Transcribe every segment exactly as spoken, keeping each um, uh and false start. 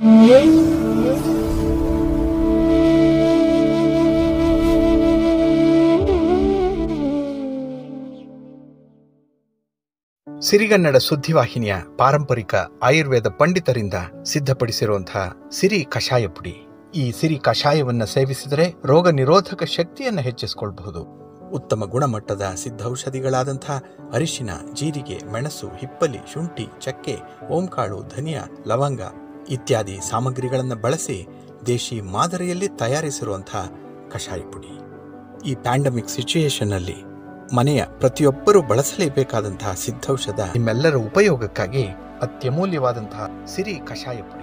ಸಿರಿಗನ್ನಡ ಸುದ್ದಿ ವಾಹಿನಿಯ ಪಾರಂಪರಿಕ ಆಯುರ್ವೇದ ಪಂಡಿತರಿಂದ ಸಿದ್ಧಪಡಿಸಿರುವಂತಹ ಸಿರಿ ಕಷಾಯ ಪುಡಿ. ಈ ಸಿರಿ ಕಷಾಯವನ್ನು ಸೇವಿಸಿದರೆ ರೋಗ ನಿರೋಧಕ ಶಕ್ತಿಯನ್ನು ಹೆಚ್ಚಿಸಿಕೊಳ್ಳಬಹುದು. ಉತ್ತಮ ಗುಣಮಟ್ಟದ ಸಿದ್ಧೌಷಧಿಗಳಾದಂತಹ ಅರಿಶಿನ, ಜೀರಿಗೆ, ಮೆಣಸು, ಹಿಪ್ಪಲಿ, ಶುಂಠಿ, ಚಕ್ಕೆ, ಓಂಕಾಳು, ಧನಿಯಾ, ಲವಂಗ ಇತ್ಯಾದಿ ಸಾಮಗ್ರಿಗಳನ್ನು ಬಳಸಿ ದೇಶಿ ಮಾದರಿಯಲ್ಲಿ ತಯಾರಿಸಿರುವಂತಹ ಕಷಾಯ ಪುಡಿ. ಈ ಪ್ಯಾಂಡಮಿಕ್ ಸಿಚುಯೇಷನ್ನಲ್ಲಿ ಮನೆಯ ಪ್ರತಿಯೊಬ್ಬರೂ ಬಳಸಲೇಬೇಕಾದಂತಹ ಸಿದ್ಧೌಷಧ ನಿಮ್ಮೆಲ್ಲರ ಉಪಯೋಗಕ್ಕಾಗಿ ಅತ್ಯಮೂಲ್ಯವಾದಂತಹ ಸಿರಿ ಕಷಾಯ ಪುಡಿ.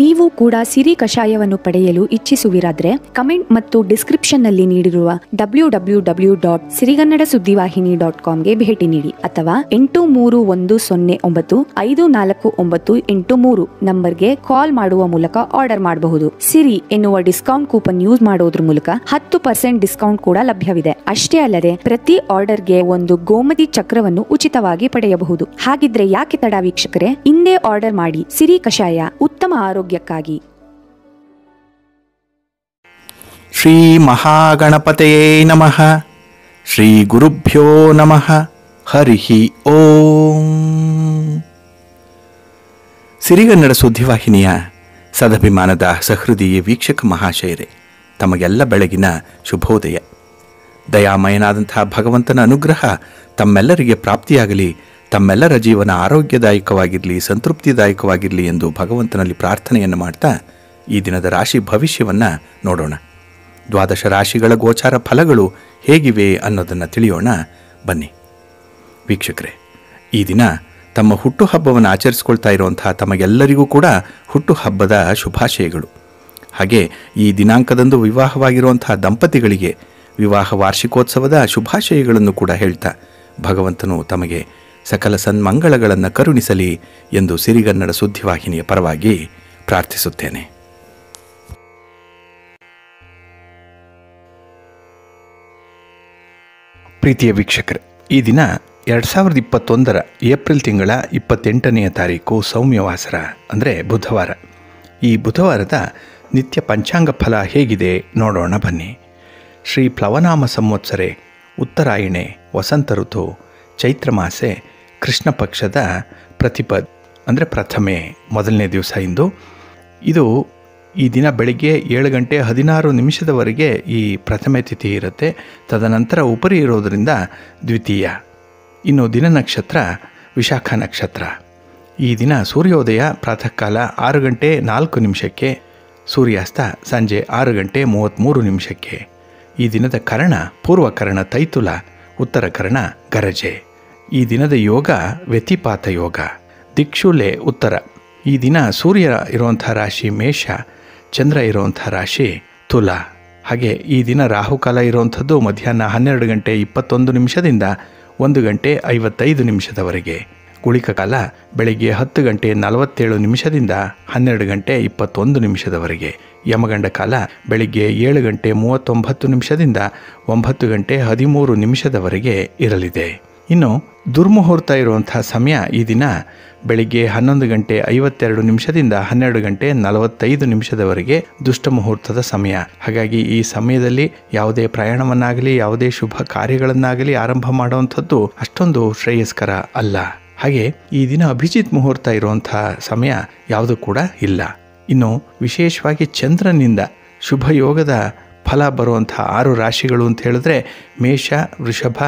ನೀವು ಕೂಡ ಸಿರಿ ಕಷಾಯವನ್ನು ಪಡೆಯಲು ಇಚ್ಛಿಸುವಿರಾದರೆ ಕಮೆಂಟ್ ಮತ್ತು ಡಿಸ್ಕ್ರಿಪ್ಷನ್ನಲ್ಲಿ ನೀಡಿರುವ W W W dot Sirigannada ಸುದ್ದಿವಾಹಿನಿ ಡಾಟ್ ಕಾಮ್ಗೆ ಭೇಟಿ ನೀಡಿ ಅಥವಾ ಎಂಟು ಮೂರು ಒಂದು ಸೊನ್ನೆ ಒಂಬತ್ತು ಐದು ನಾಲ್ಕು ಒಂಬತ್ತು ಎಂಟು ಮೂರು ನಂಬರ್ಗೆ ಕಾಲ್ ಮಾಡುವ ಮೂಲಕ ಆರ್ಡರ್ ಮಾಡಬಹುದು. ಸಿರಿ ಎನ್ನುವ ಡಿಸ್ಕೌಂಟ್ ಕೂಪನ್ ಯೂಸ್ ಮಾಡೋದ್ರ ಮೂಲಕ ಹತ್ತು ಪರ್ಸೆಂಟ್ ಡಿಸ್ಕೌಂಟ್ ಕೂಡ ಲಭ್ಯವಿದೆ. ಅಷ್ಟೇ ಅಲ್ಲದೆ ಪ್ರತಿ ಆರ್ಡರ್ಗೆ ಒಂದು ಗೋಮತಿ ಚಕ್ರವನ್ನು ಉಚಿತವಾಗಿ ಪಡೆಯಬಹುದು. ಹಾಗಿದ್ರೆ ಯಾಕೆ ತಡ ವೀಕ್ಷಕರೇ, ಇಂದೇ ಆರ್ಡರ್ ಮಾಡಿ. ಸಿರಿ ಕಷಾಯ ಉತ್ತಮ ಆರೋಗ್ಯಕ್ಕಾಗಿ. ಶ್ರೀ ಮಹಾಗಣಪತಯೇ ನಮಃ. ಶ್ರೀ ಗುರುಭ್ಯೋ ನಮಃ. ಹರಿಹಿ ಓಂ. ಸಿರಿಗನ್ನಡ ಸುದ್ದಿವಾಹಿನಿಯ ಸದಭಿಮಾನದ ಸಹೃದಯ ವೀಕ್ಷಕ ಮಹಾಶಯರೇ, ತಮಗೆಲ್ಲ ಬೆಳಗಿನ ಶುಭೋದಯ. ದಯಾಮಯನಾದಂತಹ ಭಗವಂತನ ಅನುಗ್ರಹ ತಮ್ಮೆಲ್ಲರಿಗೆ ಪ್ರಾಪ್ತಿಯಾಗಲಿ. ತಮ್ಮೆಲ್ಲರ ಜೀವನ ಆರೋಗ್ಯದಾಯಕವಾಗಿರಲಿ, ಸಂತೃಪ್ತಿದಾಯಕವಾಗಿರಲಿ ಎಂದು ಭಗವಂತನಲ್ಲಿ ಪ್ರಾರ್ಥನೆಯನ್ನು ಮಾಡ್ತಾ ಈ ದಿನದ ರಾಶಿ ಭವಿಷ್ಯವನ್ನು ನೋಡೋಣ. ದ್ವಾದಶ ರಾಶಿಗಳ ಗೋಚಾರ ಫಲಗಳು ಹೇಗಿವೆ ಅನ್ನೋದನ್ನು ತಿಳಿಯೋಣ ಬನ್ನಿ ವೀಕ್ಷಕರೇ. ಈ ದಿನ ತಮ್ಮ ಹುಟ್ಟುಹಬ್ಬವನ್ನು ಆಚರಿಸ್ಕೊಳ್ತಾ ಇರುವಂತಹ ತಮಗೆಲ್ಲರಿಗೂ ಕೂಡ ಹುಟ್ಟುಹಬ್ಬದ ಶುಭಾಶಯಗಳು. ಹಾಗೆ ಈ ದಿನಾಂಕದಂದು ವಿವಾಹವಾಗಿರುವಂತಹ ದಂಪತಿಗಳಿಗೆ ವಿವಾಹ ವಾರ್ಷಿಕೋತ್ಸವದ ಶುಭಾಶಯಗಳನ್ನು ಕೂಡ ಹೇಳ್ತಾ ಭಗವಂತನು ತಮಗೆ ಸಕಲ ಸನ್ಮಂಗಳಗಳನ್ನು ಕರುಣಿಸಲಿ ಎಂದು ಸಿರಿಗನ್ನಡ ಸುದ್ದಿವಾಹಿನಿಯ ಪರವಾಗಿ ಪ್ರಾರ್ಥಿಸುತ್ತೇನೆ. ಪ್ರೀತಿಯ ವೀಕ್ಷಕರೇ, ಈ ದಿನ ಎರಡು ಸಾವಿರದ ಇಪ್ಪತ್ತೊಂದರ ಏಪ್ರಿಲ್ ತಿಂಗಳ ಇಪ್ಪತ್ತೆಂಟನೆಯ ತಾರೀಕು ಸೌಮ್ಯವಾಸರ ಅಂದರೆ ಬುಧವಾರ. ಈ ಬುಧವಾರದ ನಿತ್ಯ ಪಂಚಾಂಗ ಫಲ ಹೇಗಿದೆ ನೋಡೋಣ ಬನ್ನಿ. ಶ್ರೀ ಪ್ಲವನಾಮ ಸಂವತ್ಸರೆ, ಉತ್ತರಾಯಣೆ, ವಸಂತ ಋತು, ಚೈತ್ರ ಮಾಸೆ, ಕೃಷ್ಣ ಪಕ್ಷದ ಪ್ರತಿಪದ ಅಂದರೆ ಪ್ರಥಮೆ ಮೊದಲನೇ ದಿವಸ ಇಂದು. ಇದು ಈ ದಿನ ಬೆಳಿಗ್ಗೆ ಏಳು ಗಂಟೆ ಹದಿನಾರು ನಿಮಿಷದವರೆಗೆ ಈ ಪ್ರಥಮೆ ತಿಥಿ ಇರುತ್ತೆ. ತದನಂತರ ಉಪರಿ ಇರೋದರಿಂದ ದ್ವಿತೀಯ. ಇನ್ನು ದಿನ ನಕ್ಷತ್ರ ವಿಶಾಖ ನಕ್ಷತ್ರ. ಈ ದಿನ ಸೂರ್ಯೋದಯ ಪ್ರಾತಃ ಕಾಲ ಆರು ಗಂಟೆ ನಾಲ್ಕು ನಿಮಿಷಕ್ಕೆ, ಸೂರ್ಯಾಸ್ತ ಸಂಜೆ ಆರು ಗಂಟೆ ಮೂವತ್ತ್ಮೂರು ನಿಮಿಷಕ್ಕೆ. ಈ ದಿನದ ಕರಣ ಪೂರ್ವಕರಣ ತೈತುಲ, ಉತ್ತರಕರಣ ಗರಜೆ. ಈ ದಿನದ ಯೋಗ ವ್ಯತಿಪಾತ ಯೋಗ, ದಿಕ್ಷುಲೆ ಉತ್ತರ. ಈ ದಿನ ಸೂರ್ಯ ಇರುವಂಥ ರಾಶಿ ಮೇಷ, ಚಂದ್ರ ಇರುವಂಥ ರಾಶಿ ತುಲಾ. ಹಾಗೆ ಈ ದಿನ ರಾಹುಕಾಲ ಇರುವಂಥದ್ದು ಮಧ್ಯಾಹ್ನ ಹನ್ನೆರಡು ಗಂಟೆ ಇಪ್ಪತ್ತೊಂದು ನಿಮಿಷದಿಂದ ಒಂದು ಗಂಟೆ ಐವತ್ತೈದು ನಿಮಿಷದವರೆಗೆ. ಗುಳಿಕ ಕಾಲ ಬೆಳಿಗ್ಗೆ ಹತ್ತು ಗಂಟೆ ನಲವತ್ತೇಳು ನಿಮಿಷದಿಂದ ಹನ್ನೆರಡು ಗಂಟೆ ಇಪ್ಪತ್ತೊಂದು ನಿಮಿಷದವರೆಗೆ. ಯಮಗಂಡ ಕಾಲ ಬೆಳಿಗ್ಗೆ ಏಳು ಗಂಟೆ ಮೂವತ್ತೊಂಬತ್ತು ನಿಮಿಷದಿಂದ ಒಂಬತ್ತು ಗಂಟೆ ಹದಿಮೂರು ನಿಮಿಷದವರೆಗೆ ಇರಲಿದೆ. ಇನ್ನು ದುರ್ಮುಹೂರ್ತ ಇರುವಂತಹ ಸಮಯ ಈ ದಿನ ಬೆಳಿಗ್ಗೆ ಹನ್ನೊಂದು ಗಂಟೆ ಐವತ್ತೆರಡು ನಿಮಿಷದಿಂದ ಹನ್ನೆರಡು ಗಂಟೆ ನಲವತ್ತೈದು ನಿಮಿಷದವರೆಗೆ ದುಷ್ಟ ಮುಹೂರ್ತದ ಸಮಯ. ಹಾಗಾಗಿ ಈ ಸಮಯದಲ್ಲಿ ಯಾವುದೇ ಪ್ರಯಾಣವನ್ನಾಗಲಿ ಯಾವುದೇ ಶುಭ ಕಾರ್ಯಗಳನ್ನಾಗಲಿ ಆರಂಭ ಮಾಡುವಂಥದ್ದು ಅಷ್ಟೊಂದು ಶ್ರೇಯಸ್ಕರ ಅಲ್ಲ. ಹಾಗೆ ಈ ದಿನ ಅಭಿಜಿತ್ ಮುಹೂರ್ತ ಇರುವಂತಹ ಸಮಯ ಯಾವುದೂ ಕೂಡ ಇಲ್ಲ. ಇನ್ನು ವಿಶೇಷವಾಗಿ ಚಂದ್ರನಿಂದ ಶುಭ ಯೋಗದ ಫಲ ಬರುವಂಥ ಆರು ರಾಶಿಗಳು ಅಂತ ಹೇಳಿದ್ರೆ ಮೇಷ, ವೃಷಭ,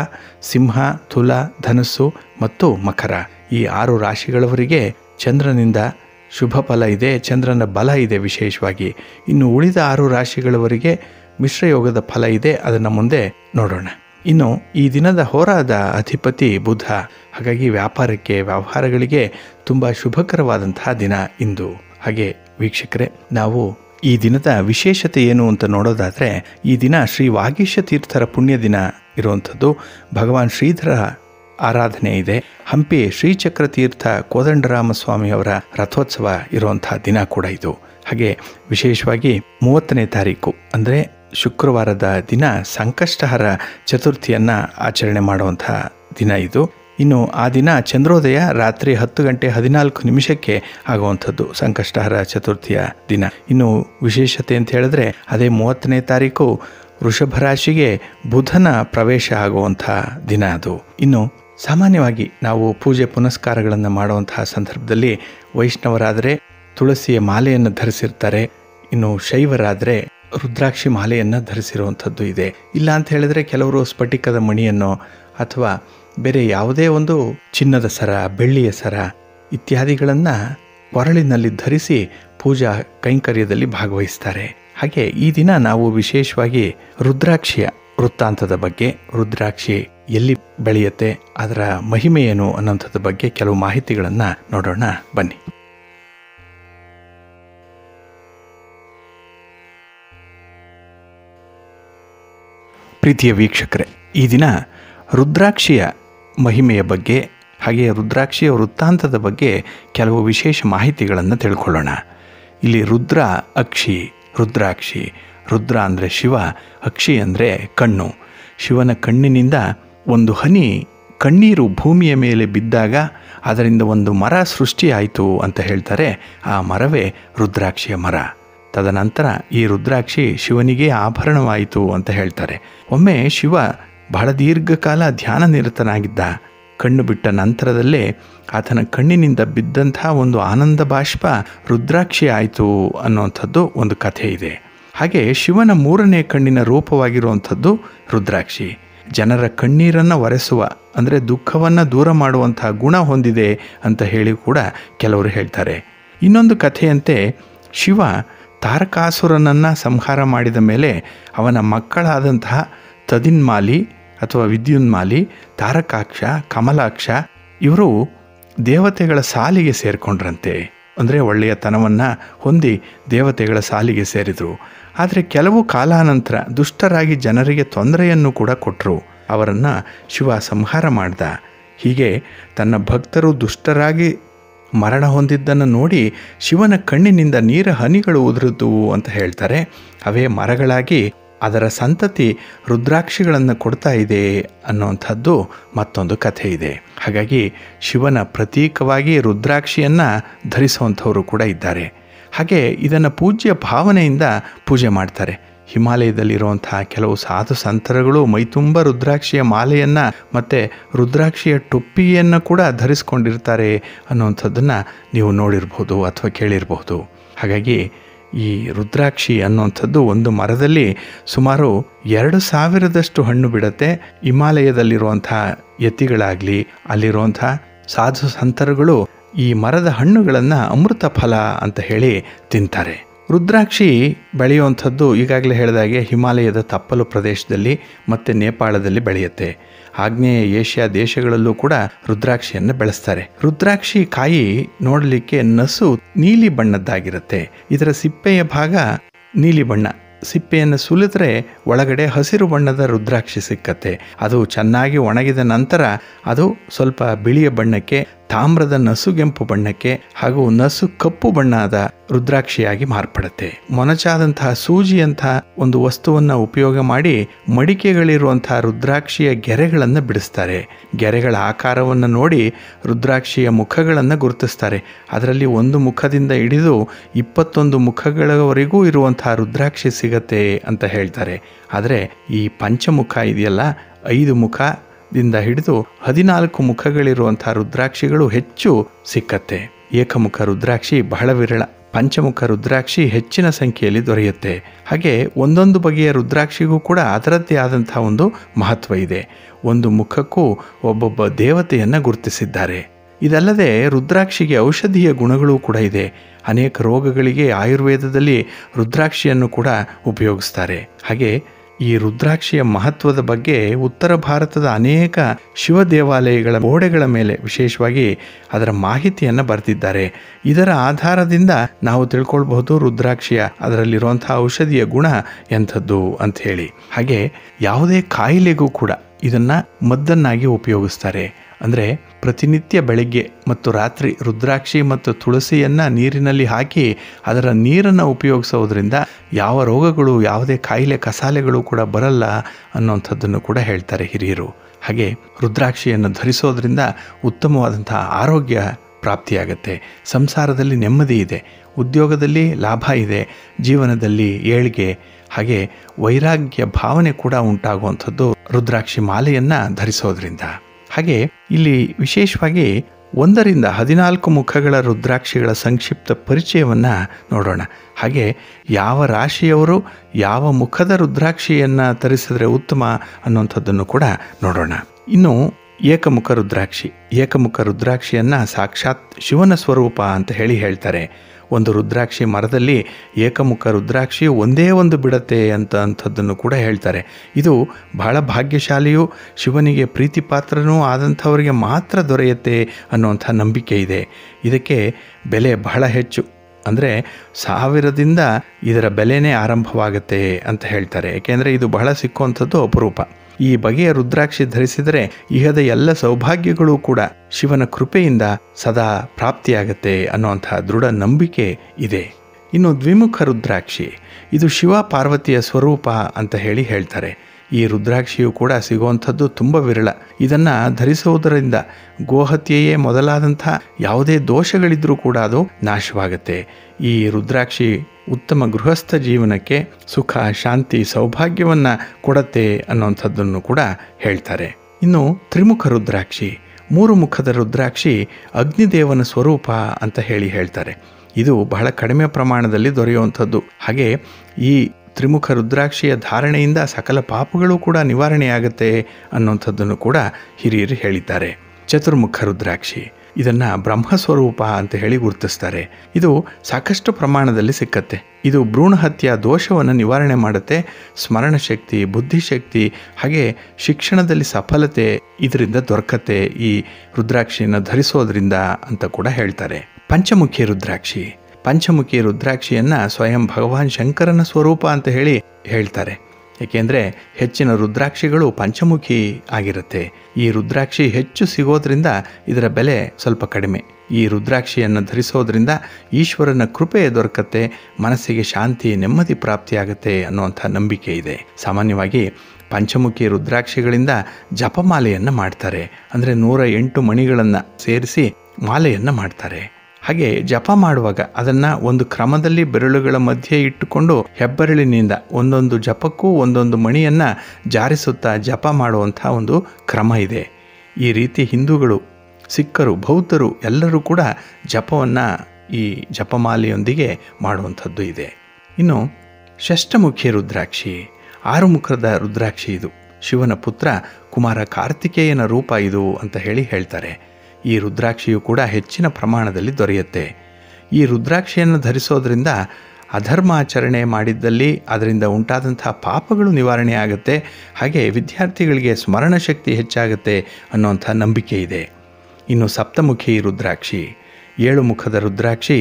ಸಿಂಹ, ತುಲಾ, ಧನುಸ್ಸು ಮತ್ತು ಮಕರ. ಈ ಆರು ರಾಶಿಗಳವರಿಗೆ ಚಂದ್ರನಿಂದ ಶುಭ ಫಲ ಇದೆ, ಚಂದ್ರನ ಬಲ ಇದೆ ವಿಶೇಷವಾಗಿ. ಇನ್ನು ಉಳಿದ ಆರು ರಾಶಿಗಳವರಿಗೆ ಮಿಶ್ರಯೋಗದ ಫಲ ಇದೆ, ಅದನ್ನು ಮುಂದೆ ನೋಡೋಣ. ಇನ್ನು ಈ ದಿನದ ಹೋರಾದ ಅಧಿಪತಿ ಬುಧ. ಹಾಗಾಗಿ ವ್ಯಾಪಾರಕ್ಕೆ ವ್ಯವಹಾರಗಳಿಗೆ ತುಂಬ ಶುಭಕರವಾದಂತಹ ದಿನ ಇಂದು. ಹಾಗೆ ವೀಕ್ಷಕರೇ, ನಾವು ಈ ದಿನದ ವಿಶೇಷತೆ ಏನು ಅಂತ ನೋಡೋದಾದರೆ ಈ ದಿನ ಶ್ರೀ ವಾಗೀಶ ತೀರ್ಥರ ಪುಣ್ಯ ದಿನ ಇರುವಂಥದ್ದು. ಭಗವಾನ್ ಶ್ರೀಧರ ಆರಾಧನೆ ಇದೆ. ಹಂಪಿ ಶ್ರೀಚಕ್ರತೀರ್ಥ ಕೋದಂಡರಾಮಸ್ವಾಮಿಯವರ ರಥೋತ್ಸವ ಇರುವಂತಹ ದಿನ ಕೂಡ ಇದು. ಹಾಗೆ ವಿಶೇಷವಾಗಿ ಮೂವತ್ತನೇ ತಾರೀಕು ಅಂದರೆ ಶುಕ್ರವಾರದ ದಿನ ಸಂಕಷ್ಟಹರ ಚತುರ್ಥಿಯನ್ನು ಆಚರಣೆ ಮಾಡುವಂತಹ ದಿನ ಇದು. ಇನ್ನು ಆ ದಿನ ಚಂದ್ರೋದಯ ರಾತ್ರಿ ಹತ್ತು ಗಂಟೆ ಹದಿನಾಲ್ಕು ನಿಮಿಷಕ್ಕೆ ಆಗುವಂಥದ್ದು ಸಂಕಷ್ಟಹರ ಚತುರ್ಥಿಯ ದಿನ. ಇನ್ನು ವಿಶೇಷತೆ ಅಂತ ಹೇಳಿದ್ರೆ ಅದೇ ಮೂವತ್ತನೇ ತಾರೀಕು ವೃಷಭ ರಾಶಿಗೆ ಬುಧನ ಪ್ರವೇಶ ಆಗುವಂಥ ದಿನ ಅದು. ಇನ್ನು ಸಾಮಾನ್ಯವಾಗಿ ನಾವು ಪೂಜೆ ಪುನಸ್ಕಾರಗಳನ್ನು ಮಾಡುವಂತಹ ಸಂದರ್ಭದಲ್ಲಿ ವೈಷ್ಣವರಾದರೆ ತುಳಸಿಯ ಮಾಲೆಯನ್ನು ಧರಿಸಿರ್ತಾರೆ, ಇನ್ನು ಶೈವರಾದರೆ ರುದ್ರಾಕ್ಷಿ ಮಾಲೆಯನ್ನು ಧರಿಸಿರುವಂಥದ್ದು ಇದೆ. ಇಲ್ಲ ಅಂತ ಹೇಳಿದ್ರೆ ಕೆಲವರು ಸ್ಫಟಿಕದ ಮಣಿಯನ್ನು ಅಥವಾ ಬೇರೆ ಯಾವುದೇ ಒಂದು ಚಿನ್ನದ ಸರ, ಬೆಳ್ಳಿಯ ಸರ ಇತ್ಯಾದಿಗಳನ್ನು ಕೊರಳಿನಲ್ಲಿ ಧರಿಸಿ ಪೂಜಾ ಕೈಂಕರ್ಯದಲ್ಲಿ ಭಾಗವಹಿಸ್ತಾರೆ. ಹಾಗೆ ಈ ದಿನ ನಾವು ವಿಶೇಷವಾಗಿ ರುದ್ರಾಕ್ಷಿಯ ವೃತ್ತಾಂತದ ಬಗ್ಗೆ, ರುದ್ರಾಕ್ಷಿ ಎಲ್ಲಿ ಬೆಳೆಯುತ್ತೆ, ಅದರ ಮಹಿಮೆಯೇನು ಅನ್ನೋಂಥದ್ರ ಬಗ್ಗೆ ಕೆಲವು ಮಾಹಿತಿಗಳನ್ನು ನೋಡೋಣ ಬನ್ನಿ. ಪ್ರೀತಿಯ ವೀಕ್ಷಕರೇ, ಈ ದಿನ ರುದ್ರಾಕ್ಷಿಯ ಮಹಿಮೆಯ ಬಗ್ಗೆ ಹಾಗೆ ರುದ್ರಾಕ್ಷಿಯ ವೃತ್ತಾಂತದ ಬಗ್ಗೆ ಕೆಲವು ವಿಶೇಷ ಮಾಹಿತಿಗಳನ್ನು ತಿಳ್ಕೊಳ್ಳೋಣ. ಇಲ್ಲಿ ರುದ್ರ ಅಕ್ಷಿ, ರುದ್ರಾಕ್ಷಿ, ರುದ್ರ ಅಂದರೆ ಶಿವ, ಅಕ್ಷಿ ಅಂದರೆ ಕಣ್ಣು. ಶಿವನ ಕಣ್ಣಿನಿಂದ ಒಂದು ಹನಿ ಕಣ್ಣೀರು ಭೂಮಿಯ ಮೇಲೆ ಬಿದ್ದಾಗ ಅದರಿಂದ ಒಂದು ಮರ ಸೃಷ್ಟಿಯಾಯಿತು ಅಂತ ಹೇಳ್ತಾರೆ. ಆ ಮರವೇ ರುದ್ರಾಕ್ಷಿಯ ಮರ. ತದನಂತರ ಈ ರುದ್ರಾಕ್ಷಿ ಶಿವನಿಗೆ ಆಭರಣವಾಯಿತು ಅಂತ ಹೇಳ್ತಾರೆ. ಒಮ್ಮೆ ಶಿವ ಬಹಳ ದೀರ್ಘಕಾಲ ಧ್ಯಾನ ನಿರತನಾಗಿದ್ದ. ಕಣ್ಣು ಬಿಟ್ಟ ನಂತರದಲ್ಲೇ ಆತನ ಕಣ್ಣಿನಿಂದ ಬಿದ್ದಂತಹ ಒಂದು ಆನಂದ ಬಾಷ್ಪ ರುದ್ರಾಕ್ಷಿ ಆಯಿತು ಅನ್ನುವಂಥದ್ದು ಒಂದು ಕಥೆ ಇದೆ. ಹಾಗೆ ಶಿವನ ಮೂರನೇ ಕಣ್ಣಿನ ರೂಪವಾಗಿರುವಂಥದ್ದು ರುದ್ರಾಕ್ಷಿ. ಜನರ ಕಣ್ಣೀರನ್ನು ಒರೆಸುವ ಅಂದರೆ ದುಃಖವನ್ನು ದೂರ ಮಾಡುವಂತಹ ಗುಣ ಹೊಂದಿದೆ ಅಂತ ಹೇಳಿ ಕೂಡ ಕೆಲವರು ಹೇಳ್ತಾರೆ. ಇನ್ನೊಂದು ಕಥೆಯಂತೆ ಶಿವ ತಾರಕಾಸುರನನ್ನು ಸಂಹಾರ ಮಾಡಿದ ಮೇಲೆ ಅವನ ಮಕ್ಕಳಾದಂತಹ ತದಿನ್ಮಾಲಿ ಅಥವಾ ವಿದ್ಯುನ್ಮಾಲಿ, ತಾರಕಾಕ್ಷ, ಕಮಲಾಕ್ಷ ಇವರು ದೇವತೆಗಳ ಸಾಲಿಗೆ ಸೇರಿಕೊಂಡ್ರಂತೆ. ಅಂದರೆ ಒಳ್ಳೆಯತನವನ್ನು ಹೊಂದಿ ದೇವತೆಗಳ ಸಾಲಿಗೆ ಸೇರಿದರು. ಆದರೆ ಕೆಲವು ಕಾಲಾನಂತರ ದುಷ್ಟರಾಗಿ ಜನರಿಗೆ ತೊಂದರೆಯನ್ನು ಕೂಡ ಕೊಟ್ಟರು. ಅವರನ್ನು ಶಿವ ಸಂಹಾರ ಮಾಡ್ದ. ಹೀಗೆ ತನ್ನ ಭಕ್ತರು ದುಷ್ಟರಾಗಿ ಮರಣ ಹೊಂದಿದ್ದನ್ನು ನೋಡಿ ಶಿವನ ಕಣ್ಣಿನಿಂದ ನೀರ ಹನಿಗಳು ಉದುರಿದುವು ಅಂತ ಹೇಳ್ತಾರೆ. ಅವೇ ಮರಗಳಾಗಿ ಅದರ ಸಂತತಿ ರುದ್ರಾಕ್ಷಿಗಳನ್ನು ಕೊಡ್ತಾ ಇದೆ ಅನ್ನುವಂಥದ್ದು ಮತ್ತೊಂದು ಕಥೆ ಇದೆ. ಹಾಗಾಗಿ ಶಿವನ ಪ್ರತೀಕವಾಗಿ ರುದ್ರಾಕ್ಷಿಯನ್ನು ಧರಿಸುವಂಥವರು ಕೂಡ ಇದ್ದಾರೆ. ಹಾಗೆ ಇದನ್ನು ಪೂಜ್ಯ ಭಾವನೆಯಿಂದ ಪೂಜೆ ಮಾಡ್ತಾರೆ. ಹಿಮಾಲಯದಲ್ಲಿರುವಂತಹ ಕೆಲವು ಸಾಧು ಸಂತರುಗಳು ಮೈತುಂಬ ರುದ್ರಾಕ್ಷಿಯ ಮಾಲೆಯನ್ನು ಮತ್ತು ರುದ್ರಾಕ್ಷಿಯ ಟೊಪ್ಪಿಯನ್ನು ಕೂಡ ಧರಿಸ್ಕೊಂಡಿರ್ತಾರೆ ಅನ್ನುವಂಥದ್ದನ್ನು ನೀವು ನೋಡಿರ್ಬೋದು ಅಥವಾ ಕೇಳಿರ್ಬಹುದು. ಹಾಗಾಗಿ ಈ ರುದ್ರಾಕ್ಷಿ ಅನ್ನುವಂಥದ್ದು ಒಂದು ಮರದಲ್ಲಿ ಸುಮಾರು ಎರಡು ಸಾವಿರದಷ್ಟು ಹಣ್ಣು ಬಿಡುತ್ತೆ. ಹಿಮಾಲಯದಲ್ಲಿರುವಂಥ ಯತಿಗಳಾಗಲಿ ಅಲ್ಲಿರುವಂಥ ಸಾಧು ಸಂತರುಗಳು ಈ ಮರದ ಹಣ್ಣುಗಳನ್ನು ಅಮೃತ ಫಲ ಅಂತ ಹೇಳಿ ತಿಂತಾರೆ. ರುದ್ರಾಕ್ಷಿ ಬೆಳೆಯುವಂಥದ್ದು ಈಗಾಗಲೇ ಹೇಳಿದಾಗೆ ಹಿಮಾಲಯದ ತಪ್ಪಲು ಪ್ರದೇಶದಲ್ಲಿ ಮತ್ತು ನೇಪಾಳದಲ್ಲಿ ಬೆಳೆಯುತ್ತೆ. ಆಗ್ನೇಯ ಏಷ್ಯಾ ದೇಶಗಳಲ್ಲೂ ಕೂಡ ರುದ್ರಾಕ್ಷಿಯನ್ನು ಬೆಳೆಸ್ತಾರೆ. ರುದ್ರಾಕ್ಷಿ ಕಾಯಿ ನೋಡಲಿಕ್ಕೆ ನಸು ನೀಲಿ ಬಣ್ಣದ್ದಾಗಿರುತ್ತೆ. ಇದರ ಸಿಪ್ಪೆಯ ಭಾಗ ನೀಲಿ ಬಣ್ಣ. ಸಿಪ್ಪೆಯನ್ನು ಸುಲಿದ್ರೆ ಒಳಗಡೆ ಹಸಿರು ಬಣ್ಣದ ರುದ್ರಾಕ್ಷಿ ಸಿಕ್ಕತ್ತೆ. ಅದು ಚೆನ್ನಾಗಿ ಒಣಗಿದ ನಂತರ ಅದು ಸ್ವಲ್ಪ ಬಿಳಿಯ ಬಣ್ಣಕ್ಕೆ, ತಾಮ್ರದ ನಸುಗೆಂಪು ಬಣ್ಣಕ್ಕೆ ಹಾಗೂ ನಸು ಕಪ್ಪು ಬಣ್ಣದ ರುದ್ರಾಕ್ಷಿಯಾಗಿ ಮಾರ್ಪಡುತ್ತೆ. ಮೊನಚಾದಂತಹ ಸೂಜಿಯಂತಹ ಒಂದು ವಸ್ತುವನ್ನು ಉಪಯೋಗ ಮಾಡಿ ಮಡಿಕೆಗಳಿರುವಂತಹ ರುದ್ರಾಕ್ಷಿಯ ಗೆರೆಗಳನ್ನು ಬಿಡಿಸ್ತಾರೆ. ಗೆರೆಗಳ ಆಕಾರವನ್ನು ನೋಡಿ ರುದ್ರಾಕ್ಷಿಯ ಮುಖಗಳನ್ನು ಗುರುತಿಸ್ತಾರೆ. ಅದರಲ್ಲಿ ಒಂದು ಮುಖದಿಂದ ಹಿಡಿದು ಇಪ್ಪತ್ತೊಂದು ಮುಖಗಳವರೆಗೂ ಇರುವಂತಹ ರುದ್ರಾಕ್ಷಿ ಸಿಗತ್ತೆ ಅಂತ ಹೇಳ್ತಾರೆ. ಆದರೆ ಈ ಪಂಚಮುಖ ಇದೆಯಲ್ಲ, ಐದು ಮುಖ ದಿಂದ ಹಿಡಿದು ಹದಿನಾಲ್ಕು ಮುಖಗಳಿರುವಂಥ ರುದ್ರಾಕ್ಷಿಗಳು ಹೆಚ್ಚು ಸಿಕ್ಕತ್ತೆ. ಏಕಮುಖ ರುದ್ರಾಕ್ಷಿ ಬಹಳ ವಿರಳ. ಪಂಚಮುಖ ರುದ್ರಾಕ್ಷಿ ಹೆಚ್ಚಿನ ಸಂಖ್ಯೆಯಲ್ಲಿ ದೊರೆಯುತ್ತೆ. ಹಾಗೆ ಒಂದೊಂದು ಬಗೆಯ ರುದ್ರಾಕ್ಷಿಗೂ ಕೂಡ ಅದರದ್ದೇ ಆದಂಥ ಒಂದು ಮಹತ್ವ ಇದೆ. ಒಂದು ಮುಖಕ್ಕೂ ಒಬ್ಬೊಬ್ಬ ದೇವತೆಯನ್ನು ಗುರುತಿಸಿದ್ದಾರೆ. ಇದಲ್ಲದೆ ರುದ್ರಾಕ್ಷಿಗೆ ಔಷಧೀಯ ಗುಣಗಳು ಕೂಡ ಇದೆ. ಅನೇಕ ರೋಗಗಳಿಗೆ ಆಯುರ್ವೇದದಲ್ಲಿ ರುದ್ರಾಕ್ಷಿಯನ್ನು ಕೂಡ ಉಪಯೋಗಿಸ್ತಾರೆ. ಹಾಗೆ ಈ ರುದ್ರಾಕ್ಷಿಯ ಮಹತ್ವದ ಬಗ್ಗೆ ಉತ್ತರ ಭಾರತದ ಅನೇಕ ಶಿವ ದೇವಾಲಯಗಳ ಗೋಡೆಗಳ ಮೇಲೆ ವಿಶೇಷವಾಗಿ ಅದರ ಮಾಹಿತಿಯನ್ನು ಬರೆದಿದ್ದಾರೆ. ಇದರ ಆಧಾರದಿಂದ ನಾವು ತಿಳ್ಕೊಳ್ಬಹುದು ರುದ್ರಾಕ್ಷಿಯ ಅದರಲ್ಲಿರುವಂತಹ ಔಷಧಿಯ ಗುಣ ಎಂಥದ್ದು ಅಂತ ಹೇಳಿ. ಹಾಗೆ ಯಾವುದೇ ಕಾಯಿಲೆಗೂ ಕೂಡ ಇದನ್ನು ಮದ್ದನ್ನಾಗಿ ಉಪಯೋಗಿಸ್ತಾರೆ. ಅಂದರೆ ಪ್ರತಿನಿತ್ಯ ಬೆಳಗ್ಗೆ ಮತ್ತು ರಾತ್ರಿ ರುದ್ರಾಕ್ಷಿ ಮತ್ತು ತುಳಸಿಯನ್ನು ನೀರಿನಲ್ಲಿ ಹಾಕಿ ಅದರ ನೀರನ್ನು ಉಪಯೋಗಿಸೋದ್ರಿಂದ ಯಾವ ರೋಗಗಳು, ಯಾವುದೇ ಕಾಯಿಲೆ ಕಸಾಲೆಗಳು ಕೂಡ ಬರಲ್ಲ ಅನ್ನೋವಂಥದ್ದನ್ನು ಕೂಡ ಹೇಳ್ತಾರೆ ಹಿರಿಯರು. ಹಾಗೆ ರುದ್ರಾಕ್ಷಿಯನ್ನು ಧರಿಸೋದ್ರಿಂದ ಉತ್ತಮವಾದಂತಹ ಆರೋಗ್ಯ ಪ್ರಾಪ್ತಿಯಾಗತ್ತೆ. ಸಂಸಾರದಲ್ಲಿ ನೆಮ್ಮದಿ ಇದೆ, ಉದ್ಯೋಗದಲ್ಲಿ ಲಾಭ ಇದೆ, ಜೀವನದಲ್ಲಿ ಏಳ್ಗೆ ಹಾಗೆ ವೈರಾಗ್ಯ ಭಾವನೆ ಕೂಡ ಉಂಟಾಗುವಂಥದ್ದು ರುದ್ರಾಕ್ಷಿ ಮಾಲೆಯನ್ನು ಧರಿಸೋದ್ರಿಂದ. ಹಾಗೆ ಇಲ್ಲಿ ವಿಶೇಷವಾಗಿ ಒಂದರಿಂದ ಹದಿನಾಲ್ಕು ಮುಖಗಳ ರುದ್ರಾಕ್ಷಿಗಳ ಸಂಕ್ಷಿಪ್ತ ಪರಿಚಯವನ್ನು ನೋಡೋಣ. ಹಾಗೆ ಯಾವ ರಾಶಿಯವರು ಯಾವ ಮುಖದ ರುದ್ರಾಕ್ಷಿಯನ್ನು ತರಿಸಿದ್ರೆ ಉತ್ತಮ ಅನ್ನುವಂಥದ್ದನ್ನು ಕೂಡ ನೋಡೋಣ. ಇನ್ನು ಏಕಮುಖ ರುದ್ರಾಕ್ಷಿ, ಏಕಮುಖ ರುದ್ರಾಕ್ಷಿಯನ್ನು ಸಾಕ್ಷಾತ್ ಶಿವನ ಸ್ವರೂಪ ಅಂತ ಹೇಳಿ ಹೇಳ್ತಾರೆ. ಒಂದು ರುದ್ರಾಕ್ಷಿ ಮರದಲ್ಲಿ ಏಕಮುಖ ರುದ್ರಾಕ್ಷಿ ಒಂದೇ ಒಂದು ಬಿಡತ್ತೆ ಅಂತ ಅಂಥದ್ದನ್ನು ಕೂಡ ಹೇಳ್ತಾರೆ. ಇದು ಬಹಳ ಭಾಗ್ಯಶಾಲಿಯೂ ಶಿವನಿಗೆ ಪ್ರೀತಿಪಾತ್ರನೂ ಆದಂಥವರಿಗೆ ಮಾತ್ರ ದೊರೆಯುತ್ತೆ ಅನ್ನುವಂಥ ನಂಬಿಕೆ ಇದೆ. ಇದಕ್ಕೆ ಬೆಲೆ ಬಹಳ ಹೆಚ್ಚು, ಅಂದರೆ ಸಾವಿರದಿಂದ ಇದರ ಬೆಲೆನೇ ಆರಂಭವಾಗುತ್ತೆ ಅಂತ ಹೇಳ್ತಾರೆ. ಏಕೆಂದರೆ ಇದು ಬಹಳ ಸಿಕ್ಕುವಂಥದ್ದು ಅಪರೂಪ. ಈ ಬಗೆಯ ರುದ್ರಾಕ್ಷಿ ಧರಿಸಿದರೆ ಇಹದ ಎಲ್ಲ ಸೌಭಾಗ್ಯಗಳೂ ಕೂಡ ಶಿವನ ಕೃಪೆಯಿಂದ ಸದಾ ಪ್ರಾಪ್ತಿಯಾಗತ್ತೆ ಅನ್ನುವಂಥ ದೃಢ ನಂಬಿಕೆ ಇದೆ. ಇನ್ನು ದ್ವಿಮುಖ ರುದ್ರಾಕ್ಷಿ, ಇದು ಶಿವ ಪಾರ್ವತಿಯ ಸ್ವರೂಪ ಅಂತ ಹೇಳಿ ಹೇಳ್ತಾರೆ. ಈ ರುದ್ರಾಕ್ಷಿಯು ಕೂಡ ಸಿಗುವಂಥದ್ದು ತುಂಬ ವಿರಳ. ಇದನ್ನು ಧರಿಸುವುದರಿಂದ ಗೋಹತ್ಯೆಯೇ ಮೊದಲಾದಂಥ ಯಾವುದೇ ದೋಷಗಳಿದ್ರೂ ಕೂಡ ಅದು ನಾಶವಾಗುತ್ತೆ. ಈ ರುದ್ರಾಕ್ಷಿ ಉತ್ತಮ ಗೃಹಸ್ಥ ಜೀವನಕ್ಕೆ ಸುಖ, ಶಾಂತಿ, ಸೌಭಾಗ್ಯವನ್ನು ಕೊಡತ್ತೆ ಅನ್ನುವಂಥದ್ದನ್ನು ಕೂಡ ಹೇಳ್ತಾರೆ. ಇನ್ನು ತ್ರಿಮುಖ ರುದ್ರಾಕ್ಷಿ, ಮೂರು ಮುಖದ ರುದ್ರಾಕ್ಷಿ ಅಗ್ನಿದೇವನ ಸ್ವರೂಪ ಅಂತ ಹೇಳಿ ಹೇಳ್ತಾರೆ. ಇದು ಬಹಳ ಕಡಿಮೆ ಪ್ರಮಾಣದಲ್ಲಿ ದೊರೆಯುವಂಥದ್ದು. ಹಾಗೆ ಈ ತ್ರಿಮುಖ ರುದ್ರಾಕ್ಷಿಯ ಧಾರಣೆಯಿಂದ ಸಕಲ ಪಾಪಗಳು ಕೂಡ ನಿವಾರಣೆಯಾಗುತ್ತೆ ಅನ್ನುವಂಥದ್ದನ್ನು ಕೂಡ ಹಿರಿಯರು ಹೇಳಿದ್ದಾರೆ. ಚತುರ್ಮುಖ ರುದ್ರಾಕ್ಷಿ, ಇದನ್ನು ಬ್ರಹ್ಮಸ್ವರೂಪ ಅಂತ ಹೇಳಿ ಗುರುತಿಸ್ತಾರೆ. ಇದು ಸಾಕಷ್ಟು ಪ್ರಮಾಣದಲ್ಲಿ ಸಿಕ್ಕತ್ತೆ. ಇದು ಭ್ರೂಣ ಹತ್ಯೆ ದೋಷವನ್ನು ನಿವಾರಣೆ ಮಾಡುತ್ತೆ. ಸ್ಮರಣಶಕ್ತಿ, ಬುದ್ಧಿಶಕ್ತಿ ಹಾಗೆ ಶಿಕ್ಷಣದಲ್ಲಿ ಸಫಲತೆ ಇದರಿಂದ ದೊರಕತ್ತೆ ಈ ರುದ್ರಾಕ್ಷಿಯನ್ನು ಧರಿಸೋದ್ರಿಂದ ಅಂತ ಕೂಡ ಹೇಳ್ತಾರೆ. ಪಂಚಮುಖಿ ರುದ್ರಾಕ್ಷಿ, ಪಂಚಮುಖಿ ರುದ್ರಾಕ್ಷಿಯನ್ನು ಸ್ವಯಂ ಭಗವಾನ್ ಶಂಕರನ ಸ್ವರೂಪ ಅಂತ ಹೇಳಿ ಹೇಳ್ತಾರೆ. ಏಕೆಂದರೆ ಹೆಚ್ಚಿನ ರುದ್ರಾಕ್ಷಿಗಳು ಪಂಚಮುಖಿ ಆಗಿರುತ್ತೆ. ಈ ರುದ್ರಾಕ್ಷಿ ಹೆಚ್ಚು ಸಿಗೋದ್ರಿಂದ ಇದರ ಬೆಲೆ ಸ್ವಲ್ಪ ಕಡಿಮೆ. ಈ ರುದ್ರಾಕ್ಷಿಯನ್ನು ಧರಿಸೋದ್ರಿಂದ ಈಶ್ವರನ ಕೃಪೆ ದೊರಕತ್ತೆ, ಮನಸ್ಸಿಗೆ ಶಾಂತಿ, ನೆಮ್ಮದಿ ಪ್ರಾಪ್ತಿಯಾಗತ್ತೆ ಅನ್ನುವಂಥ ನಂಬಿಕೆ ಇದೆ. ಸಾಮಾನ್ಯವಾಗಿ ಪಂಚಮುಖಿ ರುದ್ರಾಕ್ಷಿಗಳಿಂದ ಜಪಮಾಲೆಯನ್ನು ಮಾಡ್ತಾರೆ. ಅಂದರೆ ನೂರ ಎಂಟು ಮಣಿಗಳನ್ನು ಸೇರಿಸಿ ಮಾಲೆಯನ್ನು ಮಾಡ್ತಾರೆ. ಹಾಗೆ ಜಪ ಮಾಡುವಾಗ ಅದನ್ನು ಒಂದು ಕ್ರಮದಲ್ಲಿ ಬೆರಳುಗಳ ಮಧ್ಯೆ ಇಟ್ಟುಕೊಂಡು ಹೆಬ್ಬೆರಳಿನಿಂದ ಒಂದೊಂದು ಜಪಕ್ಕೂ ಒಂದೊಂದು ಮಣಿಯನ್ನು ಜಾರಿಸುತ್ತಾ ಜಪ ಮಾಡುವಂಥ ಒಂದು ಕ್ರಮ ಇದೆ. ಈ ರೀತಿ ಹಿಂದೂಗಳು, ಸಿಖ್ಖರು, ಬೌದ್ಧರು ಎಲ್ಲರೂ ಕೂಡ ಜಪವನ್ನು ಈ ಜಪಮಾಲೆಯೊಂದಿಗೆ ಮಾಡುವಂಥದ್ದು ಇದೆ. ಇನ್ನು ಷಷ್ಠಮುಖಿ ರುದ್ರಾಕ್ಷಿ, ಆರು ಮುಖದ ರುದ್ರಾಕ್ಷಿ. ಇದು ಶಿವನ ಪುತ್ರ ಕುಮಾರ ಕಾರ್ತಿಕೇಯನ ರೂಪ ಇದು ಅಂತ ಹೇಳಿ ಹೇಳ್ತಾರೆ. ಈ ರುದ್ರಾಕ್ಷಿಯು ಕೂಡ ಹೆಚ್ಚಿನ ಪ್ರಮಾಣದಲ್ಲಿ ದೊರೆಯುತ್ತೆ. ಈ ರುದ್ರಾಕ್ಷಿಯನ್ನು ಧರಿಸೋದ್ರಿಂದ ಅಧರ್ಮಾಚರಣೆ ಮಾಡಿದ್ದಲ್ಲಿ ಅದರಿಂದ ಉಂಟಾದಂತಹ ಪಾಪಗಳು ನಿವಾರಣೆ ಆಗುತ್ತೆ. ಹಾಗೆ ವಿದ್ಯಾರ್ಥಿಗಳಿಗೆ ಸ್ಮರಣಶಕ್ತಿ ಹೆಚ್ಚಾಗುತ್ತೆ ಅನ್ನೋವಂಥ ನಂಬಿಕೆ ಇದೆ. ಇನ್ನು ಸಪ್ತಮುಖಿ ರುದ್ರಾಕ್ಷಿ, ಏಳು ಮುಖದ ರುದ್ರಾಕ್ಷಿ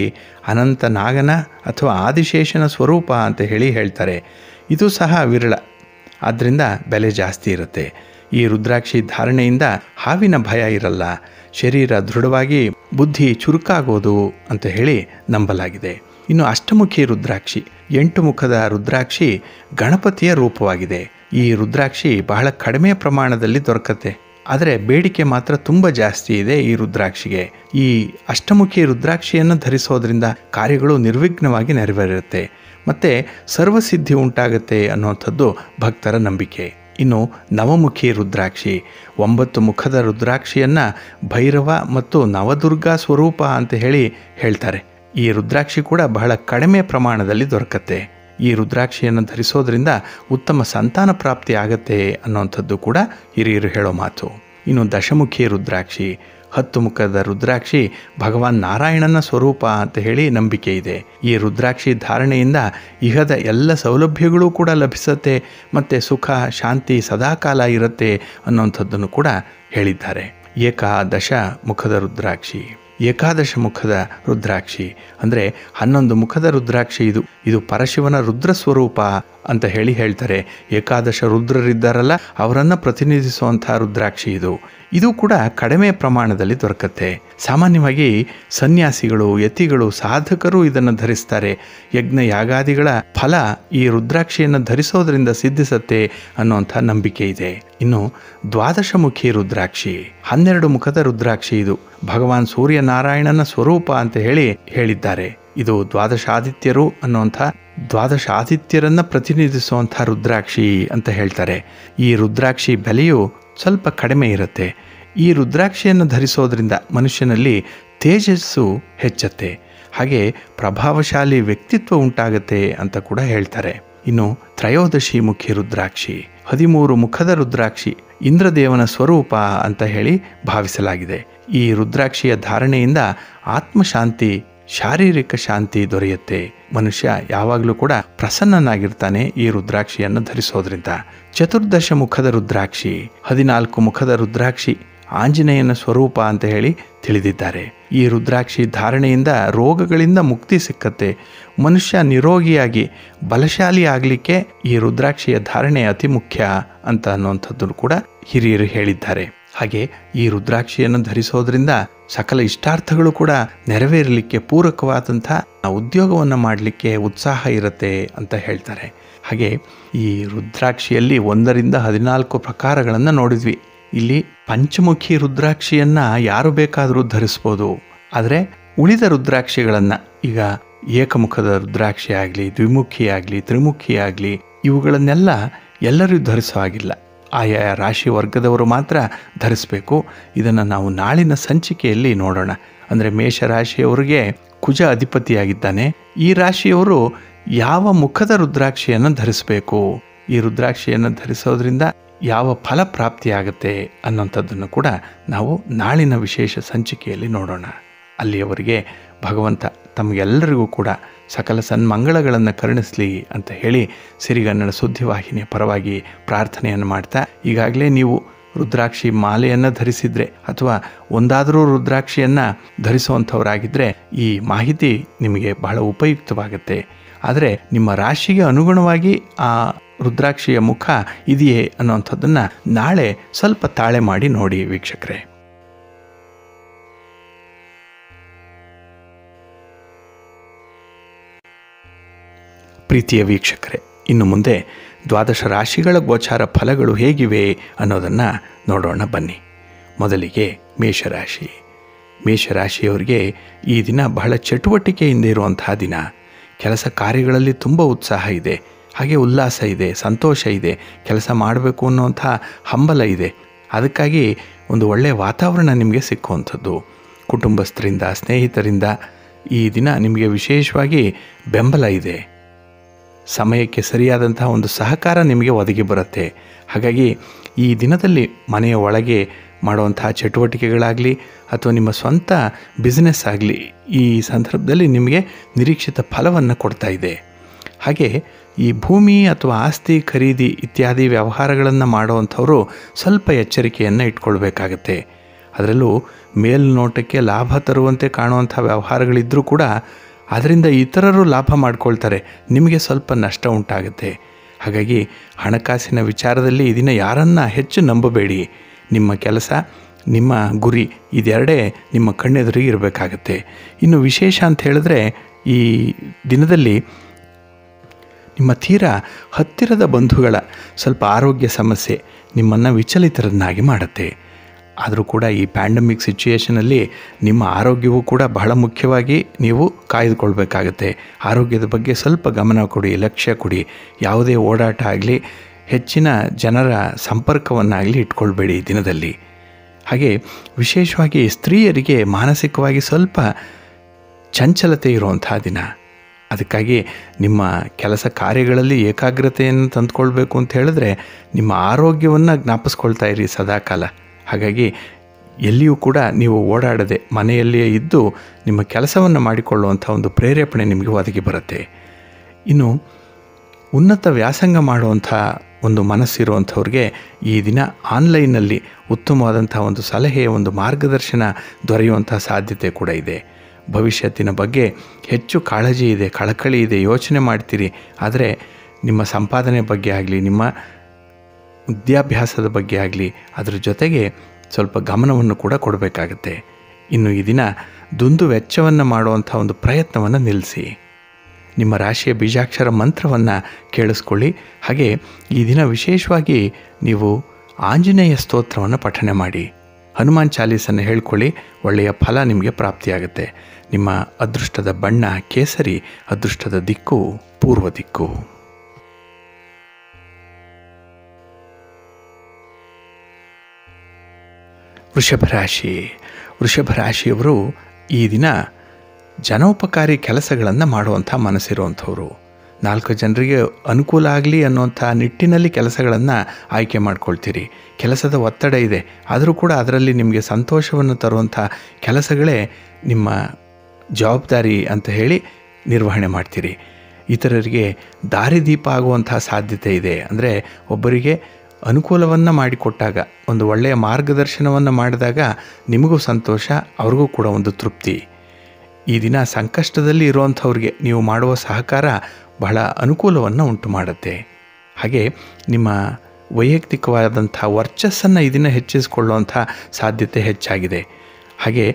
ಅನಂತ ನಾಗನ ಅಥವಾ ಆದಿಶೇಷನ ಸ್ವರೂಪ ಅಂತ ಹೇಳಿ ಹೇಳ್ತಾರೆ. ಇದು ಸಹ ವಿರಳ, ಆದ್ದರಿಂದ ಬೆಲೆ ಜಾಸ್ತಿ ಇರುತ್ತೆ. ಈ ರುದ್ರಾಕ್ಷಿ ಧಾರಣೆಯಿಂದ ಹಾವಿನ ಭಯ ಇರಲ್ಲ, ಶರೀರ ದೃಢವಾಗಿ ಬುದ್ಧಿ ಚುರುಕಾಗೋದು ಅಂತ ಹೇಳಿ ನಂಬಲಾಗಿದೆ. ಇನ್ನು ಅಷ್ಟಮುಖಿ ರುದ್ರಾಕ್ಷಿ, ಎಂಟು ಮುಖದ ರುದ್ರಾಕ್ಷಿ ಗಣಪತಿಯ ರೂಪವಾಗಿದೆ. ಈ ರುದ್ರಾಕ್ಷಿ ಬಹಳ ಕಡಿಮೆ ಪ್ರಮಾಣದಲ್ಲಿ ದೊರಕತ್ತೆ, ಆದರೆ ಬೇಡಿಕೆ ಮಾತ್ರ ತುಂಬ ಜಾಸ್ತಿ ಇದೆ ಈ ರುದ್ರಾಕ್ಷಿಗೆ. ಈ ಅಷ್ಟಮುಖಿ ರುದ್ರಾಕ್ಷಿಯನ್ನು ಧರಿಸೋದ್ರಿಂದ ಕಾರ್ಯಗಳು ನಿರ್ವಿಘ್ನವಾಗಿ ನೆರವೇರುತ್ತೆ ಮತ್ತು ಸರ್ವಸಿದ್ಧಿ ಉಂಟಾಗುತ್ತೆ ಅನ್ನುವಂಥದ್ದು ಭಕ್ತರ ನಂಬಿಕೆ. ಇನ್ನು ನವಮುಖಿ ರುದ್ರಾಕ್ಷಿ, ಒಂಬತ್ತು ಮುಖದ ರುದ್ರಾಕ್ಷಿಯನ್ನು ಭೈರವ ಮತ್ತು ನವದುರ್ಗಾ ಸ್ವರೂಪ ಅಂತ ಹೇಳಿ ಹೇಳ್ತಾರೆ. ಈ ರುದ್ರಾಕ್ಷಿ ಕೂಡ ಬಹಳ ಕಡಿಮೆ ಪ್ರಮಾಣದಲ್ಲಿ ದೊರಕತ್ತೆ. ಈ ರುದ್ರಾಕ್ಷಿಯನ್ನು ಧರಿಸೋದ್ರಿಂದ ಉತ್ತಮ ಸಂತಾನ ಪ್ರಾಪ್ತಿ ಆಗತ್ತೆ ಅನ್ನೋವಂಥದ್ದು ಕೂಡ ಹಿರಿಯರು ಹೇಳೋ ಮಾತು. ಇನ್ನು ದಶಮುಖಿ ರುದ್ರಾಕ್ಷಿ, ಹತ್ತು ಮುಖದ ರುದ್ರಾಕ್ಷಿ ಭಗವಾನ್ ನಾರಾಯಣನ ಸ್ವರೂಪ ಅಂತ ಹೇಳಿ ನಂಬಿಕೆ ಇದೆ. ಈ ರುದ್ರಾಕ್ಷಿ ಧಾರಣೆಯಿಂದ ಇಹದ ಎಲ್ಲ ಸೌಲಭ್ಯಗಳೂ ಕೂಡ ಲಭಿಸುತ್ತೆ ಮತ್ತು ಸುಖ, ಶಾಂತಿ ಸದಾಕಾಲ ಇರುತ್ತೆ ಅನ್ನೋವಂಥದ್ದನ್ನು ಕೂಡ ಹೇಳಿದ್ದಾರೆ. ಏಕಾದಶ ಮುಖದ ರುದ್ರಾಕ್ಷಿ, ಏಕಾದಶ ಮುಖದ ರುದ್ರಾಕ್ಷಿ ಅಂದರೆ ಹನ್ನೊಂದು ಮುಖದ ರುದ್ರಾಕ್ಷಿ ಇದು. ಇದು ಪರಶಿವನ ರುದ್ರ ಸ್ವರೂಪ ಅಂತ ಹೇಳಿ ಹೇಳ್ತಾರೆ. ಏಕಾದಶ ರುದ್ರರಿದ್ದಾರಲ್ಲ ಅವರನ್ನು ಪ್ರತಿನಿಧಿಸುವಂತಹ ರುದ್ರಾಕ್ಷಿ ಇದು. ಇದು ಕೂಡ ಕಡಿಮೆ ಪ್ರಮಾಣದಲ್ಲಿ ದೊರಕತ್ತೆ. ಸಾಮಾನ್ಯವಾಗಿ ಸನ್ಯಾಸಿಗಳು, ಯತಿಗಳು, ಸಾಧಕರು ಇದನ್ನು ಧರಿಸ್ತಾರೆ. ಯಜ್ಞ ಯಾಗಾದಿಗಳ ಫಲ ಈ ರುದ್ರಾಕ್ಷಿಯನ್ನು ಧರಿಸೋದ್ರಿಂದ ಸಿದ್ಧಿಸತ್ತೆ ಅನ್ನುವಂಥ ನಂಬಿಕೆ ಇದೆ. ಇನ್ನು ದ್ವಾದಶಮುಖಿ ರುದ್ರಾಕ್ಷಿ, ಹನ್ನೆರಡು ಮುಖದ ರುದ್ರಾಕ್ಷಿ. ಇದು ಭಗವಾನ್ ಸೂರ್ಯನಾರಾಯಣನ ಸ್ವರೂಪ ಅಂತ ಹೇಳಿ ಹೇಳಿದ್ದಾರೆ. ಇದು ದ್ವಾದಶಾದಿತ್ಯರು ಅನ್ನುವಂಥ ದ್ವಾದಶಾದಿತ್ಯರನ್ನ ಪ್ರತಿನಿಧಿಸುವಂಥ ರುದ್ರಾಕ್ಷಿ ಅಂತ ಹೇಳ್ತಾರೆ. ಈ ರುದ್ರಾಕ್ಷಿ ಬೆಲೆಯು ಸ್ವಲ್ಪ ಕಡಿಮೆ ಇರುತ್ತೆ. ಈ ರುದ್ರಾಕ್ಷಿಯನ್ನು ಧರಿಸೋದ್ರಿಂದ ಮನುಷ್ಯನಲ್ಲಿ ತೇಜಸ್ಸು ಹೆಚ್ಚತ್ತೆ, ಹಾಗೆ ಪ್ರಭಾವಶಾಲಿ ವ್ಯಕ್ತಿತ್ವ ಉಂಟಾಗತ್ತೆ ಅಂತ ಕೂಡ ಹೇಳ್ತಾರೆ. ಇನ್ನು ತ್ರಯೋದಶಿ ಮುಖಿ ರುದ್ರಾಕ್ಷಿ, ಹದಿಮೂರು ಮುಖದ ರುದ್ರಾಕ್ಷಿ, ಇಂದ್ರದೇವನ ಸ್ವರೂಪ ಅಂತ ಹೇಳಿ ಭಾವಿಸಲಾಗಿದೆ. ಈ ರುದ್ರಾಕ್ಷಿಯ ಧಾರಣೆಯಿಂದ ಆತ್ಮಶಾಂತಿ, ಶಾರೀರಿಕ ಶಾಂತಿ ದೊರೆಯುತ್ತೆ. ಮನುಷ್ಯ ಯಾವಾಗಲೂ ಕೂಡ ಪ್ರಸನ್ನನಾಗಿರ್ತಾನೆ ಈ ರುದ್ರಾಕ್ಷಿಯನ್ನು ಧರಿಸೋದ್ರಿಂದ. ಚತುರ್ದಶ ಮುಖದ ರುದ್ರಾಕ್ಷಿ, ಹದಿನಾಲ್ಕು ಮುಖದ ರುದ್ರಾಕ್ಷಿ, ಆಂಜನೇಯನ ಸ್ವರೂಪ ಅಂತ ಹೇಳಿ ತಿಳಿದಿದ್ದಾರೆ. ಈ ರುದ್ರಾಕ್ಷಿ ಧಾರಣೆಯಿಂದ ರೋಗಗಳಿಂದ ಮುಕ್ತಿ ಸಿಕ್ಕತ್ತೆ. ಮನುಷ್ಯ ನಿರೋಗಿಯಾಗಿ ಬಲಶಾಲಿ ಆಗಲಿಕ್ಕೆ ಈ ರುದ್ರಾಕ್ಷಿಯ ಧಾರಣೆ ಅತಿ ಮುಖ್ಯ ಅಂತ ಅನ್ನುವಂಥದ್ದನ್ನು ಕೂಡ ಹಿರಿಯರು ಹೇಳಿದ್ದಾರೆ. ಹಾಗೆ ಈ ರುದ್ರಾಕ್ಷಿಯನ್ನು ಧರಿಸೋದ್ರಿಂದ ಸಕಲ ಇಷ್ಟಾರ್ಥಗಳು ಕೂಡ ನೆರವೇರಲಿಕ್ಕೆ ಪೂರಕವಾದಂಥ ಉದ್ಯೋಗವನ್ನು ಮಾಡಲಿಕ್ಕೆ ಉತ್ಸಾಹ ಇರುತ್ತೆ ಅಂತ ಹೇಳ್ತಾರೆ. ಹಾಗೆ ಈ ರುದ್ರಾಕ್ಷಿಯಲ್ಲಿ ಒಂದರಿಂದ ಹದಿನಾಲ್ಕು ಪ್ರಕಾರಗಳನ್ನು ನೋಡಿದ್ವಿ. ಇಲ್ಲಿ ಪಂಚಮುಖಿ ರುದ್ರಾಕ್ಷಿಯನ್ನು ಯಾರು ಬೇಕಾದರೂ ಧರಿಸ್ಬೋದು. ಆದರೆ ಉಳಿದ ರುದ್ರಾಕ್ಷಿಗಳನ್ನು, ಈಗ ಏಕಮುಖದ ರುದ್ರಾಕ್ಷಿ ಆಗಲಿ, ದ್ವಿಮುಖಿ ಆಗಲಿ, ತ್ರಿಮುಖಿ ಆಗಲಿ, ಇವುಗಳನ್ನೆಲ್ಲ ಎಲ್ಲರೂ ಧರಿಸೋ ಹಾಗಿಲ್ಲ. ಆಯಾ ರಾಶಿ ವರ್ಗದವರು ಮಾತ್ರ ಧರಿಸಬೇಕು. ಇದನ್ನು ನಾವು ನಾಳಿನ ಸಂಚಿಕೆಯಲ್ಲಿ ನೋಡೋಣ. ಅಂದರೆ ಮೇಷರಾಶಿಯವರಿಗೆ ಕುಜ ಅಧಿಪತಿಯಾಗಿದ್ದಾನೆ. ಈ ರಾಶಿಯವರು ಯಾವ ಮುಖದ ರುದ್ರಾಕ್ಷಿಯನ್ನು ಧರಿಸಬೇಕು, ಈ ರುದ್ರಾಕ್ಷಿಯನ್ನು ಧರಿಸೋದ್ರಿಂದ ಯಾವ ಫಲ ಪ್ರಾಪ್ತಿಯಾಗುತ್ತೆ ಅನ್ನೋಂಥದ್ದನ್ನು ಕೂಡ ನಾವು ನಾಳಿನ ವಿಶೇಷ ಸಂಚಿಕೆಯಲ್ಲಿ ನೋಡೋಣ. ಅಲ್ಲಿಯವರೆಗೆ ಭಗವಂತ ತಮಗೆಲ್ಲರಿಗೂ ಕೂಡ ಸಕಲ ಸನ್ಮಂಗಳಗಳನ್ನು ಕರುಣಿಸಲಿ ಅಂತ ಹೇಳಿ ಸಿರಿಗನ್ನಡ ಸುದ್ದಿವಾಹಿನಿಯ ಪರವಾಗಿ ಪ್ರಾರ್ಥನೆಯನ್ನು ಮಾಡ್ತಾ, ಈಗಾಗಲೇ ನೀವು ರುದ್ರಾಕ್ಷಿ ಮಾಲೆಯನ್ನು ಧರಿಸಿದರೆ ಅಥವಾ ಒಂದಾದರೂ ರುದ್ರಾಕ್ಷಿಯನ್ನು ಧರಿಸುವಂಥವರಾಗಿದ್ದರೆ ಈ ಮಾಹಿತಿ ನಿಮಗೆ ಬಹಳ ಉಪಯುಕ್ತವಾಗುತ್ತೆ. ಆದರೆ ನಿಮ್ಮ ರಾಶಿಗೆ ಅನುಗುಣವಾಗಿ ಆ ರುದ್ರಾಕ್ಷಿಯ ಮುಖ ಇದೆಯೇ ಅನ್ನೋವಂಥದ್ದನ್ನು ನಾಳೆ ಸ್ವಲ್ಪ ತಾಳೆ ಮಾಡಿ ನೋಡಿ ವೀಕ್ಷಕರೇ. ಪ್ರೀತಿಯ ವೀಕ್ಷಕರೇ, ಇನ್ನು ಮುಂದೆ ದ್ವಾದಶ ರಾಶಿಗಳ ಗೋಚಾರ ಫಲಗಳು ಹೇಗಿವೆ ಅನ್ನೋದನ್ನು ನೋಡೋಣ ಬನ್ನಿ. ಮೊದಲಿಗೆ ಮೇಷರಾಶಿ. ಮೇಷರಾಶಿಯವರಿಗೆ ಈ ದಿನ ಬಹಳ ಚಟುವಟಿಕೆಯಿಂದ ಇರುವಂತಹ ದಿನ. ಕೆಲಸ ಕಾರ್ಯಗಳಲ್ಲಿ ತುಂಬ ಉತ್ಸಾಹ ಇದೆ, ಹಾಗೆ ಉಲ್ಲಾಸ ಇದೆ, ಸಂತೋಷ ಇದೆ, ಕೆಲಸ ಮಾಡಬೇಕು ಅನ್ನೋಂಥ ಹಂಬಲ ಇದೆ. ಅದಕ್ಕಾಗಿ ಒಂದು ಒಳ್ಳೆಯ ವಾತಾವರಣ ನಿಮಗೆ ಸಿಕ್ಕುವಂಥದ್ದು. ಕುಟುಂಬಸ್ಥರಿಂದ, ಸ್ನೇಹಿತರಿಂದ ಈ ದಿನ ನಿಮಗೆ ವಿಶೇಷವಾಗಿ ಬೆಂಬಲ ಇದೆ. ಸಮಯಕ್ಕೆ ಸರಿಯಾದಂತಹ ಒಂದು ಸಹಕಾರ ನಿಮಗೆ ಒದಗಿ ಬರುತ್ತೆ. ಹಾಗಾಗಿ ಈ ದಿನದಲ್ಲಿ ಮನೆಯ ಒಳಗೆ ಮಾಡುವಂತಹ ಚಟುವಟಿಕೆಗಳಾಗಲಿ ಅಥವಾ ನಿಮ್ಮ ಸ್ವಂತ ಬಿಸ್ನೆಸ್ ಆಗಲಿ ಈ ಸಂದರ್ಭದಲ್ಲಿ ನಿಮಗೆ ನಿರೀಕ್ಷಿತ ಫಲವನ್ನು ಕೊಡ್ತಾ ಇದೆ. ಹಾಗೆ ಈ ಭೂಮಿ ಅಥವಾ ಆಸ್ತಿ ಖರೀದಿ ಇತ್ಯಾದಿ ವ್ಯವಹಾರಗಳನ್ನು ಮಾಡುವಂಥವರು ಸ್ವಲ್ಪ ಎಚ್ಚರಿಕೆಯನ್ನು ಇಟ್ಕೊಳ್ಬೇಕಾಗತ್ತೆ. ಅದರಲ್ಲೂ ಮೇಲ್ನೋಟಕ್ಕೆ ಲಾಭ ತರುವಂತೆ ಕಾಣುವಂಥ ವ್ಯವಹಾರಗಳಿದ್ದರೂ ಕೂಡ ಅದರಿಂದ ಇತರರು ಲಾಭ ಮಾಡಿಕೊಳ್ತಾರೆ, ನಿಮಗೆ ಸ್ವಲ್ಪ ನಷ್ಟ ಉಂಟಾಗುತ್ತೆ. ಹಾಗಾಗಿ ಹಣಕಾಸಿನ ವಿಚಾರದಲ್ಲಿ ಇದನ್ನು ಯಾರನ್ನು ಹೆಚ್ಚು ನಂಬಬೇಡಿ. ನಿಮ್ಮ ಕೆಲಸ, ನಿಮ್ಮ ಗುರಿ ಇದೆರಡೇ ನಿಮ್ಮ ಕಣ್ಣೆದುರಿಗೆ ಇರಬೇಕಾಗತ್ತೆ. ಇನ್ನು ವಿಶೇಷ ಅಂತ ಹೇಳಿದ್ರೆ ಈ ದಿನದಲ್ಲಿ ನಿಮ್ಮ ತೀರಾ ಹತ್ತಿರದ ಬಂಧುಗಳ ಸ್ವಲ್ಪ ಆರೋಗ್ಯ ಸಮಸ್ಯೆ ನಿಮ್ಮನ್ನು ವಿಚಲಿತರನ್ನಾಗಿ ಮಾಡುತ್ತೆ. ಆದರೂ ಕೂಡ ಈ ಪ್ಯಾಂಡಮಿಕ್ ಸಿಚುಯೇಷನಲ್ಲಿ ನಿಮ್ಮ ಆರೋಗ್ಯವೂ ಕೂಡ ಬಹಳ ಮುಖ್ಯವಾಗಿ ನೀವು ಕಾಯ್ದುಕೊಳ್ಬೇಕಾಗತ್ತೆ. ಆರೋಗ್ಯದ ಬಗ್ಗೆ ಸ್ವಲ್ಪ ಗಮನ ಕೊಡಿ, ಲಕ್ಷ್ಯ ಕೊಡಿ. ಯಾವುದೇ ಓಡಾಟ ಆಗಲಿ, ಹೆಚ್ಚಿನ ಜನರ ಸಂಪರ್ಕವನ್ನಾಗಲಿ ಇಟ್ಕೊಳ್ಬೇಡಿ ಈ ದಿನದಲ್ಲಿ. ಹಾಗೆ ವಿಶೇಷವಾಗಿ ಸ್ತ್ರೀಯರಿಗೆ ಮಾನಸಿಕವಾಗಿ ಸ್ವಲ್ಪ ಚಂಚಲತೆ ಇರುವಂಥ ದಿನ. ಅದಕ್ಕಾಗಿ ನಿಮ್ಮ ಕೆಲಸ ಕಾರ್ಯಗಳಲ್ಲಿ ಏಕಾಗ್ರತೆಯನ್ನು ತಂದುಕೊಳ್ಬೇಕು ಅಂತ ಹೇಳಿದ್ರೆ ನಿಮ್ಮ ಆರೋಗ್ಯವನ್ನು ಜ್ಞಾಪಿಸ್ಕೊಳ್ತಾ ಇರಿ ಸದಾಕಾಲ. ಹಾಗಾಗಿ ಎಲ್ಲಿಯೂ ಕೂಡ ನೀವು ಓಡಾಡದೆ ಮನೆಯಲ್ಲಿಯೇ ಇದ್ದು ನಿಮ್ಮ ಕೆಲಸವನ್ನು ಮಾಡಿಕೊಳ್ಳುವಂಥ ಒಂದು ಪ್ರೇರೇಪಣೆ ನಿಮಗೆ ಒದಗಿ ಬರುತ್ತೆ. ಇನ್ನು ಉನ್ನತ ವ್ಯಾಸಂಗ ಮಾಡುವಂಥ ಒಂದು ಮನಸ್ಸಿರುವಂಥವ್ರಿಗೆ ಈ ದಿನ ಆನ್ಲೈನಲ್ಲಿ ಉತ್ತಮವಾದಂಥ ಒಂದು ಸಲಹೆ, ಒಂದು ಮಾರ್ಗದರ್ಶನ ದೊರೆಯುವಂಥ ಸಾಧ್ಯತೆ ಕೂಡ ಇದೆ. ಭವಿಷ್ಯತ್ತಿನ ಬಗ್ಗೆ ಹೆಚ್ಚು ಕಾಳಜಿ ಇದೆ, ಕಳಕಳಿ ಇದೆ, ಯೋಚನೆ ಮಾಡ್ತೀರಿ. ಆದರೆ ನಿಮ್ಮ ಸಂಪಾದನೆ ಬಗ್ಗೆ ಆಗಲಿ, ನಿಮ್ಮ ವಿದ್ಯಾಭ್ಯಾಸದ ಬಗ್ಗೆ ಆಗಲಿ, ಅದರ ಜೊತೆಗೆ ಸ್ವಲ್ಪ ಗಮನವನ್ನು ಕೂಡ ಕೊಡಬೇಕಾಗತ್ತೆ. ಇನ್ನು ಈ ದಿನ ದುಂದು ವೆಚ್ಚವನ್ನು ಮಾಡುವಂಥ ಒಂದು ಪ್ರಯತ್ನವನ್ನು ನಿಲ್ಲಿಸಿ. ನಿಮ್ಮ ರಾಶಿಯ ಬೀಜಾಕ್ಷರ ಮಂತ್ರವನ್ನು ಕೇಳಿಸ್ಕೊಳ್ಳಿ. ಹಾಗೆ ಈ ದಿನ ವಿಶೇಷವಾಗಿ ನೀವು ಆಂಜನೇಯ ಸ್ತೋತ್ರವನ್ನು ಪಠನೆ ಮಾಡಿ, ಹನುಮಾನ್ ಚಾಲೀಸನ್ನು ಹೇಳ್ಕೊಳ್ಳಿ. ಒಳ್ಳೆಯ ಫಲ ನಿಮಗೆ ಪ್ರಾಪ್ತಿಯಾಗುತ್ತೆ. ನಿಮ್ಮ ಅದೃಷ್ಟದ ಬಣ್ಣ ಕೇಸರಿ, ಅದೃಷ್ಟದ ದಿಕ್ಕು ಪೂರ್ವ ದಿಕ್ಕು. ವೃಷಭ ರಾಶಿ. ವೃಷಭ ರಾಶಿಯವರು ಈ ದಿನ ಜನೋಪಕಾರಿ ಕೆಲಸಗಳನ್ನು ಮಾಡುವಂಥ ಮನಸ್ಸಿರುವಂಥವ್ರು. ನಾಲ್ಕು ಜನರಿಗೆ ಅನುಕೂಲ ಆಗಲಿ ಅನ್ನುವಂಥ ನಿಟ್ಟಿನಲ್ಲಿ ಕೆಲಸಗಳನ್ನು ಆಯ್ಕೆ ಮಾಡ್ಕೊಳ್ತೀರಿ. ಕೆಲಸದ ಒತ್ತಡ ಇದೆ, ಆದರೂ ಕೂಡ ಅದರಲ್ಲಿ ನಿಮಗೆ ಸಂತೋಷವನ್ನು ತರುವಂಥ ಕೆಲಸಗಳೇ ನಿಮ್ಮ ಜವಾಬ್ದಾರಿ ಅಂತ ಹೇಳಿ ನಿರ್ವಹಣೆ ಮಾಡ್ತೀರಿ. ಇತರರಿಗೆ ದಾರಿದೀಪ ಆಗುವಂಥ ಸಾಧ್ಯತೆ ಇದೆ. ಅಂದರೆ ಒಬ್ಬರಿಗೆ ಅನುಕೂಲವನ್ನು ಮಾಡಿಕೊಟ್ಟಾಗ, ಒಂದು ಒಳ್ಳೆಯ ಮಾರ್ಗದರ್ಶನವನ್ನು ಮಾಡಿದಾಗ ನಿಮಗೂ ಸಂತೋಷ, ಅವ್ರಿಗೂ ಕೂಡ ಒಂದು ತೃಪ್ತಿ. ಈ ದಿನ ಸಂಕಷ್ಟದಲ್ಲಿ ಇರುವಂಥವ್ರಿಗೆ ನೀವು ಮಾಡುವ ಸಹಕಾರ ಬಹಳ ಅನುಕೂಲವನ್ನು ಉಂಟು ಮಾಡುತ್ತೆ. ಹಾಗೆ ನಿಮ್ಮ ವೈಯಕ್ತಿಕವಾದಂಥ ವರ್ಚಸ್ಸನ್ನು ಈ ದಿನ ಹೆಚ್ಚಿಸಿಕೊಳ್ಳುವಂಥ ಸಾಧ್ಯತೆ ಹೆಚ್ಚಾಗಿದೆ. ಹಾಗೆ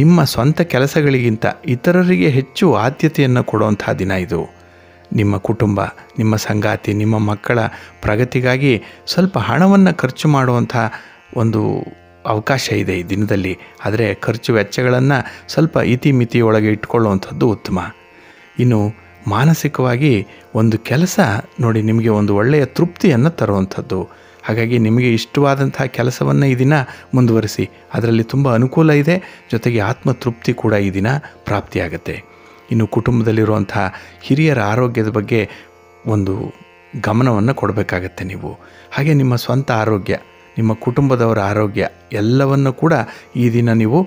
ನಿಮ್ಮ ಸ್ವಂತ ಕೆಲಸಗಳಿಗಿಂತ ಇತರರಿಗೆ ಹೆಚ್ಚು ಆದ್ಯತೆಯನ್ನು ಕೊಡುವಂಥ ದಿನ ಇದು. ನಿಮ್ಮ ಕುಟುಂಬ, ನಿಮ್ಮ ಸಂಗಾತಿ, ನಿಮ್ಮ ಮಕ್ಕಳ ಪ್ರಗತಿಗಾಗಿ ಸ್ವಲ್ಪ ಹಣವನ್ನು ಖರ್ಚು ಮಾಡುವಂಥ ಒಂದು ಅವಕಾಶ ಇದೆ ಈ ದಿನದಲ್ಲಿ. ಆದರೆ ಖರ್ಚು ವೆಚ್ಚಗಳನ್ನು ಸ್ವಲ್ಪ ಇತಿ ಮಿತಿಯೊಳಗೆ ಇಟ್ಕೊಳ್ಳುವಂಥದ್ದು ಉತ್ತಮ. ಇನ್ನು ಮಾನಸಿಕವಾಗಿ ಒಂದು ಕೆಲಸ ನೋಡಿ ನಿಮಗೆ ಒಂದು ಒಳ್ಳೆಯ ತೃಪ್ತಿಯನ್ನು ತರುವಂಥದ್ದು. ಹಾಗಾಗಿ ನಿಮಗೆ ಇಷ್ಟವಾದಂಥ ಕೆಲಸವನ್ನು ಈ ದಿನ ಮುಂದುವರಿಸಿ, ಅದರಲ್ಲಿ ತುಂಬ ಅನುಕೂಲ ಇದೆ. ಜೊತೆಗೆ ಆತ್ಮತೃಪ್ತಿ ಕೂಡ ಈ ದಿನ ಪ್ರಾಪ್ತಿಯಾಗುತ್ತೆ. ಇನ್ನು ಕುಟುಂಬದಲ್ಲಿರುವಂಥ ಹಿರಿಯರ ಆರೋಗ್ಯದ ಬಗ್ಗೆ ಒಂದು ಗಮನವನ್ನು ಕೊಡಬೇಕಾಗತ್ತೆ ನೀವು. ಹಾಗೆ ನಿಮ್ಮ ಸ್ವಂತ ಆರೋಗ್ಯ, ನಿಮ್ಮ ಕುಟುಂಬದವರ ಆರೋಗ್ಯ ಎಲ್ಲವನ್ನು ಕೂಡ ಈ ದಿನ ನೀವು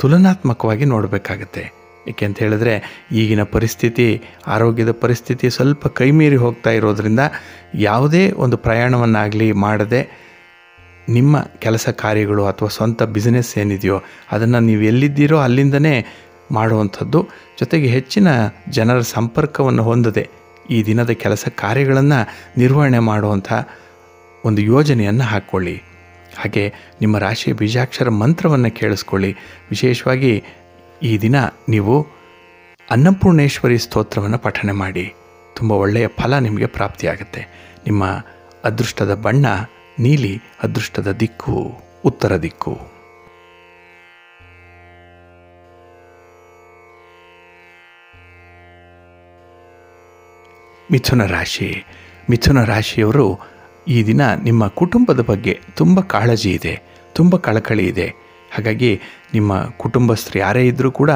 ತುಲನಾತ್ಮಕವಾಗಿ ನೋಡಬೇಕಾಗತ್ತೆ. ಏಕೆ ಅಂತ ಹೇಳಿದ್ರೆ ಈಗಿನ ಪರಿಸ್ಥಿತಿ, ಆರೋಗ್ಯದ ಪರಿಸ್ಥಿತಿ ಸ್ವಲ್ಪ ಕೈಮೀರಿ ಹೋಗ್ತಾ ಇರೋದರಿಂದ ಯಾವುದೇ ಒಂದು ಪ್ರಯಾಣವನ್ನಾಗಲಿ ಮಾಡದೆ ನಿಮ್ಮ ಕೆಲಸ ಕಾರ್ಯಗಳು ಅಥವಾ ಸ್ವಂತ ಬಿಸ್ನೆಸ್ ಏನಿದೆಯೋ ಅದನ್ನು ನೀವು ಎಲ್ಲಿದ್ದೀರೋ ಅಲ್ಲಿಂದನೇ ಮಾಡುವಂಥದ್ದು. ಜೊತೆಗೆ ಹೆಚ್ಚಿನ ಜನರ ಸಂಪರ್ಕವನ್ನು ಹೊಂದದೆ ಈ ದಿನದ ಕೆಲಸ ಕಾರ್ಯಗಳನ್ನು ನಿರ್ವಹಣೆ ಮಾಡುವಂಥ ಒಂದು ಯೋಜನೆಯನ್ನು ಹಾಕ್ಕೊಳ್ಳಿ. ಹಾಗೆ ನಿಮ್ಮ ರಾಶಿ ಬೀಜಾಕ್ಷರ ಮಂತ್ರವನ್ನು ಕೇಳಿಸ್ಕೊಳ್ಳಿ. ವಿಶೇಷವಾಗಿ ಈ ದಿನ ನೀವು ಅನ್ನಪೂರ್ಣೇಶ್ವರಿ ಸ್ತೋತ್ರವನ್ನು ಪಠನೆ ಮಾಡಿ. ತುಂಬ ಒಳ್ಳೆಯ ಫಲ ನಿಮಗೆ ಪ್ರಾಪ್ತಿಯಾಗುತ್ತೆ. ನಿಮ್ಮ ಅದೃಷ್ಟದ ಬಣ್ಣ ನೀಲಿ, ಅದೃಷ್ಟದ ದಿಕ್ಕು ಉತ್ತರ ದಿಕ್ಕು. ಮಿಥುನ ರಾಶಿ. ಮಿಥುನ ರಾಶಿಯವರು ಈ ದಿನ ನಿಮ್ಮ ಕುಟುಂಬದ ಬಗ್ಗೆ ತುಂಬ ಕಾಳಜಿ ಇದೆ, ತುಂಬ ಕಳಕಳಿ ಇದೆ. ಹಾಗಾಗಿ ನಿಮ್ಮ ಕುಟುಂಬಸ್ಥರು ಯಾರೇ ಇದ್ದರೂ ಕೂಡ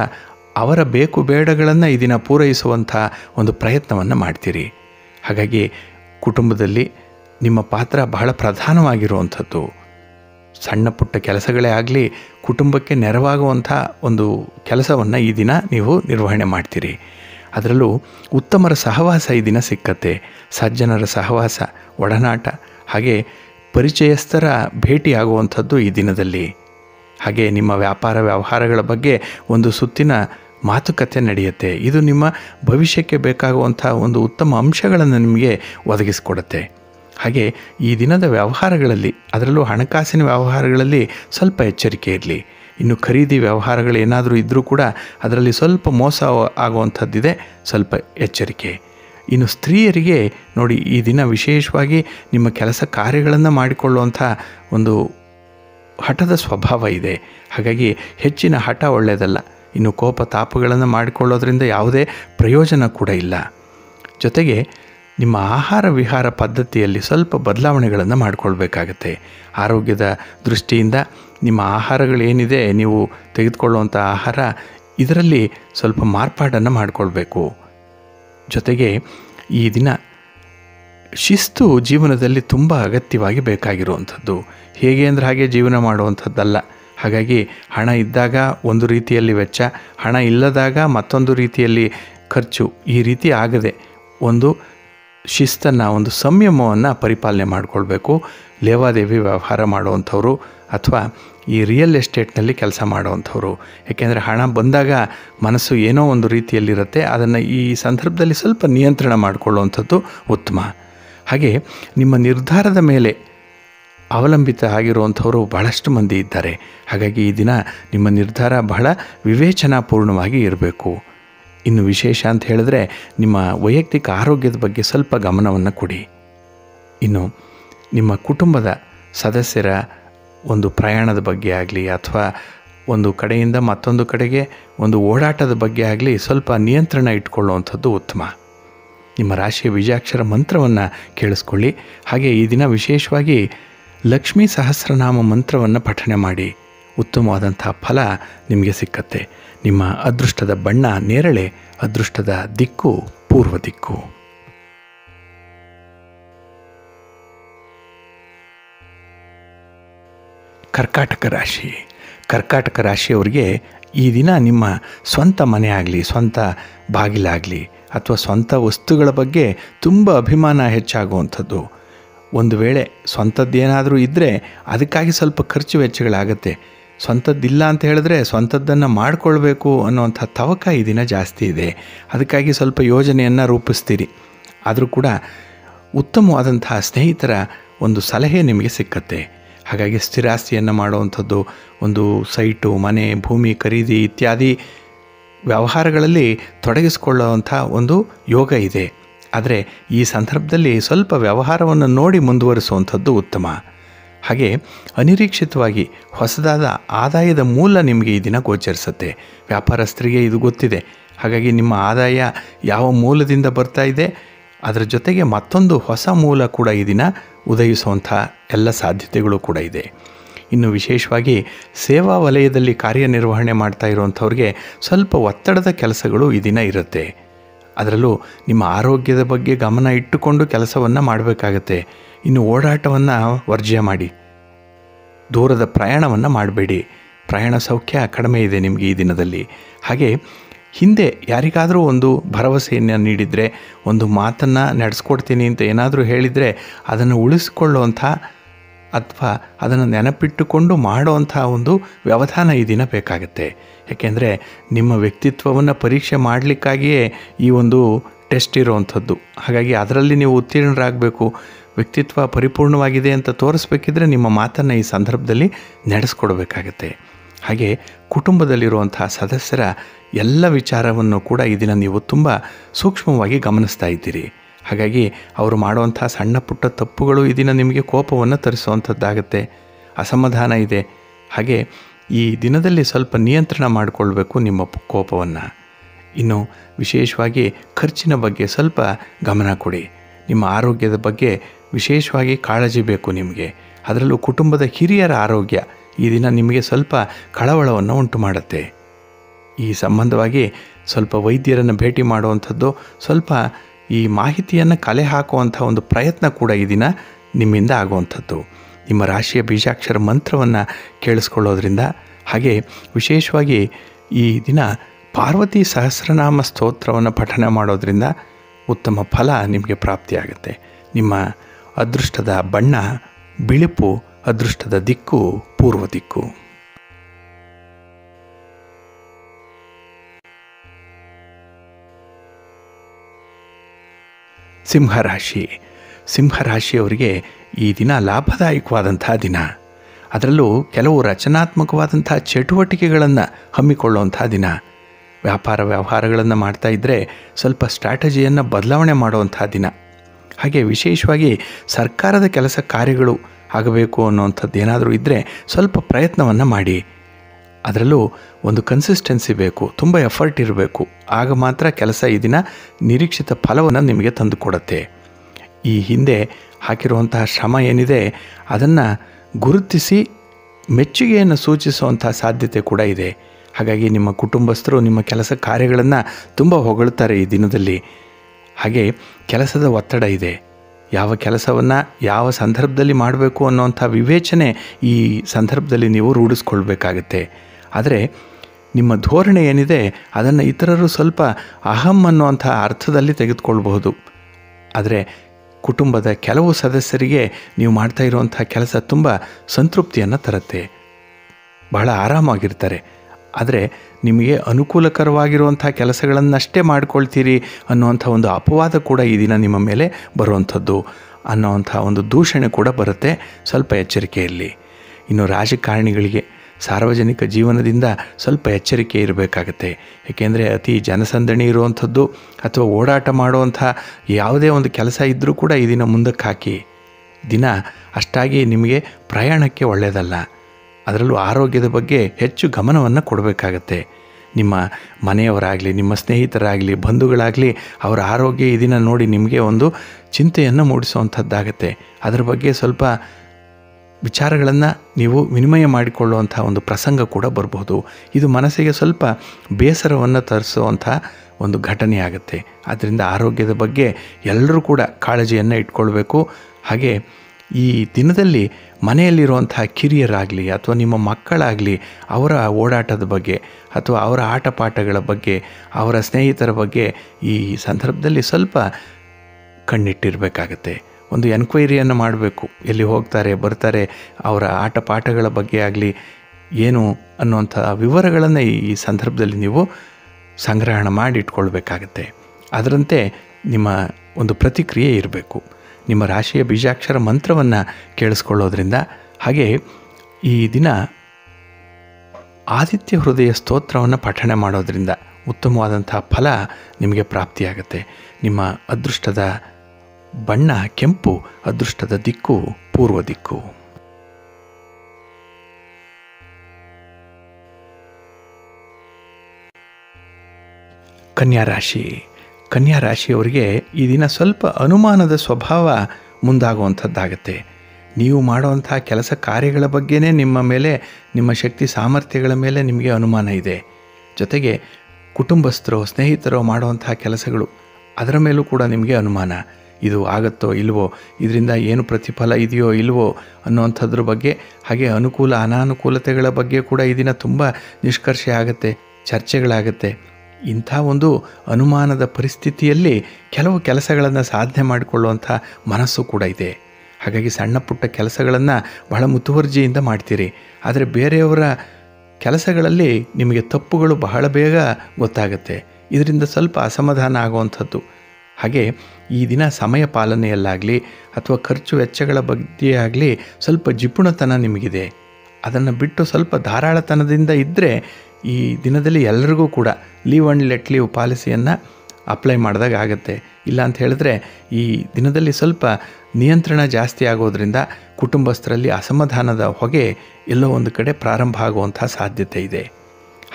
ಅವರ ಬೇಕು ಬೇಡಗಳನ್ನು ಈ ದಿನ ಪೂರೈಸುವಂಥ ಒಂದು ಪ್ರಯತ್ನವನ್ನು ಮಾಡ್ತೀರಿ. ಹಾಗಾಗಿ ಕುಟುಂಬದಲ್ಲಿ ನಿಮ್ಮ ಪಾತ್ರ ಬಹಳ ಪ್ರಧಾನವಾಗಿರುವಂಥದ್ದು. ಸಣ್ಣ ಪುಟ್ಟ ಕೆಲಸಗಳೇ ಆಗಲಿ ಕುಟುಂಬಕ್ಕೆ ನೆರವಾಗುವಂಥ ಒಂದು ಕೆಲಸವನ್ನು ಈ ದಿನ ನೀವು ನಿರ್ವಹಣೆ ಮಾಡ್ತೀರಿ. ಅದರಲ್ಲೂ ಉತ್ತಮರ ಸಹವಾಸ ಈ ದಿನ ಸಿಕ್ಕತ್ತೆ. ಸಜ್ಜನರ ಸಹವಾಸ, ಒಡನಾಟ, ಹಾಗೆ ಪರಿಚಯಸ್ಥರ ಭೇಟಿಯಾಗುವಂಥದ್ದು ಈ ದಿನದಲ್ಲಿ. ಹಾಗೆ ನಿಮ್ಮ ವ್ಯಾಪಾರ ವ್ಯವಹಾರಗಳ ಬಗ್ಗೆ ಒಂದು ಸುತ್ತಿನ ಮಾತುಕತೆ ನಡೆಯುತ್ತೆ. ಇದು ನಿಮ್ಮ ಭವಿಷ್ಯಕ್ಕೆ ಬೇಕಾಗುವಂಥ ಒಂದು ಉತ್ತಮ ಅಂಶಗಳನ್ನು ನಿಮಗೆ ಒದಗಿಸಿಕೊಡುತ್ತೆ. ಹಾಗೆ ಈ ದಿನದ ವ್ಯವಹಾರಗಳಲ್ಲಿ, ಅದರಲ್ಲೂ ಹಣಕಾಸಿನ ವ್ಯವಹಾರಗಳಲ್ಲಿ ಸ್ವಲ್ಪ ಎಚ್ಚರಿಕೆ ಇರಲಿ. ಇನ್ನು ಖರೀದಿ ವ್ಯವಹಾರಗಳು ಏನಾದರೂ ಇದ್ದರೂ ಕೂಡ ಅದರಲ್ಲಿ ಸ್ವಲ್ಪ ಮೋಸ ಆಗುವಂಥದ್ದಿದೆ, ಸ್ವಲ್ಪ ಎಚ್ಚರಿಕೆ. ಇನ್ನು ಸ್ತ್ರೀಯರಿಗೆ ನೋಡಿ ಈ ದಿನ ವಿಶೇಷವಾಗಿ ನಿಮ್ಮ ಕೆಲಸ ಕಾರ್ಯಗಳನ್ನು ಮಾಡಿಕೊಳ್ಳುವಂಥ ಒಂದು ಹಠದ ಸ್ವಭಾವ ಇದೆ. ಹಾಗಾಗಿ ಹೆಚ್ಚಿನ ಹಠ ಒಳ್ಳೆಯದಲ್ಲ. ಇನ್ನು ಕೋಪ ತಾಪಗಳನ್ನು ಮಾಡಿಕೊಳ್ಳೋದ್ರಿಂದ ಯಾವುದೇ ಪ್ರಯೋಜನ ಕೂಡ ಇಲ್ಲ. ಜೊತೆಗೆ ನಿಮ್ಮ ಆಹಾರ ವಿಹಾರ ಪದ್ಧತಿಯಲ್ಲಿ ಸ್ವಲ್ಪ ಬದಲಾವಣೆಗಳನ್ನು ಮಾಡಿಕೊಳ್ಬೇಕಾಗತ್ತೆ. ಆರೋಗ್ಯದ ದೃಷ್ಟಿಯಿಂದ ನಿಮ್ಮ ಆಹಾರಗಳೇನಿದೆ, ನೀವು ತೆಗೆದುಕೊಳ್ಳುವಂಥ ಆಹಾರ, ಇದರಲ್ಲಿ ಸ್ವಲ್ಪ ಮಾರ್ಪಾಡನ್ನು ಮಾಡಿಕೊಳ್ಬೇಕು. ಜೊತೆಗೆ ಈ ದಿನ ಶಿಸ್ತು ಜೀವನದಲ್ಲಿ ತುಂಬ ಅಗತ್ಯವಾಗಿ ಬೇಕಾಗಿರುವಂಥದ್ದು. ಹೇಗೆ ಅಂದರೆ ಹಾಗೆ ಜೀವನ ಮಾಡುವಂಥದ್ದಲ್ಲ. ಹಾಗಾಗಿ ಹಣ ಇದ್ದಾಗ ಒಂದು ರೀತಿಯಲ್ಲಿ ವೆಚ್ಚ, ಹಣ ಇಲ್ಲದಾಗ ಮತ್ತೊಂದು ರೀತಿಯಲ್ಲಿ ಖರ್ಚು, ಈ ರೀತಿ ಆಗದೆ ಒಂದು ಶಿಸ್ತನ್ನು, ಒಂದು ಸಂಯಮವನ್ನು ಪರಿಪಾಲನೆ ಮಾಡಿಕೊಳ್ಬೇಕು. ಲೇವಾದೇವಿ ವ್ಯವಹಾರ ಮಾಡುವಂಥವ್ರು ಅಥವಾ ಈ ರಿಯಲ್ ಎಸ್ಟೇಟ್ನಲ್ಲಿ ಕೆಲಸ ಮಾಡುವಂಥವ್ರು. ಏಕೆಂದರೆ ಹಣ ಬಂದಾಗ ಮನಸ್ಸು ಏನೋ ಒಂದು ರೀತಿಯಲ್ಲಿರುತ್ತೆ, ಅದನ್ನು ಈ ಸಂದರ್ಭದಲ್ಲಿ ಸ್ವಲ್ಪ ನಿಯಂತ್ರಣ ಮಾಡಿಕೊಳ್ಳುವಂಥದ್ದು ಉತ್ತಮ. ಹಾಗೆ ನಿಮ್ಮ ನಿರ್ಧಾರದ ಮೇಲೆ ಅವಲಂಬಿತ ಆಗಿರುವಂಥವರು ಬಹಳಷ್ಟು ಮಂದಿ ಇದ್ದಾರೆ. ಹಾಗಾಗಿ ಈ ದಿನ ನಿಮ್ಮ ನಿರ್ಧಾರ ಬಹಳ ವಿವೇಚನಾಪೂರ್ಣವಾಗಿ ಇರಬೇಕು. ಇನ್ನು ವಿಶೇಷ ಅಂತ ಹೇಳಿದ್ರೆ ನಿಮ್ಮ ವೈಯಕ್ತಿಕ ಆರೋಗ್ಯದ ಬಗ್ಗೆ ಸ್ವಲ್ಪ ಗಮನವನ್ನು ಕೊಡಿ. ಇನ್ನು ನಿಮ್ಮ ಕುಟುಂಬದ ಸದಸ್ಯರ ಒಂದು ಪ್ರಯಾಣದ ಬಗ್ಗೆ ಆಗಲಿ, ಅಥವಾ ಒಂದು ಕಡೆಯಿಂದ ಮತ್ತೊಂದು ಕಡೆಗೆ ಒಂದು ಓಡಾಟದ ಬಗ್ಗೆ ಆಗಲಿ ಸ್ವಲ್ಪ ನಿಯಂತ್ರಣ ಇಟ್ಕೊಳ್ಳುವಂಥದ್ದು ಉತ್ತಮ. ನಿಮ್ಮ ರಾಶಿಯ ಬೀಜಾಕ್ಷರ ಮಂತ್ರವನ್ನು ಕೇಳಿಸ್ಕೊಳ್ಳಿ. ಹಾಗೆ ಈ ದಿನ ವಿಶೇಷವಾಗಿ ಲಕ್ಷ್ಮೀ ಸಹಸ್ರನಾಮ ಮಂತ್ರವನ್ನು ಪಠನೆ ಮಾಡಿ. ಉತ್ತಮವಾದಂಥ ಫಲ ನಿಮಗೆ ಸಿಕ್ಕತ್ತೆ. ನಿಮ್ಮ ಅದೃಷ್ಟದ ಬಣ್ಣ ನೇರಳೆ, ಅದೃಷ್ಟದ ದಿಕ್ಕು ಪೂರ್ವ ದಿಕ್ಕು. ಕರ್ಕಾಟಕ ರಾಶಿ. ಕರ್ಕಾಟಕ ರಾಶಿಯವರಿಗೆ ಈ ದಿನ ನಿಮ್ಮ ಸ್ವಂತ ಮನೆ ಆಗಲಿ, ಸ್ವಂತ ಬಾಗಿಲಾಗಲಿ, ಅಥವಾ ಸ್ವಂತ ವಸ್ತುಗಳ ಬಗ್ಗೆ ತುಂಬ ಅಭಿಮಾನ ಹೆಚ್ಚಾಗುವಂಥದ್ದು. ಒಂದು ವೇಳೆ ಸ್ವಂತದ್ದೇನಾದರೂ ಇದ್ದರೆ ಅದಕ್ಕಾಗಿ ಸ್ವಲ್ಪ ಖರ್ಚು ವೆಚ್ಚಗಳಾಗತ್ತೆ. ಸ್ವಂತದ್ದಿಲ್ಲ ಅಂತ ಹೇಳಿದ್ರೆ ಸ್ವಂತದ್ದನ್ನು ಮಾಡಿಕೊಳ್ಬೇಕು ಅನ್ನೋವಂಥ ತವಕ ಈ ದಿನ ಜಾಸ್ತಿ ಇದೆ. ಅದಕ್ಕಾಗಿ ಸ್ವಲ್ಪ ಯೋಜನೆಯನ್ನು ರೂಪಿಸ್ತೀರಿ. ಆದರೂ ಕೂಡ ಉತ್ತಮವಾದಂತಹ ಸ್ನೇಹಿತರ ಒಂದು ಸಲಹೆ ನಿಮಗೆ ಸಿಕ್ಕತ್ತೆ. ಹಾಗಾಗಿ ಸ್ಥಿರಾಸ್ತಿಯನ್ನು ಮಾಡುವಂಥದ್ದು, ಒಂದು ಸೈಟು, ಮನೆ, ಭೂಮಿ ಖರೀದಿ ಇತ್ಯಾದಿ ವ್ಯವಹಾರಗಳಲ್ಲಿ ತೊಡಗಿಸಿಕೊಳ್ಳುವಂಥ ಒಂದು ಯೋಗ ಇದೆ. ಆದರೆ ಈ ಸಂದರ್ಭದಲ್ಲಿ ಸ್ವಲ್ಪ ವ್ಯವಹಾರವನ್ನು ನೋಡಿ ಮುಂದುವರಿಸುವಂಥದ್ದು ಉತ್ತಮ. ಹಾಗೆ ಅನಿರೀಕ್ಷಿತವಾಗಿ ಹೊಸದಾದ ಆದಾಯದ ಮೂಲ ನಿಮಗೆ ಈ ದಿನ ಗೋಚರಿಸುತ್ತೆ. ವ್ಯಾಪಾರಸ್ಥರಿಗೆ ಇದು ಗೊತ್ತಿದೆ. ಹಾಗಾಗಿ ನಿಮ್ಮ ಆದಾಯ ಯಾವ ಮೂಲದಿಂದ ಬರ್ತಾ ಇದೆ, ಅದರ ಜೊತೆಗೆ ಮತ್ತೊಂದು ಹೊಸ ಮೂಲ ಕೂಡ ಈ ದಿನ ಉದಯಿಸುವಂಥ ಎಲ್ಲ ಸಾಧ್ಯತೆಗಳು ಕೂಡ ಇದೆ. ಇನ್ನು ವಿಶೇಷವಾಗಿ ಸೇವಾ ವಲಯದಲ್ಲಿ ಕಾರ್ಯನಿರ್ವಹಣೆ ಮಾಡ್ತಾ ಇರುವಂಥವ್ರಿಗೆ ಸ್ವಲ್ಪ ಒತ್ತಡದ ಕೆಲಸಗಳು ಈ ದಿನ ಇರುತ್ತೆ. ಅದರಲ್ಲೂ ನಿಮ್ಮ ಆರೋಗ್ಯದ ಬಗ್ಗೆ ಗಮನ ಇಟ್ಟುಕೊಂಡು ಕೆಲಸವನ್ನು ಮಾಡಬೇಕಾಗತ್ತೆ. ಇನ್ನು ಓಡಾಟವನ್ನು ವರ್ಜ್ಯ ಮಾಡಿ. ದೂರದ ಪ್ರಯಾಣವನ್ನು ಮಾಡಬೇಡಿ. ಪ್ರಯಾಣ ಸೌಖ್ಯ ಕಡಿಮೆ ಇದೆ ನಿಮಗೆ ಈ ದಿನದಲ್ಲಿ. ಹಾಗೆ ಹಿಂದೆ ಯಾರಿಗಾದರೂ ಒಂದು ಭರವಸೆಯನ್ನು ನೀಡಿದರೆ, ಒಂದು ಮಾತನ್ನು ನಡೆಸ್ಕೊಡ್ತೀನಿ ಅಂತ ಏನಾದರೂ ಹೇಳಿದರೆ ಅದನ್ನು ಉಳಿಸಿಕೊಳ್ಳುವಂಥ ಅಥವಾ ಅದನ್ನು ನೆನಪಿಟ್ಟುಕೊಂಡು ಮಾಡುವಂಥ ಒಂದು ವ್ಯವಧಾನ ಈ ದಿನ ಬೇಕಾಗುತ್ತೆ. ಏಕೆಂದರೆ ನಿಮ್ಮ ವ್ಯಕ್ತಿತ್ವವನ್ನು ಪರೀಕ್ಷೆ ಮಾಡಲಿಕ್ಕಾಗಿಯೇ ಈ ಒಂದು ಟೆಸ್ಟ್ ಇರುವಂಥದ್ದು. ಹಾಗಾಗಿ ಅದರಲ್ಲಿ ನೀವು ಉತ್ತೀರ್ಣರಾಗಬೇಕು. ವ್ಯಕ್ತಿತ್ವ ಪರಿಪೂರ್ಣವಾಗಿದೆ ಅಂತ ತೋರಿಸ್ಬೇಕಿದ್ರೆ ನಿಮ್ಮ ಮಾತನ್ನು ಈ ಸಂದರ್ಭದಲ್ಲಿ ನಡೆಸ್ಕೊಡ್ಬೇಕಾಗತ್ತೆ. ಹಾಗೆ ಕುಟುಂಬದಲ್ಲಿರುವಂಥ ಸದಸ್ಯರ ಎಲ್ಲ ವಿಚಾರವನ್ನು ಕೂಡ ಈ ದಿನ ನೀವು ತುಂಬ ಸೂಕ್ಷ್ಮವಾಗಿ ಗಮನಿಸ್ತಾ ಇದ್ದೀರಿ. ಹಾಗಾಗಿ ಅವರು ಮಾಡುವಂಥ ಸಣ್ಣ ಪುಟ್ಟ ತಪ್ಪುಗಳು ಈ ದಿನ ನಿಮಗೆ ಕೋಪವನ್ನು ತರಿಸುವಂಥದ್ದಾಗತ್ತೆ. ಅಸಮಾಧಾನ ಇದೆ. ಹಾಗೆ ಈ ದಿನದಲ್ಲಿ ಸ್ವಲ್ಪ ನಿಯಂತ್ರಣ ಮಾಡಿಕೊಳ್ಬೇಕು ನಿಮ್ಮ ಕೋಪವನ್ನು. ಇನ್ನು ವಿಶೇಷವಾಗಿ ಖರ್ಚಿನ ಬಗ್ಗೆ ಸ್ವಲ್ಪ ಗಮನ ಕೊಡಿ. ನಿಮ್ಮ ಆರೋಗ್ಯದ ಬಗ್ಗೆ ವಿಶೇಷವಾಗಿ ಕಾಳಜಿ ಬೇಕು ನಿಮಗೆ. ಅದರಲ್ಲೂ ಕುಟುಂಬದ ಹಿರಿಯರ ಆರೋಗ್ಯ ಈ ದಿನ ನಿಮಗೆ ಸ್ವಲ್ಪ ಕಳವಳವನ್ನು ಉಂಟು ಮಾಡುತ್ತೆ. ಈ ಸಂಬಂಧವಾಗಿ ಸ್ವಲ್ಪ ವೈದ್ಯರನ್ನು ಭೇಟಿ ಮಾಡುವಂಥದ್ದು, ಸ್ವಲ್ಪ ಈ ಮಾಹಿತಿಯನ್ನು ಕಲೆ ಹಾಕುವಂಥ ಒಂದು ಪ್ರಯತ್ನ ಕೂಡ ಈ ದಿನ ನಿಮ್ಮಿಂದ ಆಗುವಂಥದ್ದು. ನಿಮ್ಮ ರಾಶಿಯ ಬೀಜಾಕ್ಷರ ಮಂತ್ರವನ್ನು ಕೇಳಿಸ್ಕೊಳ್ಳೋದ್ರಿಂದ, ಹಾಗೆ ವಿಶೇಷವಾಗಿ ಈ ದಿನ ಪಾರ್ವತಿ ಸಹಸ್ರನಾಮ ಸ್ತೋತ್ರವನ್ನು ಪಠನೆ ಮಾಡೋದ್ರಿಂದ ಉತ್ತಮ ಫಲ ನಿಮಗೆ ಪ್ರಾಪ್ತಿಯಾಗುತ್ತೆ. ನಿಮ್ಮ ಅದೃಷ್ಟದ ಬಣ್ಣ ಬಿಳುಪು, ಅದೃಷ್ಟದ ದಿಕ್ಕು ಪೂರ್ವ ದಿಕ್ಕು. ಸಿಂಹರಾಶಿ. ಸಿಂಹರಾಶಿಯವರಿಗೆ ಈ ದಿನ ಲಾಭದಾಯಕವಾದಂಥ ದಿನ. ಅದರಲ್ಲೂ ಕೆಲವು ರಚನಾತ್ಮಕವಾದಂಥ ಚಟುವಟಿಕೆಗಳನ್ನು ಹಮ್ಮಿಕೊಳ್ಳುವಂಥ ದಿನ. ವ್ಯಾಪಾರ ವ್ಯವಹಾರಗಳನ್ನು ಮಾಡ್ತಾ ಇದ್ದರೆ ಸ್ವಲ್ಪ ಸ್ಟ್ರಾಟಜಿಯನ್ನು ಬದಲಾವಣೆ ಮಾಡುವಂಥ ದಿನ. ಹಾಗೆ ವಿಶೇಷವಾಗಿ ಸರ್ಕಾರದ ಕೆಲಸ ಕಾರ್ಯಗಳು ಆಗಬೇಕು ಅನ್ನೋವಂಥದ್ದು ಏನಾದರೂ ಇದ್ದರೆ ಸ್ವಲ್ಪ ಪ್ರಯತ್ನವನ್ನು ಮಾಡಿ. ಅದರಲ್ಲೂ ಒಂದು ಕನ್ಸಿಸ್ಟೆನ್ಸಿ ಬೇಕು, ತುಂಬ ಎಫರ್ಟ್ ಇರಬೇಕು. ಆಗ ಮಾತ್ರ ಕೆಲಸ ಈ ದಿನ ನಿರೀಕ್ಷಿತ ಫಲವನ್ನು ನಿಮಗೆ ತಂದು ಕೊಡುತ್ತೆ. ಈ ಹಿಂದೆ ಹಾಕಿರುವಂತಹ ಶ್ರಮ ಏನಿದೆ ಅದನ್ನು ಗುರುತಿಸಿ ಮೆಚ್ಚುಗೆಯನ್ನು ಸೂಚಿಸುವಂಥ ಸಾಧ್ಯತೆ ಕೂಡ ಇದೆ. ಹಾಗಾಗಿ ನಿಮ್ಮ ಕುಟುಂಬಸ್ಥರು ನಿಮ್ಮ ಕೆಲಸ ಕಾರ್ಯಗಳನ್ನು ತುಂಬ ಹೊಗಳುತ್ತಾರೆ ಈ ದಿನದಲ್ಲಿ. ಹಾಗೆ ಕೆಲಸದ ಒತ್ತಡ ಇದೆ. ಯಾವ ಕೆಲಸವನ್ನು ಯಾವ ಸಂದರ್ಭದಲ್ಲಿ ಮಾಡಬೇಕು ಅನ್ನೋವಂಥ ವಿವೇಚನೆ ಈ ಸಂದರ್ಭದಲ್ಲಿ ನೀವು ರೂಢಿಸ್ಕೊಳ್ಬೇಕಾಗತ್ತೆ. ಆದರೆ ನಿಮ್ಮ ಧೋರಣೆ ಏನಿದೆ ಅದನ್ನು ಇತರರು ಸ್ವಲ್ಪ ಅಹಂ ಅನ್ನುವಂಥ ಅರ್ಥದಲ್ಲಿ ತೆಗೆದುಕೊಳ್ಬಹುದು. ಆದರೆ ಕುಟುಂಬದ ಕೆಲವು ಸದಸ್ಯರಿಗೆ ನೀವು ಮಾಡ್ತಾ ಇರುವಂಥ ಕೆಲಸ ತುಂಬ ಸಂತೃಪ್ತಿಯನ್ನು ತರುತ್ತೆ. ಬಹಳ ಆರಾಮಾಗಿರ್ತಾರೆ. ಆದರೆ ನಿಮಗೆ ಅನುಕೂಲಕರವಾಗಿರುವಂಥ ಕೆಲಸಗಳನ್ನಷ್ಟೇ ಮಾಡ್ಕೊಳ್ತೀರಿ ಅನ್ನುವಂಥ ಒಂದು ಅಪವಾದ ಕೂಡ ಈ ದಿನ ನಿಮ್ಮ ಮೇಲೆ ಬರುವಂಥದ್ದು ಅನ್ನೋವಂಥ ಒಂದು ದೂಷಣೆ ಕೂಡ ಬರುತ್ತೆ. ಸ್ವಲ್ಪ ಎಚ್ಚರಿಕೆಯಲ್ಲಿ. ಇನ್ನು ರಾಜಕಾರಣಿಗಳಿಗೆ ಸಾರ್ವಜನಿಕ ಜೀವನದಿಂದ ಸ್ವಲ್ಪ ಎಚ್ಚರಿಕೆ ಇರಬೇಕಾಗತ್ತೆ. ಏಕೆಂದರೆ ಅತಿ ಜನಸಂದಣಿ ಇರುವಂಥದ್ದು ಅಥವಾ ಓಡಾಟ ಮಾಡುವಂಥ ಯಾವುದೇ ಒಂದು ಕೆಲಸ ಇದ್ದರೂ ಕೂಡ ಈ ದಿನ ಮುಂದಕ್ಕೆ ಹಾಕಿ. ದಿನ ಅಷ್ಟಾಗಿ ನಿಮಗೆ ಪ್ರಯಾಣಕ್ಕೆ ಒಳ್ಳೆಯದಲ್ಲ. ಅದರಲ್ಲೂ ಆರೋಗ್ಯದ ಬಗ್ಗೆ ಹೆಚ್ಚು ಗಮನವನ್ನು ಕೊಡಬೇಕಾಗತ್ತೆ. ನಿಮ್ಮ ಮನೆಯವರಾಗಲಿ, ನಿಮ್ಮ ಸ್ನೇಹಿತರಾಗಲಿ, ಬಂಧುಗಳಾಗಲಿ, ಅವರ ಆರೋಗ್ಯ ಈ ದಿನ ನೋಡಿ ನಿಮಗೆ ಒಂದು ಚಿಂತೆಯನ್ನು ಮೂಡಿಸುವಂಥದ್ದಾಗತ್ತೆ. ಅದರ ಬಗ್ಗೆ ಸ್ವಲ್ಪ ವಿಚಾರಗಳನ್ನು ನೀವು ವಿನಿಮಯ ಮಾಡಿಕೊಳ್ಳುವಂಥ ಒಂದು ಪ್ರಸಂಗ ಕೂಡ ಬರ್ಬೋದು. ಇದು ಮನಸ್ಸಿಗೆ ಸ್ವಲ್ಪ ಬೇಸರವನ್ನು ತರಿಸುವಂಥ ಒಂದು ಘಟನೆ ಆಗುತ್ತೆ. ಆದ್ದರಿಂದ ಆರೋಗ್ಯದ ಬಗ್ಗೆ ಎಲ್ಲರೂ ಕೂಡ ಕಾಳಜಿಯನ್ನು ಇಟ್ಕೊಳ್ಬೇಕು. ಹಾಗೆ ಈ ದಿನದಲ್ಲಿ ಮನೆಯಲ್ಲಿರುವಂಥ ಕಿರಿಯರಾಗಲಿ ಅಥವಾ ನಿಮ್ಮ ಮಕ್ಕಳಾಗಲಿ, ಅವರ ಓಡಾಟದ ಬಗ್ಗೆ ಅಥವಾ ಅವರ ಆಟಪಾಠಗಳ ಬಗ್ಗೆ, ಅವರ ಸ್ನೇಹಿತರ ಬಗ್ಗೆ ಈ ಸಂದರ್ಭದಲ್ಲಿ ಸ್ವಲ್ಪ ಕಣ್ಣಿಟ್ಟಿರಬೇಕಾಗತ್ತೆ. ಒಂದು ಎನ್ಕ್ವೈರಿಯನ್ನು ಮಾಡಬೇಕು. ಎಲ್ಲಿ ಹೋಗ್ತಾರೆ, ಬರ್ತಾರೆ, ಅವರ ಆಟಪಾಠಗಳ ಬಗ್ಗೆ ಆಗಲಿ ಏನು ಅನ್ನುವಂಥ ವಿವರಗಳನ್ನು ಈ ಸಂದರ್ಭದಲ್ಲಿ ನೀವು ಸಂಗ್ರಹಣ ಮಾಡಿ ಇಟ್ಕೊಳ್ಬೇಕಾಗತ್ತೆ. ಅದರಂತೆ ನಿಮ್ಮ ಒಂದು ಪ್ರತಿಕ್ರಿಯೆ ಇರಬೇಕು. ನಿಮ್ಮ ರಾಶಿಯ ಬೀಜಾಕ್ಷರ ಮಂತ್ರವನ್ನು ಕೇಳಿಸ್ಕೊಳ್ಳೋದ್ರಿಂದ ಹಾಗೆ ಈ ದಿನ ಆದಿತ್ಯ ಹೃದಯ ಸ್ತೋತ್ರವನ್ನು ಪಠಣೆ ಮಾಡೋದರಿಂದ ಉತ್ತಮವಾದಂಥ ಫಲ ನಿಮಗೆ ಪ್ರಾಪ್ತಿಯಾಗತ್ತೆ. ನಿಮ್ಮ ಅದೃಷ್ಟದ ಬಣ್ಣ ಕೆಂಪು, ಅದೃಷ್ಟದ ದಿಕ್ಕು ಪೂರ್ವ ದಿಕ್ಕು. ಕನ್ಯಾ ರಾಶಿ. ಕನ್ಯಾ ರಾಶಿಯವರಿಗೆ ಈ ದಿನ ಸ್ವಲ್ಪ ಅನುಮಾನದ ಸ್ವಭಾವ ಮುಂದಾಗುವಂಥದ್ದಾಗತ್ತೆ. ನೀವು ಮಾಡುವಂಥ ಕೆಲಸ ಕಾರ್ಯಗಳ ಬಗ್ಗೆನೇ ನಿಮ್ಮ ಮೇಲೆ, ನಿಮ್ಮ ಶಕ್ತಿ ಸಾಮರ್ಥ್ಯಗಳ ಮೇಲೆ ನಿಮಗೆ ಅನುಮಾನ ಇದೆ. ಜೊತೆಗೆ ಕುಟುಂಬಸ್ಥರು, ಸ್ನೇಹಿತರು ಮಾಡುವಂಥ ಕೆಲಸಗಳು ಅದರ ಮೇಲೂ ಕೂಡ ನಿಮಗೆ ಅನುಮಾನ. ಇದು ಆಗುತ್ತೋ ಇಲ್ವೋ, ಇದರಿಂದ ಏನು ಪ್ರತಿಫಲ ಇದೆಯೋ ಇಲ್ವೋ ಅನ್ನೋವಂಥದ್ರ ಬಗ್ಗೆ, ಹಾಗೆ ಅನುಕೂಲ ಅನಾನುಕೂಲತೆಗಳ ಬಗ್ಗೆ ಕೂಡ ಈ ದಿನ ತುಂಬ ನಿಷ್ಕರ್ಷೆ ಆಗುತ್ತೆ, ಚರ್ಚೆಗಳಾಗುತ್ತೆ. ಇಂಥ ಒಂದು ಅನುಮಾನದ ಪರಿಸ್ಥಿತಿಯಲ್ಲಿ ಕೆಲವು ಕೆಲಸಗಳನ್ನು ಸಾಧನೆ ಮಾಡಿಕೊಳ್ಳುವಂಥ ಮನಸ್ಸು ಕೂಡ ಇದೆ. ಹಾಗಾಗಿ ಸಣ್ಣ ಪುಟ್ಟ ಕೆಲಸಗಳನ್ನು ಬಹಳ ಮುತುವರ್ಜಿಯಿಂದ ಮಾಡ್ತೀರಿ. ಆದರೆ ಬೇರೆಯವರ ಕೆಲಸಗಳಲ್ಲಿ ನಿಮಗೆ ತಪ್ಪುಗಳು ಬಹಳ ಬೇಗ ಗೊತ್ತಾಗುತ್ತೆ. ಇದರಿಂದ ಸ್ವಲ್ಪ ಅಸಮಾಧಾನ ಆಗುವಂಥದ್ದು. ಹಾಗೆ ಈ ದಿನ ಸಮಯ ಪಾಲನೆಯಲ್ಲಾಗಲಿ ಅಥವಾ ಖರ್ಚು ವೆಚ್ಚಗಳ ಬಗ್ಗೆ ಆಗಲಿ ಸ್ವಲ್ಪ ಜಿಪುಣತನ ನಿಮಗಿದೆ. ಅದನ್ನು ಬಿಟ್ಟು ಸ್ವಲ್ಪ ಧಾರಾಳತನದಿಂದ ಇದ್ದರೆ ಈ ದಿನದಲ್ಲಿ ಎಲ್ಲರಿಗೂ ಕೂಡ ಲೀವ್ ಆ್ಯಂಡ್ ಲೆಟ್ ಲೀವ್ ಪಾಲಿಸಿಯನ್ನು ಅಪ್ಲೈ ಮಾಡಿದಾಗ ಆಗುತ್ತೆ. ಇಲ್ಲ ಅಂತ ಹೇಳಿದ್ರೆ ಈ ದಿನದಲ್ಲಿ ಸ್ವಲ್ಪ ನಿಯಂತ್ರಣ ಜಾಸ್ತಿ ಆಗೋದ್ರಿಂದ ಕುಟುಂಬಸ್ಥರಲ್ಲಿ ಅಸಮಾಧಾನದ ಹೊಗೆ ಎಲ್ಲೋ ಒಂದು ಕಡೆ ಪ್ರಾರಂಭ ಆಗುವಂಥ ಸಾಧ್ಯತೆ ಇದೆ.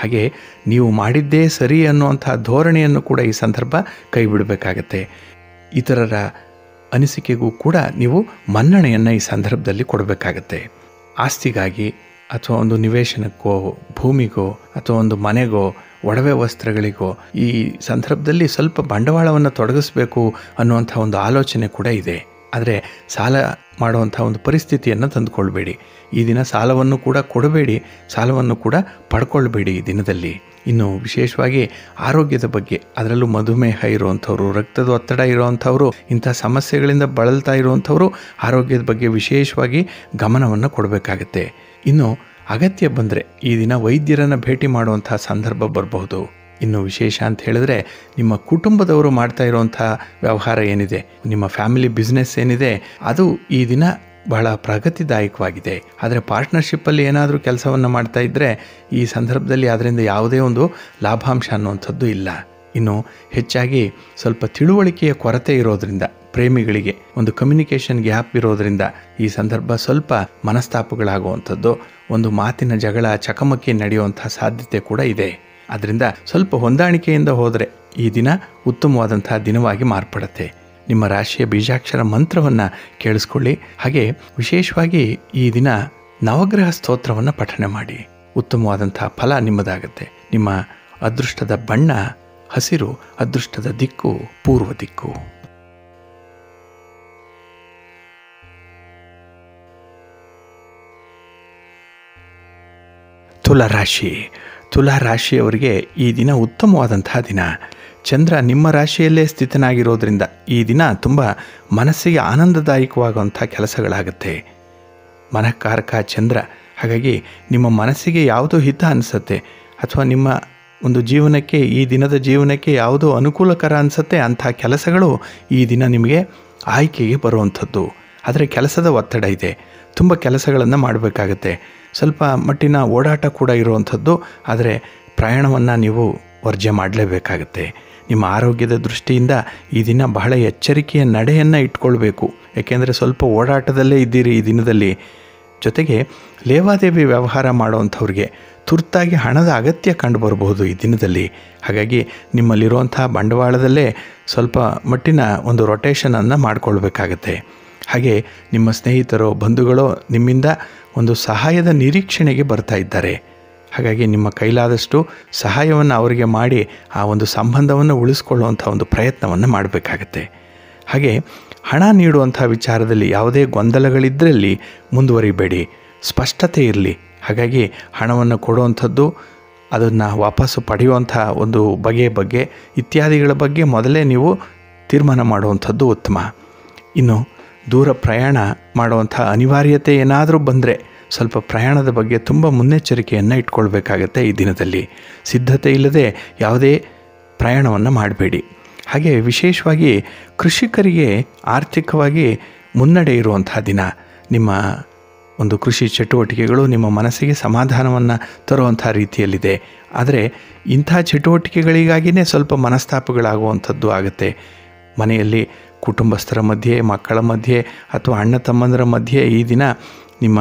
ಹಾಗೆ ನೀವು ಮಾಡಿದ್ದೇ ಸರಿ ಅನ್ನುವಂಥ ಧೋರಣೆಯನ್ನು ಕೂಡ ಈ ಸಂದರ್ಭ ಕೈಬಿಡಬೇಕಾಗತ್ತೆ. ಇತರರ ಅನಿಸಿಕೆಗೂ ಕೂಡ ನೀವು ಮನ್ನಣೆಯನ್ನು ಈ ಸಂದರ್ಭದಲ್ಲಿ ಕೊಡಬೇಕಾಗತ್ತೆ. ಆಸ್ತಿಗಾಗಿ ಅಥವಾ ಒಂದು ನಿವೇಶನಕ್ಕೋ, ಭೂಮಿಗೋ ಅಥವಾ ಒಂದು ಮನೆಗೋ, ಒಡವೆ ವಸ್ತ್ರಗಳಿಗೋ ಈ ಸಂದರ್ಭದಲ್ಲಿ ಸ್ವಲ್ಪ ಬಂಡವಾಳವನ್ನು ತೊಡಗಿಸಬೇಕು ಅನ್ನುವಂಥ ಒಂದು ಆಲೋಚನೆ ಕೂಡ ಇದೆ. ಆದರೆ ಸಾಲ ಮಾಡುವಂಥ ಒಂದು ಪರಿಸ್ಥಿತಿಯನ್ನು ತಂದುಕೊಳ್ಬೇಡಿ. ಈ ದಿನ ಸಾಲವನ್ನು ಕೂಡ ಕೊಡಬೇಡಿ, ಸಾಲವನ್ನು ಕೂಡ ಪಡ್ಕೊಳ್ಬೇಡಿ ಈ ದಿನದಲ್ಲಿ. ಇನ್ನು ವಿಶೇಷವಾಗಿ ಆರೋಗ್ಯದ ಬಗ್ಗೆ, ಅದರಲ್ಲೂ ಮಧುಮೇಹ ಇರುವಂಥವ್ರು, ರಕ್ತದ ಒತ್ತಡ ಇರುವಂಥವ್ರು, ಇಂಥ ಸಮಸ್ಯೆಗಳಿಂದ ಬಳಲ್ತಾ ಇರುವಂಥವ್ರು ಆರೋಗ್ಯದ ಬಗ್ಗೆ ವಿಶೇಷವಾಗಿ ಗಮನವನ್ನು ಕೊಡಬೇಕಾಗತ್ತೆ. ಇನ್ನು ಅಗತ್ಯ ಬಂದರೆ ಈ ದಿನ ವೈದ್ಯರನ್ನು ಭೇಟಿ ಮಾಡುವಂಥ ಸಂದರ್ಭ ಬರಬಹುದು. ಇನ್ನು ವಿಶೇಷ ಅಂತ ಹೇಳಿದ್ರೆ ನಿಮ್ಮ ಕುಟುಂಬದವರು ಮಾಡ್ತಾ ಇರುವಂಥ ವ್ಯವಹಾರ ಏನಿದೆ, ನಿಮ್ಮ ಫ್ಯಾಮಿಲಿ ಬಿಸ್ನೆಸ್ ಏನಿದೆ, ಅದು ಈ ದಿನ ಬಹಳ ಪ್ರಗತಿದಾಯಕವಾಗಿದೆ. ಆದರೆ ಪಾರ್ಟ್ನರ್ಶಿಪ್ಪಲ್ಲಿ ಏನಾದರೂ ಕೆಲಸವನ್ನು ಮಾಡ್ತಾ ಇದ್ದರೆ ಈ ಸಂದರ್ಭದಲ್ಲಿ ಅದರಿಂದ ಯಾವುದೇ ಒಂದು ಲಾಭಾಂಶ ಅನ್ನುವಂಥದ್ದು ಇಲ್ಲ. ಇನ್ನು ಹೆಚ್ಚಾಗಿ ಸ್ವಲ್ಪ ತಿಳುವಳಿಕೆಯ ಕೊರತೆ ಇರೋದರಿಂದ, ಪ್ರೇಮಿಗಳಿಗೆ ಒಂದು ಕಮ್ಯುನಿಕೇಷನ್ ಗ್ಯಾಪ್ ಇರೋದರಿಂದ ಈ ಸಂದರ್ಭ ಸ್ವಲ್ಪ ಮನಸ್ತಾಪಗಳಾಗುವಂಥದ್ದು, ಒಂದು ಮಾತಿನ ಜಗಳ ಚಕಮಕಿ ನಡೆಯುವಂಥ ಸಾಧ್ಯತೆ ಕೂಡ ಇದೆ. ಅದರಿಂದ ಸ್ವಲ್ಪ ಹೊಂದಾಣಿಕೆಯಿಂದ ಹೋದರೆ ಈ ದಿನ ಉತ್ತಮವಾದಂಥ ದಿನವಾಗಿ ಮಾರ್ಪಡುತ್ತೆ. ನಿಮ್ಮ ರಾಶಿಯ ಬೀಜಾಕ್ಷರ ಮಂತ್ರವನ್ನು ಕೇಳಿಸ್ಕೊಳ್ಳಿ. ಹಾಗೆ ವಿಶೇಷವಾಗಿ ಈ ದಿನ ನವಗ್ರಹ ಸ್ತೋತ್ರವನ್ನು ಪಠನೆ ಮಾಡಿ. ಉತ್ತಮವಾದಂಥ ಫಲ ನಿಮ್ಮದಾಗುತ್ತೆ. ನಿಮ್ಮ ಅದೃಷ್ಟದ ಬಣ್ಣ ಹಸಿರು, ಅದೃಷ್ಟದ ದಿಕ್ಕು ಪೂರ್ವ ದಿಕ್ಕು. ತುಲಾರಾಶಿ. ತುಲಾರಾಶಿಯವರಿಗೆ ಈ ದಿನ ಉತ್ತಮವಾದಂತಹ ದಿನ. ಚಂದ್ರ ನಿಮ್ಮ ರಾಶಿಯಲ್ಲೇ ಸ್ಥಿತನಾಗಿರೋದ್ರಿಂದ ಈ ದಿನ ತುಂಬ ಮನಸ್ಸಿಗೆ ಆನಂದದಾಯಕವಾಗುವಂಥ ಕೆಲಸಗಳಾಗುತ್ತೆ. ಮನಃಕಾರಕ ಚಂದ್ರ ಹಾಗಾಗಿ ನಿಮ್ಮ ಮನಸ್ಸಿಗೆ ಯಾವುದೋ ಹಿತ ಅನಿಸುತ್ತೆ ಅಥವಾ ನಿಮ್ಮ ಒಂದು ಜೀವನಕ್ಕೆ ಈ ದಿನದ ಜೀವನಕ್ಕೆ ಯಾವುದೋ ಅನುಕೂಲಕರ ಅನಿಸುತ್ತೆ ಅಂಥ ಕೆಲಸಗಳು ಈ ದಿನ ನಿಮಗೆ ಆಯ್ಕೆಗೆ ಬರುವಂಥದ್ದು. ಆದರೆ ಕೆಲಸದ ಒತ್ತಡ ಇದೆ, ತುಂಬ ಕೆಲಸಗಳನ್ನು ಮಾಡಬೇಕಾಗತ್ತೆ, ಸ್ವಲ್ಪ ಮಟ್ಟಿನ ಓಡಾಟ ಕೂಡ ಇರುವಂಥದ್ದು. ಆದರೆ ಪ್ರಯಾಣವನ್ನು ನೀವು ವರ್ಜೆ ಮಾಡಲೇಬೇಕಾಗತ್ತೆ. ನಿಮ್ಮ ಆರೋಗ್ಯದ ದೃಷ್ಟಿಯಿಂದ ಈ ದಿನ ಬಹಳ ಎಚ್ಚರಿಕೆಯ ನಡೆಯನ್ನು ಇಟ್ಕೊಳ್ಬೇಕು. ಏಕೆಂದರೆ ಸ್ವಲ್ಪ ಓಡಾಟದಲ್ಲೇ ಇದ್ದೀರಿ ಈ ದಿನದಲ್ಲಿ. ಜೊತೆಗೆ ಲೇವಾದೇವಿ ವ್ಯವಹಾರ ಮಾಡುವಂಥವ್ರಿಗೆ ತುರ್ತಾಗಿ ಹಣದ ಅಗತ್ಯ ಕಂಡು ಬರಬಹುದು ಈ ದಿನದಲ್ಲಿ. ಹಾಗಾಗಿ ನಿಮ್ಮಲ್ಲಿರುವಂಥ ಬಂಡವಾಳದಲ್ಲೇ ಸ್ವಲ್ಪ ಮಟ್ಟಿನ ಒಂದು ರೊಟೇಷನನ್ನು ಮಾಡಿಕೊಳ್ಬೇಕಾಗತ್ತೆ. ಹಾಗೆ ನಿಮ್ಮ ಸ್ನೇಹಿತರೋ ಬಂಧುಗಳೋ ನಿಮ್ಮಿಂದ ಒಂದು ಸಹಾಯದ ನಿರೀಕ್ಷಣೆಗೆ ಬರ್ತಾ ಇದ್ದಾರೆ. ಹಾಗಾಗಿ ನಿಮ್ಮ ಕೈಲಾದಷ್ಟು ಸಹಾಯವನ್ನು ಅವರಿಗೆ ಮಾಡಿ ಆ ಒಂದು ಸಂಬಂಧವನ್ನು ಉಳಿಸ್ಕೊಳ್ಳುವಂಥ ಒಂದು ಪ್ರಯತ್ನವನ್ನು ಮಾಡಬೇಕಾಗತ್ತೆ. ಹಾಗೆ ಹಣ ನೀಡುವಂಥ ವಿಚಾರದಲ್ಲಿ ಯಾವುದೇ ಗೊಂದಲಗಳಿದ್ದಲ್ಲಿ ಮುಂದುವರಿಬೇಡಿ, ಸ್ಪಷ್ಟತೆ ಇರಲಿ. ಹಾಗಾಗಿ ಹಣವನ್ನು ಕೊಡುವಂಥದ್ದು, ಅದನ್ನು ವಾಪಸ್ಸು ಪಡೆಯುವಂಥ ಒಂದು ಬಗೆಯ ಬಗ್ಗೆ ಇತ್ಯಾದಿಗಳ ಬಗ್ಗೆ ಮೊದಲೇ ನೀವು ತೀರ್ಮಾನ ಮಾಡುವಂಥದ್ದು ಉತ್ತಮ. ಇನ್ನು ದೂರ ಪ್ರಯಾಣ ಮಾಡುವಂಥ ಅನಿವಾರ್ಯತೆ ಏನಾದರೂ ಬಂದರೆ ಸ್ವಲ್ಪ ಪ್ರಯಾಣದ ಬಗ್ಗೆ ತುಂಬ ಮುನ್ನೆಚ್ಚರಿಕೆಯನ್ನು ಇಟ್ಕೊಳ್ಬೇಕಾಗತ್ತೆ ಈ ದಿನದಲ್ಲಿ. ಸಿದ್ಧತೆ ಇಲ್ಲದೆ ಯಾವುದೇ ಪ್ರಯಾಣವನ್ನು ಮಾಡಬೇಡಿ. ಹಾಗೆ ವಿಶೇಷವಾಗಿ ಕೃಷಿಕರಿಗೆ ಆರ್ಥಿಕವಾಗಿ ಮುನ್ನಡೆ ಇರುವಂಥ ದಿನ. ನಿಮ್ಮ ಒಂದು ಕೃಷಿ ಚಟುವಟಿಕೆಗಳು ನಿಮ್ಮ ಮನಸ್ಸಿಗೆ ಸಮಾಧಾನವನ್ನು ತರುವಂಥ ರೀತಿಯಲ್ಲಿದೆ. ಆದರೆ ಇಂಥ ಚಟುವಟಿಕೆಗಳಿಗಾಗಿಯೇ ಸ್ವಲ್ಪ ಮನಸ್ತಾಪಗಳಾಗುವಂಥದ್ದು ಆಗುತ್ತೆ. ಮನೆಯಲ್ಲಿ ಕುಟುಂಬಸ್ಥರ ಮಧ್ಯೆ, ಮಕ್ಕಳ ಮಧ್ಯೆ ಅಥವಾ ಅಣ್ಣ ತಮ್ಮಂದರ ಮಧ್ಯೆ ಈ ದಿನ ನಿಮ್ಮ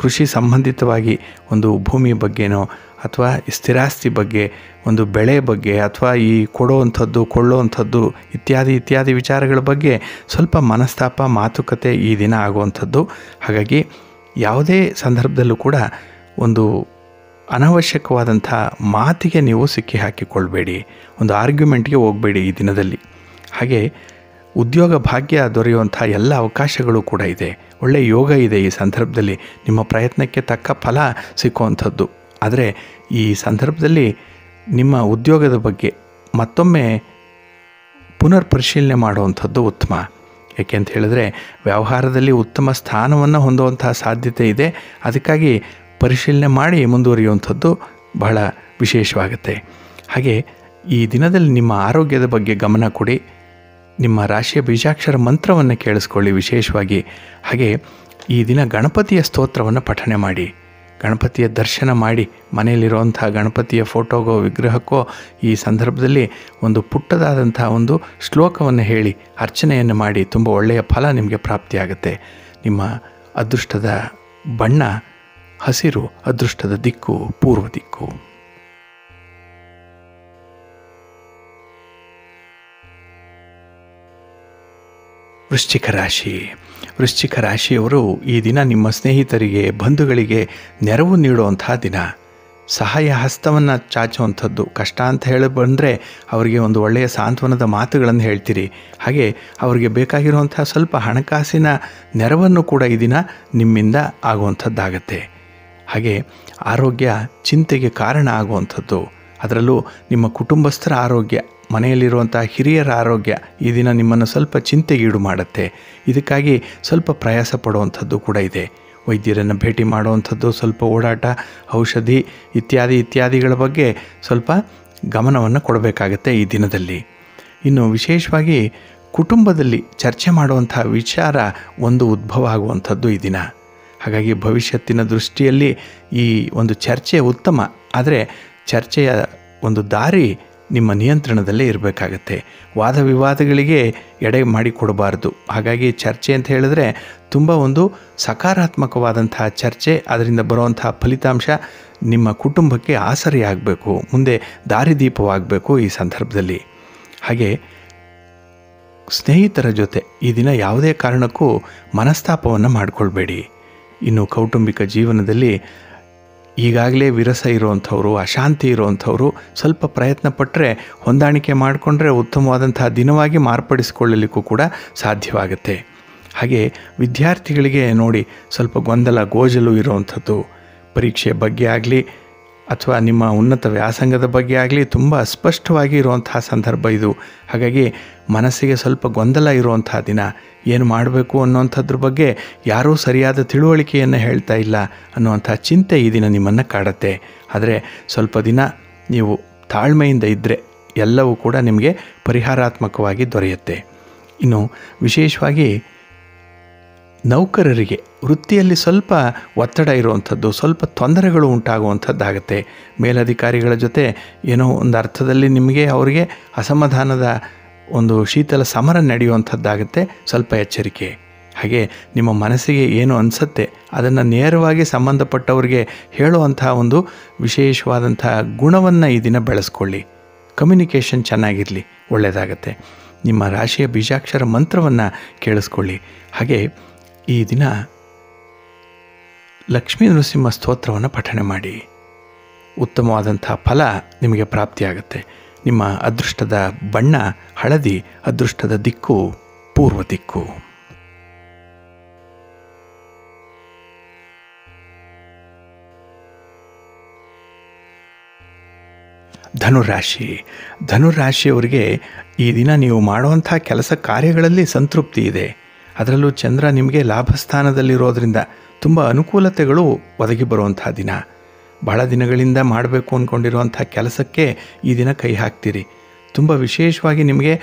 ಕೃಷಿ ಸಂಬಂಧಿತವಾಗಿ ಒಂದು ಭೂಮಿ ಬಗ್ಗೆನೋ ಅಥವಾ ಸ್ಥಿರಾಸ್ತಿ ಬಗ್ಗೆ, ಒಂದು ಬೆಳೆ ಬಗ್ಗೆ ಅಥವಾ ಈ ಕೊಡುವಂಥದ್ದು ಕೊಳ್ಳುವಂಥದ್ದು ಇತ್ಯಾದಿ ಇತ್ಯಾದಿ ವಿಚಾರಗಳ ಬಗ್ಗೆ ಸ್ವಲ್ಪ ಮನಸ್ತಾಪ, ಮಾತುಕತೆ ಈ ದಿನ ಆಗುವಂಥದ್ದು. ಹಾಗಾಗಿ ಯಾವುದೇ ಸಂದರ್ಭದಲ್ಲೂ ಕೂಡ ಒಂದು ಅನವಶ್ಯಕವಾದಂಥ ಮಾತಿಗೆ ನೀವು ಸಿಕ್ಕಿ ಹಾಕಿಕೊಳ್ಬೇಡಿ, ಒಂದು ಆರ್ಗ್ಯುಮೆಂಟ್ಗೆ ಹೋಗಬೇಡಿ ಈ ದಿನದಲ್ಲಿ. ಹಾಗೆ ಉದ್ಯೋಗ ಭಾಗ್ಯ ದೊರೆಯುವಂಥ ಎಲ್ಲ ಅವಕಾಶಗಳು ಕೂಡ ಇದೆ. ಒಳ್ಳೆಯ ಯೋಗ ಇದೆ ಈ ಸಂದರ್ಭದಲ್ಲಿ. ನಿಮ್ಮ ಪ್ರಯತ್ನಕ್ಕೆ ತಕ್ಕ ಫಲ ಸಿಕ್ಕುವಂಥದ್ದು. ಆದರೆ ಈ ಸಂದರ್ಭದಲ್ಲಿ ನಿಮ್ಮ ಉದ್ಯೋಗದ ಬಗ್ಗೆ ಮತ್ತೊಮ್ಮೆ ಪುನರ್ ಪರಿಶೀಲನೆ ಮಾಡುವಂಥದ್ದು ಉತ್ತಮ. ಏಕೆಂತ ಹೇಳಿದ್ರೆ ವ್ಯವಹಾರದಲ್ಲಿ ಉತ್ತಮ ಸ್ಥಾನವನ್ನು ಹೊಂದುವಂಥ ಸಾಧ್ಯತೆ ಇದೆ. ಅದಕ್ಕಾಗಿ ಪರಿಶೀಲನೆ ಮಾಡಿ ಮುಂದುವರಿಯುವಂಥದ್ದು ಬಹಳ ವಿಶೇಷವಾಗುತ್ತೆ. ಹಾಗೆ ಈ ದಿನದಲ್ಲಿ ನಿಮ್ಮ ಆರೋಗ್ಯದ ಬಗ್ಗೆ ಗಮನ ಕೊಡಿ. ನಿಮ್ಮ ರಾಶಿಯ ಬೀಜಾಕ್ಷರ ಮಂತ್ರವನ್ನು ಕೇಳಿಸ್ಕೊಳ್ಳಿ ವಿಶೇಷವಾಗಿ. ಹಾಗೆ ಈ ದಿನ ಗಣಪತಿಯ ಸ್ತೋತ್ರವನ್ನು ಪಠನೆ ಮಾಡಿ, ಗಣಪತಿಯ ದರ್ಶನ ಮಾಡಿ. ಮನೆಯಲ್ಲಿರುವಂಥ ಗಣಪತಿಯ ಫೋಟೋಗೋ ವಿಗ್ರಹಕ್ಕೋ ಈ ಸಂದರ್ಭದಲ್ಲಿ ಒಂದು ಪುಟ್ಟದಾದಂಥ ಒಂದು ಶ್ಲೋಕವನ್ನು ಹೇಳಿ ಅರ್ಚನೆಯನ್ನು ಮಾಡಿ. ತುಂಬ ಒಳ್ಳೆಯ ಫಲ ನಿಮಗೆ ಪ್ರಾಪ್ತಿಯಾಗುತ್ತೆ. ನಿಮ್ಮ ಅದೃಷ್ಟದ ಬಣ್ಣ ಹಸಿರು, ಅದೃಷ್ಟದ ದಿಕ್ಕು ಪೂರ್ವ ದಿಕ್ಕು. ವೃಶ್ಚಿಕ ರಾಶಿ. ವೃಶ್ಚಿಕ ರಾಶಿಯವರು ಈ ದಿನ ನಿಮ್ಮ ಸ್ನೇಹಿತರಿಗೆ ಬಂಧುಗಳಿಗೆ ನೆರವು ನೀಡುವಂಥ ದಿನ. ಸಹಾಯ ಹಸ್ತವನ್ನು ಚಾಚುವಂಥದ್ದು. ಕಷ್ಟ ಅಂತ ಹೇಳಿ ಬಂದರೆ ಅವರಿಗೆ ಒಂದು ಒಳ್ಳೆಯ ಸಾಂತ್ವನದ ಮಾತುಗಳನ್ನು ಹೇಳ್ತೀರಿ. ಹಾಗೆ ಅವರಿಗೆ ಬೇಕಾಗಿರುವಂಥ ಸ್ವಲ್ಪ ಹಣಕಾಸಿನ ನೆರವನ್ನು ಕೂಡ ಈ ದಿನ ನಿಮ್ಮಿಂದ ಆಗುವಂಥದ್ದಾಗತ್ತೆ. ಹಾಗೆ ಆರೋಗ್ಯ ಚಿಂತೆಗೆ ಕಾರಣ ಆಗುವಂಥದ್ದು. ಅದರಲ್ಲೂ ನಿಮ್ಮ ಕುಟುಂಬಸ್ಥರ ಆರೋಗ್ಯ, ಮನೆಯಲ್ಲಿರುವಂಥ ಹಿರಿಯರ ಆರೋಗ್ಯ ಈ ದಿನ ನಿಮ್ಮನ್ನು ಸ್ವಲ್ಪ ಚಿಂತೆಗೀಡು ಮಾಡುತ್ತೆ. ಇದಕ್ಕಾಗಿ ಸ್ವಲ್ಪ ಪ್ರಯಾಸ ಪಡುವಂಥದ್ದು ಕೂಡ ಇದೆ. ವೈದ್ಯರನ್ನು ಭೇಟಿ ಮಾಡುವಂಥದ್ದು, ಸ್ವಲ್ಪ ಓಡಾಟ, ಔಷಧಿ ಇತ್ಯಾದಿ ಇತ್ಯಾದಿಗಳ ಬಗ್ಗೆ ಸ್ವಲ್ಪ ಗಮನವನ್ನು ಕೊಡಬೇಕಾಗತ್ತೆ ಈ ದಿನದಲ್ಲಿ. ಇನ್ನು ವಿಶೇಷವಾಗಿ ಕುಟುಂಬದಲ್ಲಿ ಚರ್ಚೆ ಮಾಡುವಂಥ ವಿಚಾರ ಒಂದು ಉದ್ಭವ ಆಗುವಂಥದ್ದು ಈ ದಿನ. ಹಾಗಾಗಿ ಭವಿಷ್ಯತ್ತಿನ ದೃಷ್ಟಿಯಲ್ಲಿ ಈ ಒಂದು ಚರ್ಚೆ ಉತ್ತಮ. ಆದರೆ ಚರ್ಚೆಯ ಒಂದು ದಾರಿ ನಿಮ್ಮ ನಿಯಂತ್ರಣದಲ್ಲೇ ಇರಬೇಕಾಗತ್ತೆ. ವಾದ ವಿವಾದಗಳಿಗೆ ಎಡೆ ಮಾಡಿಕೊಡಬಾರ್ದು. ಹಾಗಾಗಿ ಚರ್ಚೆ ಅಂತ ಹೇಳಿದ್ರೆ ತುಂಬ ಒಂದು ಸಕಾರಾತ್ಮಕವಾದಂತಹ ಚರ್ಚೆ, ಅದರಿಂದ ಬರುವಂತಹ ಫಲಿತಾಂಶ ನಿಮ್ಮ ಕುಟುಂಬಕ್ಕೆ ಆಸರೆಯಾಗಬೇಕು, ಮುಂದೆ ದಾರಿದೀಪವಾಗಬೇಕು ಈ ಸಂದರ್ಭದಲ್ಲಿ. ಹಾಗೆ ಸ್ನೇಹಿತರ ಜೊತೆ ಈ ದಿನ ಯಾವುದೇ ಕಾರಣಕ್ಕೂ ಮನಸ್ತಾಪವನ್ನು ಮಾಡಿಕೊಳ್ಬೇಡಿ. ಇನ್ನು ಕೌಟುಂಬಿಕ ಜೀವನದಲ್ಲಿ ಈಗಾಗಲೇ ವಿರಸ ಇರುವಂಥವ್ರು, ಅಶಾಂತಿ ಇರುವಂಥವ್ರು ಸ್ವಲ್ಪ ಪ್ರಯತ್ನ ಪಟ್ಟರೆ, ಹೊಂದಾಣಿಕೆ ಮಾಡಿಕೊಂಡ್ರೆ ಉತ್ತಮವಾದಂತಹ ದಿನವಾಗಿ ಮಾರ್ಪಡಿಸಿಕೊಳ್ಳಲಿಕ್ಕೂ ಕೂಡ ಸಾಧ್ಯವಾಗುತ್ತೆ. ಹಾಗೆ ವಿದ್ಯಾರ್ಥಿಗಳಿಗೆ ನೋಡಿ ಸ್ವಲ್ಪ ಗೊಂದಲ ಗೋಜಲು ಇರುವಂಥದ್ದು. ಪರೀಕ್ಷೆ ಬಗ್ಗೆ ಆಗಲಿ ಅಥವಾ ನಿಮ್ಮ ಉನ್ನತ ವ್ಯಾಸಂಗದ ಬಗ್ಗೆ ಆಗಲಿ ತುಂಬ ಸ್ಪಷ್ಟವಾಗಿ ಇರುವಂತಹ ಸಂದರ್ಭ ಇದು. ಹಾಗಾಗಿ ಮನಸ್ಸಿಗೆ ಸ್ವಲ್ಪ ಗೊಂದಲ ಇರುವಂತಹ ದಿನ, ಏನು ಮಾಡಬೇಕು ಅನ್ನೋಂಥದ್ರ ಬಗ್ಗೆ ಯಾರೂ ಸರಿಯಾದ ತಿಳುವಳಿಕೆಯನ್ನು ಹೇಳ್ತಾ ಇಲ್ಲ ಅನ್ನುವಂಥ ಚಿಂತೆ ಈ ದಿನ ನಿಮ್ಮನ್ನು ಕಾಡುತ್ತೆ. ಆದರೆ ಸ್ವಲ್ಪ ದಿನ ನೀವು ತಾಳ್ಮೆಯಿಂದ ಇದ್ದರೆ ಎಲ್ಲವೂ ಕೂಡ ನಿಮಗೆ ಪರಿಹಾರಾತ್ಮಕವಾಗಿ ದೊರೆಯುತ್ತೆ. ಇನ್ನು ವಿಶೇಷವಾಗಿ ನೌಕರರಿಗೆ ವೃತ್ತಿಯಲ್ಲಿ ಸ್ವಲ್ಪ ಒತ್ತಡ ಇರುವಂಥದ್ದು, ಸ್ವಲ್ಪ ತೊಂದರೆಗಳು ಉಂಟಾಗುವಂಥದ್ದಾಗತ್ತೆ. ಮೇಲಧಿಕಾರಿಗಳ ಜೊತೆ ಏನೋ ಒಂದು ಅರ್ಥದಲ್ಲಿ ನಿಮಗೆ ಅವರಿಗೆ ಅಸಮಾಧಾನದ ಒಂದು ಶೀತಲ ಸಮರ ನಡೆಯುವಂಥದ್ದಾಗತ್ತೆ. ಸ್ವಲ್ಪ ಎಚ್ಚರಿಕೆ. ಹಾಗೆ ನಿಮ್ಮ ಮನಸ್ಸಿಗೆ ಏನು ಅನಿಸುತ್ತೆ ಅದನ್ನು ನೇರವಾಗಿ ಸಂಬಂಧಪಟ್ಟವರಿಗೆ ಹೇಳುವಂಥ ಒಂದು ವಿಶೇಷವಾದಂಥ ಗುಣವನ್ನು ಈ ದಿನ ಬೆಳೆಸ್ಕೊಳ್ಳಿ. ಕಮ್ಯುನಿಕೇಷನ್ ಚೆನ್ನಾಗಿರಲಿ, ಒಳ್ಳೆಯದಾಗತ್ತೆ. ನಿಮ್ಮ ರಾಶಿಯ ಬೀಜಾಕ್ಷರ ಮಂತ್ರವನ್ನು ಕೇಳಿಸ್ಕೊಳ್ಳಿ. ಹಾಗೆ ಈ ದಿನ ಲಕ್ಷ್ಮೀ ನೃಸಿಂಹ ಸ್ತೋತ್ರವನ್ನು ಪಠಣೆ ಮಾಡಿ. ಉತ್ತಮವಾದಂಥ ಫಲ ನಿಮಗೆ ಪ್ರಾಪ್ತಿಯಾಗುತ್ತೆ. ನಿಮ್ಮ ಅದೃಷ್ಟದ ಬಣ್ಣ ಹಳದಿ, ಅದೃಷ್ಟದ ದಿಕ್ಕು ಪೂರ್ವ ದಿಕ್ಕು. ಧನುರಾಶಿ. ಧನುರಾಶಿಯವರಿಗೆ ಈ ದಿನ ನೀವು ಮಾಡುವಂಥ ಕೆಲಸ ಕಾರ್ಯಗಳಲ್ಲಿ ಸಂತೃಪ್ತಿ ಇದೆ. ಅದರಲ್ಲೂ ಚಂದ್ರ ನಿಮಗೆ ಲಾಭಸ್ಥಾನದಲ್ಲಿರೋದ್ರಿಂದ ತುಂಬ ಅನುಕೂಲತೆಗಳು ಒದಗಿ ಬರುವಂಥ ದಿನ. ಬಹಳ ದಿನಗಳಿಂದ ಮಾಡಬೇಕು ಅಂದ್ಕೊಂಡಿರುವಂಥ ಕೆಲಸಕ್ಕೆ ಈ ದಿನ ಕೈ ಹಾಕ್ತೀರಿ. ತುಂಬ ವಿಶೇಷವಾಗಿ ನಿಮಗೆ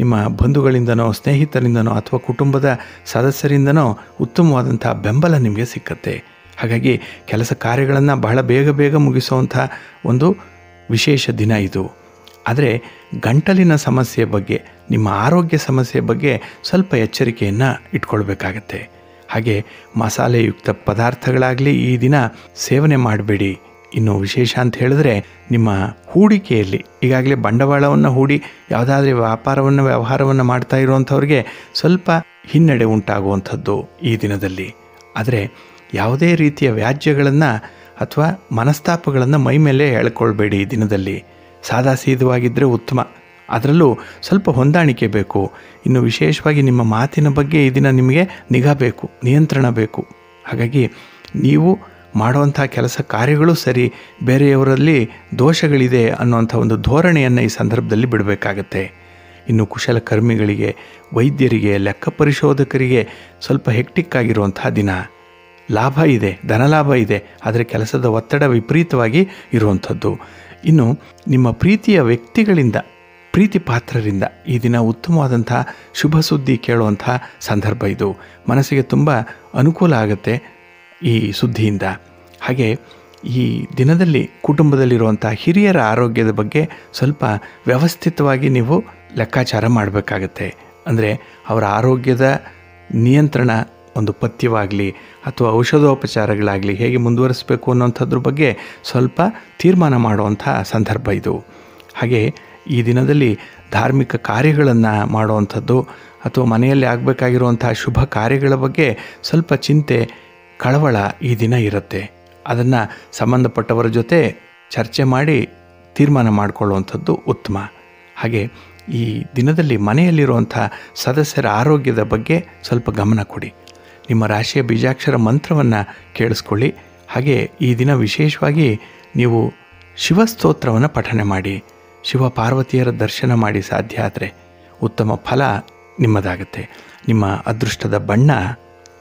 ನಿಮ್ಮ ಬಂಧುಗಳಿಂದನೋ, ಸ್ನೇಹಿತರಿಂದನೋ ಅಥವಾ ಕುಟುಂಬದ ಸದಸ್ಯರಿಂದನೋ ಉತ್ತಮವಾದಂಥ ಬೆಂಬಲ ನಿಮಗೆ ಸಿಕ್ಕತ್ತೆ. ಹಾಗಾಗಿ ಕೆಲಸ ಕಾರ್ಯಗಳನ್ನು ಬಹಳ ಬೇಗ ಬೇಗ ಮುಗಿಸುವಂಥ ಒಂದು ವಿಶೇಷ ದಿನ ಇದು. ಆದರೆ ಗಂಟಲಿನ ಸಮಸ್ಯೆ ಬಗ್ಗೆ, ನಿಮ್ಮ ಆರೋಗ್ಯ ಸಮಸ್ಯೆ ಬಗ್ಗೆ ಸ್ವಲ್ಪ ಎಚ್ಚರಿಕೆಯನ್ನು ಇಟ್ಕೊಳ್ಬೇಕಾಗತ್ತೆ. ಹಾಗೆ ಮಸಾಲೆಯುಕ್ತ ಪದಾರ್ಥಗಳಾಗಲಿ ಈ ದಿನ ಸೇವನೆ ಮಾಡಬೇಡಿ. ಇನ್ನು ವಿಶೇಷ ಅಂತ ಹೇಳಿದ್ರೆ ನಿಮ್ಮ ಹೂಡಿಕೆಯಲ್ಲಿ, ಈಗಾಗಲೇ ಬಂಡವಾಳವನ್ನು ಹೂಡಿ ಯಾವುದಾದ್ರೂ ವ್ಯಾಪಾರವನ್ನು ವ್ಯವಹಾರವನ್ನು ಮಾಡ್ತಾ ಇರುವಂಥವ್ರಿಗೆ ಸ್ವಲ್ಪ ಹಿನ್ನಡೆ ಉಂಟಾಗುವಂಥದ್ದು ಈ ದಿನದಲ್ಲಿ. ಆದರೆ ಯಾವುದೇ ರೀತಿಯ ವ್ಯಾಜ್ಯಗಳನ್ನು ಅಥವಾ ಮನಸ್ತಾಪಗಳನ್ನು ಮೈ ಮೇಲೆ ಹೇಳ್ಕೊಳ್ಬೇಡಿ ಈ ದಿನದಲ್ಲಿ. ಸಾದಾ ಸೀದವಾಗಿದ್ದರೆ ಉತ್ತಮ. ಅದರಲ್ಲೂ ಸ್ವಲ್ಪ ಹೊಂದಾಣಿಕೆ ಬೇಕು. ಇನ್ನು ವಿಶೇಷವಾಗಿ ನಿಮ್ಮ ಮಾತಿನ ಬಗ್ಗೆ ಈ ದಿನ ನಿಮಗೆ ನಿಗಾ ಬೇಕು, ನಿಯಂತ್ರಣ ಬೇಕು. ಹಾಗಾಗಿ ನೀವು ಮಾಡುವಂಥ ಕೆಲಸ ಕಾರ್ಯಗಳು ಸರಿ, ಬೇರೆಯವರಲ್ಲಿ ದೋಷಗಳಿದೆ ಅನ್ನುವಂಥ ಒಂದು ಧೋರಣೆಯನ್ನು ಈ ಸಂದರ್ಭದಲ್ಲಿ ಬಿಡಬೇಕಾಗತ್ತೆ. ಇನ್ನು ಕುಶಲಕರ್ಮಿಗಳಿಗೆ, ವೈದ್ಯರಿಗೆ, ಲೆಕ್ಕ ಪರಿಶೋಧಕರಿಗೆ ಸ್ವಲ್ಪ ಹೆಕ್ಟಿಕ್ ಆಗಿರುವಂಥ ದಿನ. ಲಾಭ ಇದೆ, ಧನಲಾಭ ಇದೆ, ಆದರೆ ಕೆಲಸದ ಒತ್ತಡ ವಿಪರೀತವಾಗಿ ಇರುವಂಥದ್ದು. ಇನ್ನು ನಿಮ್ಮ ಪ್ರೀತಿಯ ವ್ಯಕ್ತಿಗಳಿಂದ, ಪ್ರೀತಿ ಪಾತ್ರರಿಂದ ಈ ದಿನ ಉತ್ತಮವಾದಂಥ ಶುಭ ಸುದ್ದಿ ಕೇಳುವಂಥ ಸಂದರ್ಭ ಇದು. ಮನಸ್ಸಿಗೆ ತುಂಬ ಅನುಕೂಲ ಆಗುತ್ತೆ ಈ ಸುದ್ದಿಯಿಂದ. ಹಾಗೆ ಈ ದಿನದಲ್ಲಿ ಕುಟುಂಬದಲ್ಲಿರುವಂಥ ಹಿರಿಯರ ಆರೋಗ್ಯದ ಬಗ್ಗೆ ಸ್ವಲ್ಪ ವ್ಯವಸ್ಥಿತವಾಗಿ ನೀವು ಲೆಕ್ಕಾಚಾರ ಮಾಡಬೇಕಾಗತ್ತೆ. ಅಂದರೆ ಅವರ ಆರೋಗ್ಯದ ನಿಯಂತ್ರಣ, ಒಂದು ಪಥ್ಯವಾಗಲಿ ಅಥವಾ ಔಷಧೋಪಚಾರಗಳಾಗಲಿ ಹೇಗೆ ಮುಂದುವರಿಸಬೇಕು ಅನ್ನೋಂಥದ್ರ ಬಗ್ಗೆ ಸ್ವಲ್ಪ ತೀರ್ಮಾನ ಮಾಡುವಂಥ ಸಂದರ್ಭ ಇದು. ಹಾಗೆ ಈ ದಿನದಲ್ಲಿ ಧಾರ್ಮಿಕ ಕಾರ್ಯಗಳನ್ನು ಮಾಡುವಂಥದ್ದು ಅಥವಾ ಮನೆಯಲ್ಲಿ ಆಗಬೇಕಾಗಿರುವಂಥ ಶುಭ ಕಾರ್ಯಗಳ ಬಗ್ಗೆ ಸ್ವಲ್ಪ ಚಿಂತೆ, ಕಳವಳ ಈ ದಿನ ಇರುತ್ತೆ. ಅದನ್ನು ಸಂಬಂಧಪಟ್ಟವರ ಜೊತೆ ಚರ್ಚೆ ಮಾಡಿ ತೀರ್ಮಾನ ಮಾಡಿಕೊಳ್ಳುವಂಥದ್ದು ಉತ್ತಮ. ಹಾಗೆ ಈ ದಿನದಲ್ಲಿ ಮನೆಯಲ್ಲಿರುವಂಥ ಸದಸ್ಯರ ಆರೋಗ್ಯದ ಬಗ್ಗೆ ಸ್ವಲ್ಪ ಗಮನ ಕೊಡಿ. ನಿಮ್ಮ ರಾಶಿಯ ಬೀಜಾಕ್ಷರ ಮಂತ್ರವನ್ನು ಕೇಳಿಸ್ಕೊಳ್ಳಿ. ಹಾಗೆ ಈ ದಿನ ವಿಶೇಷವಾಗಿ ನೀವು ಶಿವಸ್ತೋತ್ರವನ್ನು ಪಠನೆ ಮಾಡಿ. ಶಿವ ಪಾರ್ವತಿಯರ ದರ್ಶನ ಮಾಡಿ ಸಾಧ್ಯ ಆದರೆ ಉತ್ತಮ ಫಲ ನಿಮ್ಮದಾಗುತ್ತೆ. ನಿಮ್ಮ ಅದೃಷ್ಟದ ಬಣ್ಣ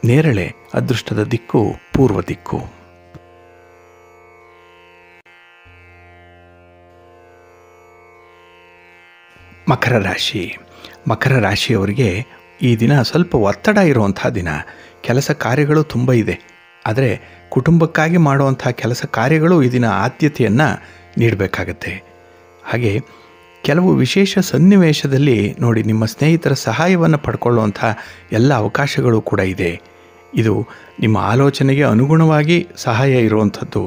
ನೇರಳೆ, ಅದೃಷ್ಟದ ದಿಕ್ಕು ಪೂರ್ವ ದಿಕ್ಕು. ಮಕರ ರಾಶಿ. ಮಕರ ರಾಶಿಯವರಿಗೆ ಈ ದಿನ ಸ್ವಲ್ಪ ಒತ್ತಡ ಇರುವಂಥ ದಿನ. ಕೆಲಸ ಕಾರ್ಯಗಳು ತುಂಬ ಇದೆ, ಆದರೆ ಕುಟುಂಬಕ್ಕಾಗಿ ಮಾಡುವಂಥ ಕೆಲಸ ಕಾರ್ಯಗಳು ಈ ದಿನ ಆದ್ಯತೆಯನ್ನು ನೀಡಬೇಕಾಗತ್ತೆ. ಹಾಗೆ ಕೆಲವು ವಿಶೇಷ ಸನ್ನಿವೇಶದಲ್ಲಿ ನೋಡಿ ನಿಮ್ಮ ಸ್ನೇಹಿತರ ಸಹಾಯವನ್ನು ಪಡ್ಕೊಳ್ಳುವಂಥ ಎಲ್ಲ ಅವಕಾಶಗಳು ಕೂಡ ಇದೆ. ಇದು ನಿಮ್ಮ ಆಲೋಚನೆಗೆ ಅನುಗುಣವಾಗಿ ಸಹಾಯ ಇರುವಂಥದ್ದು.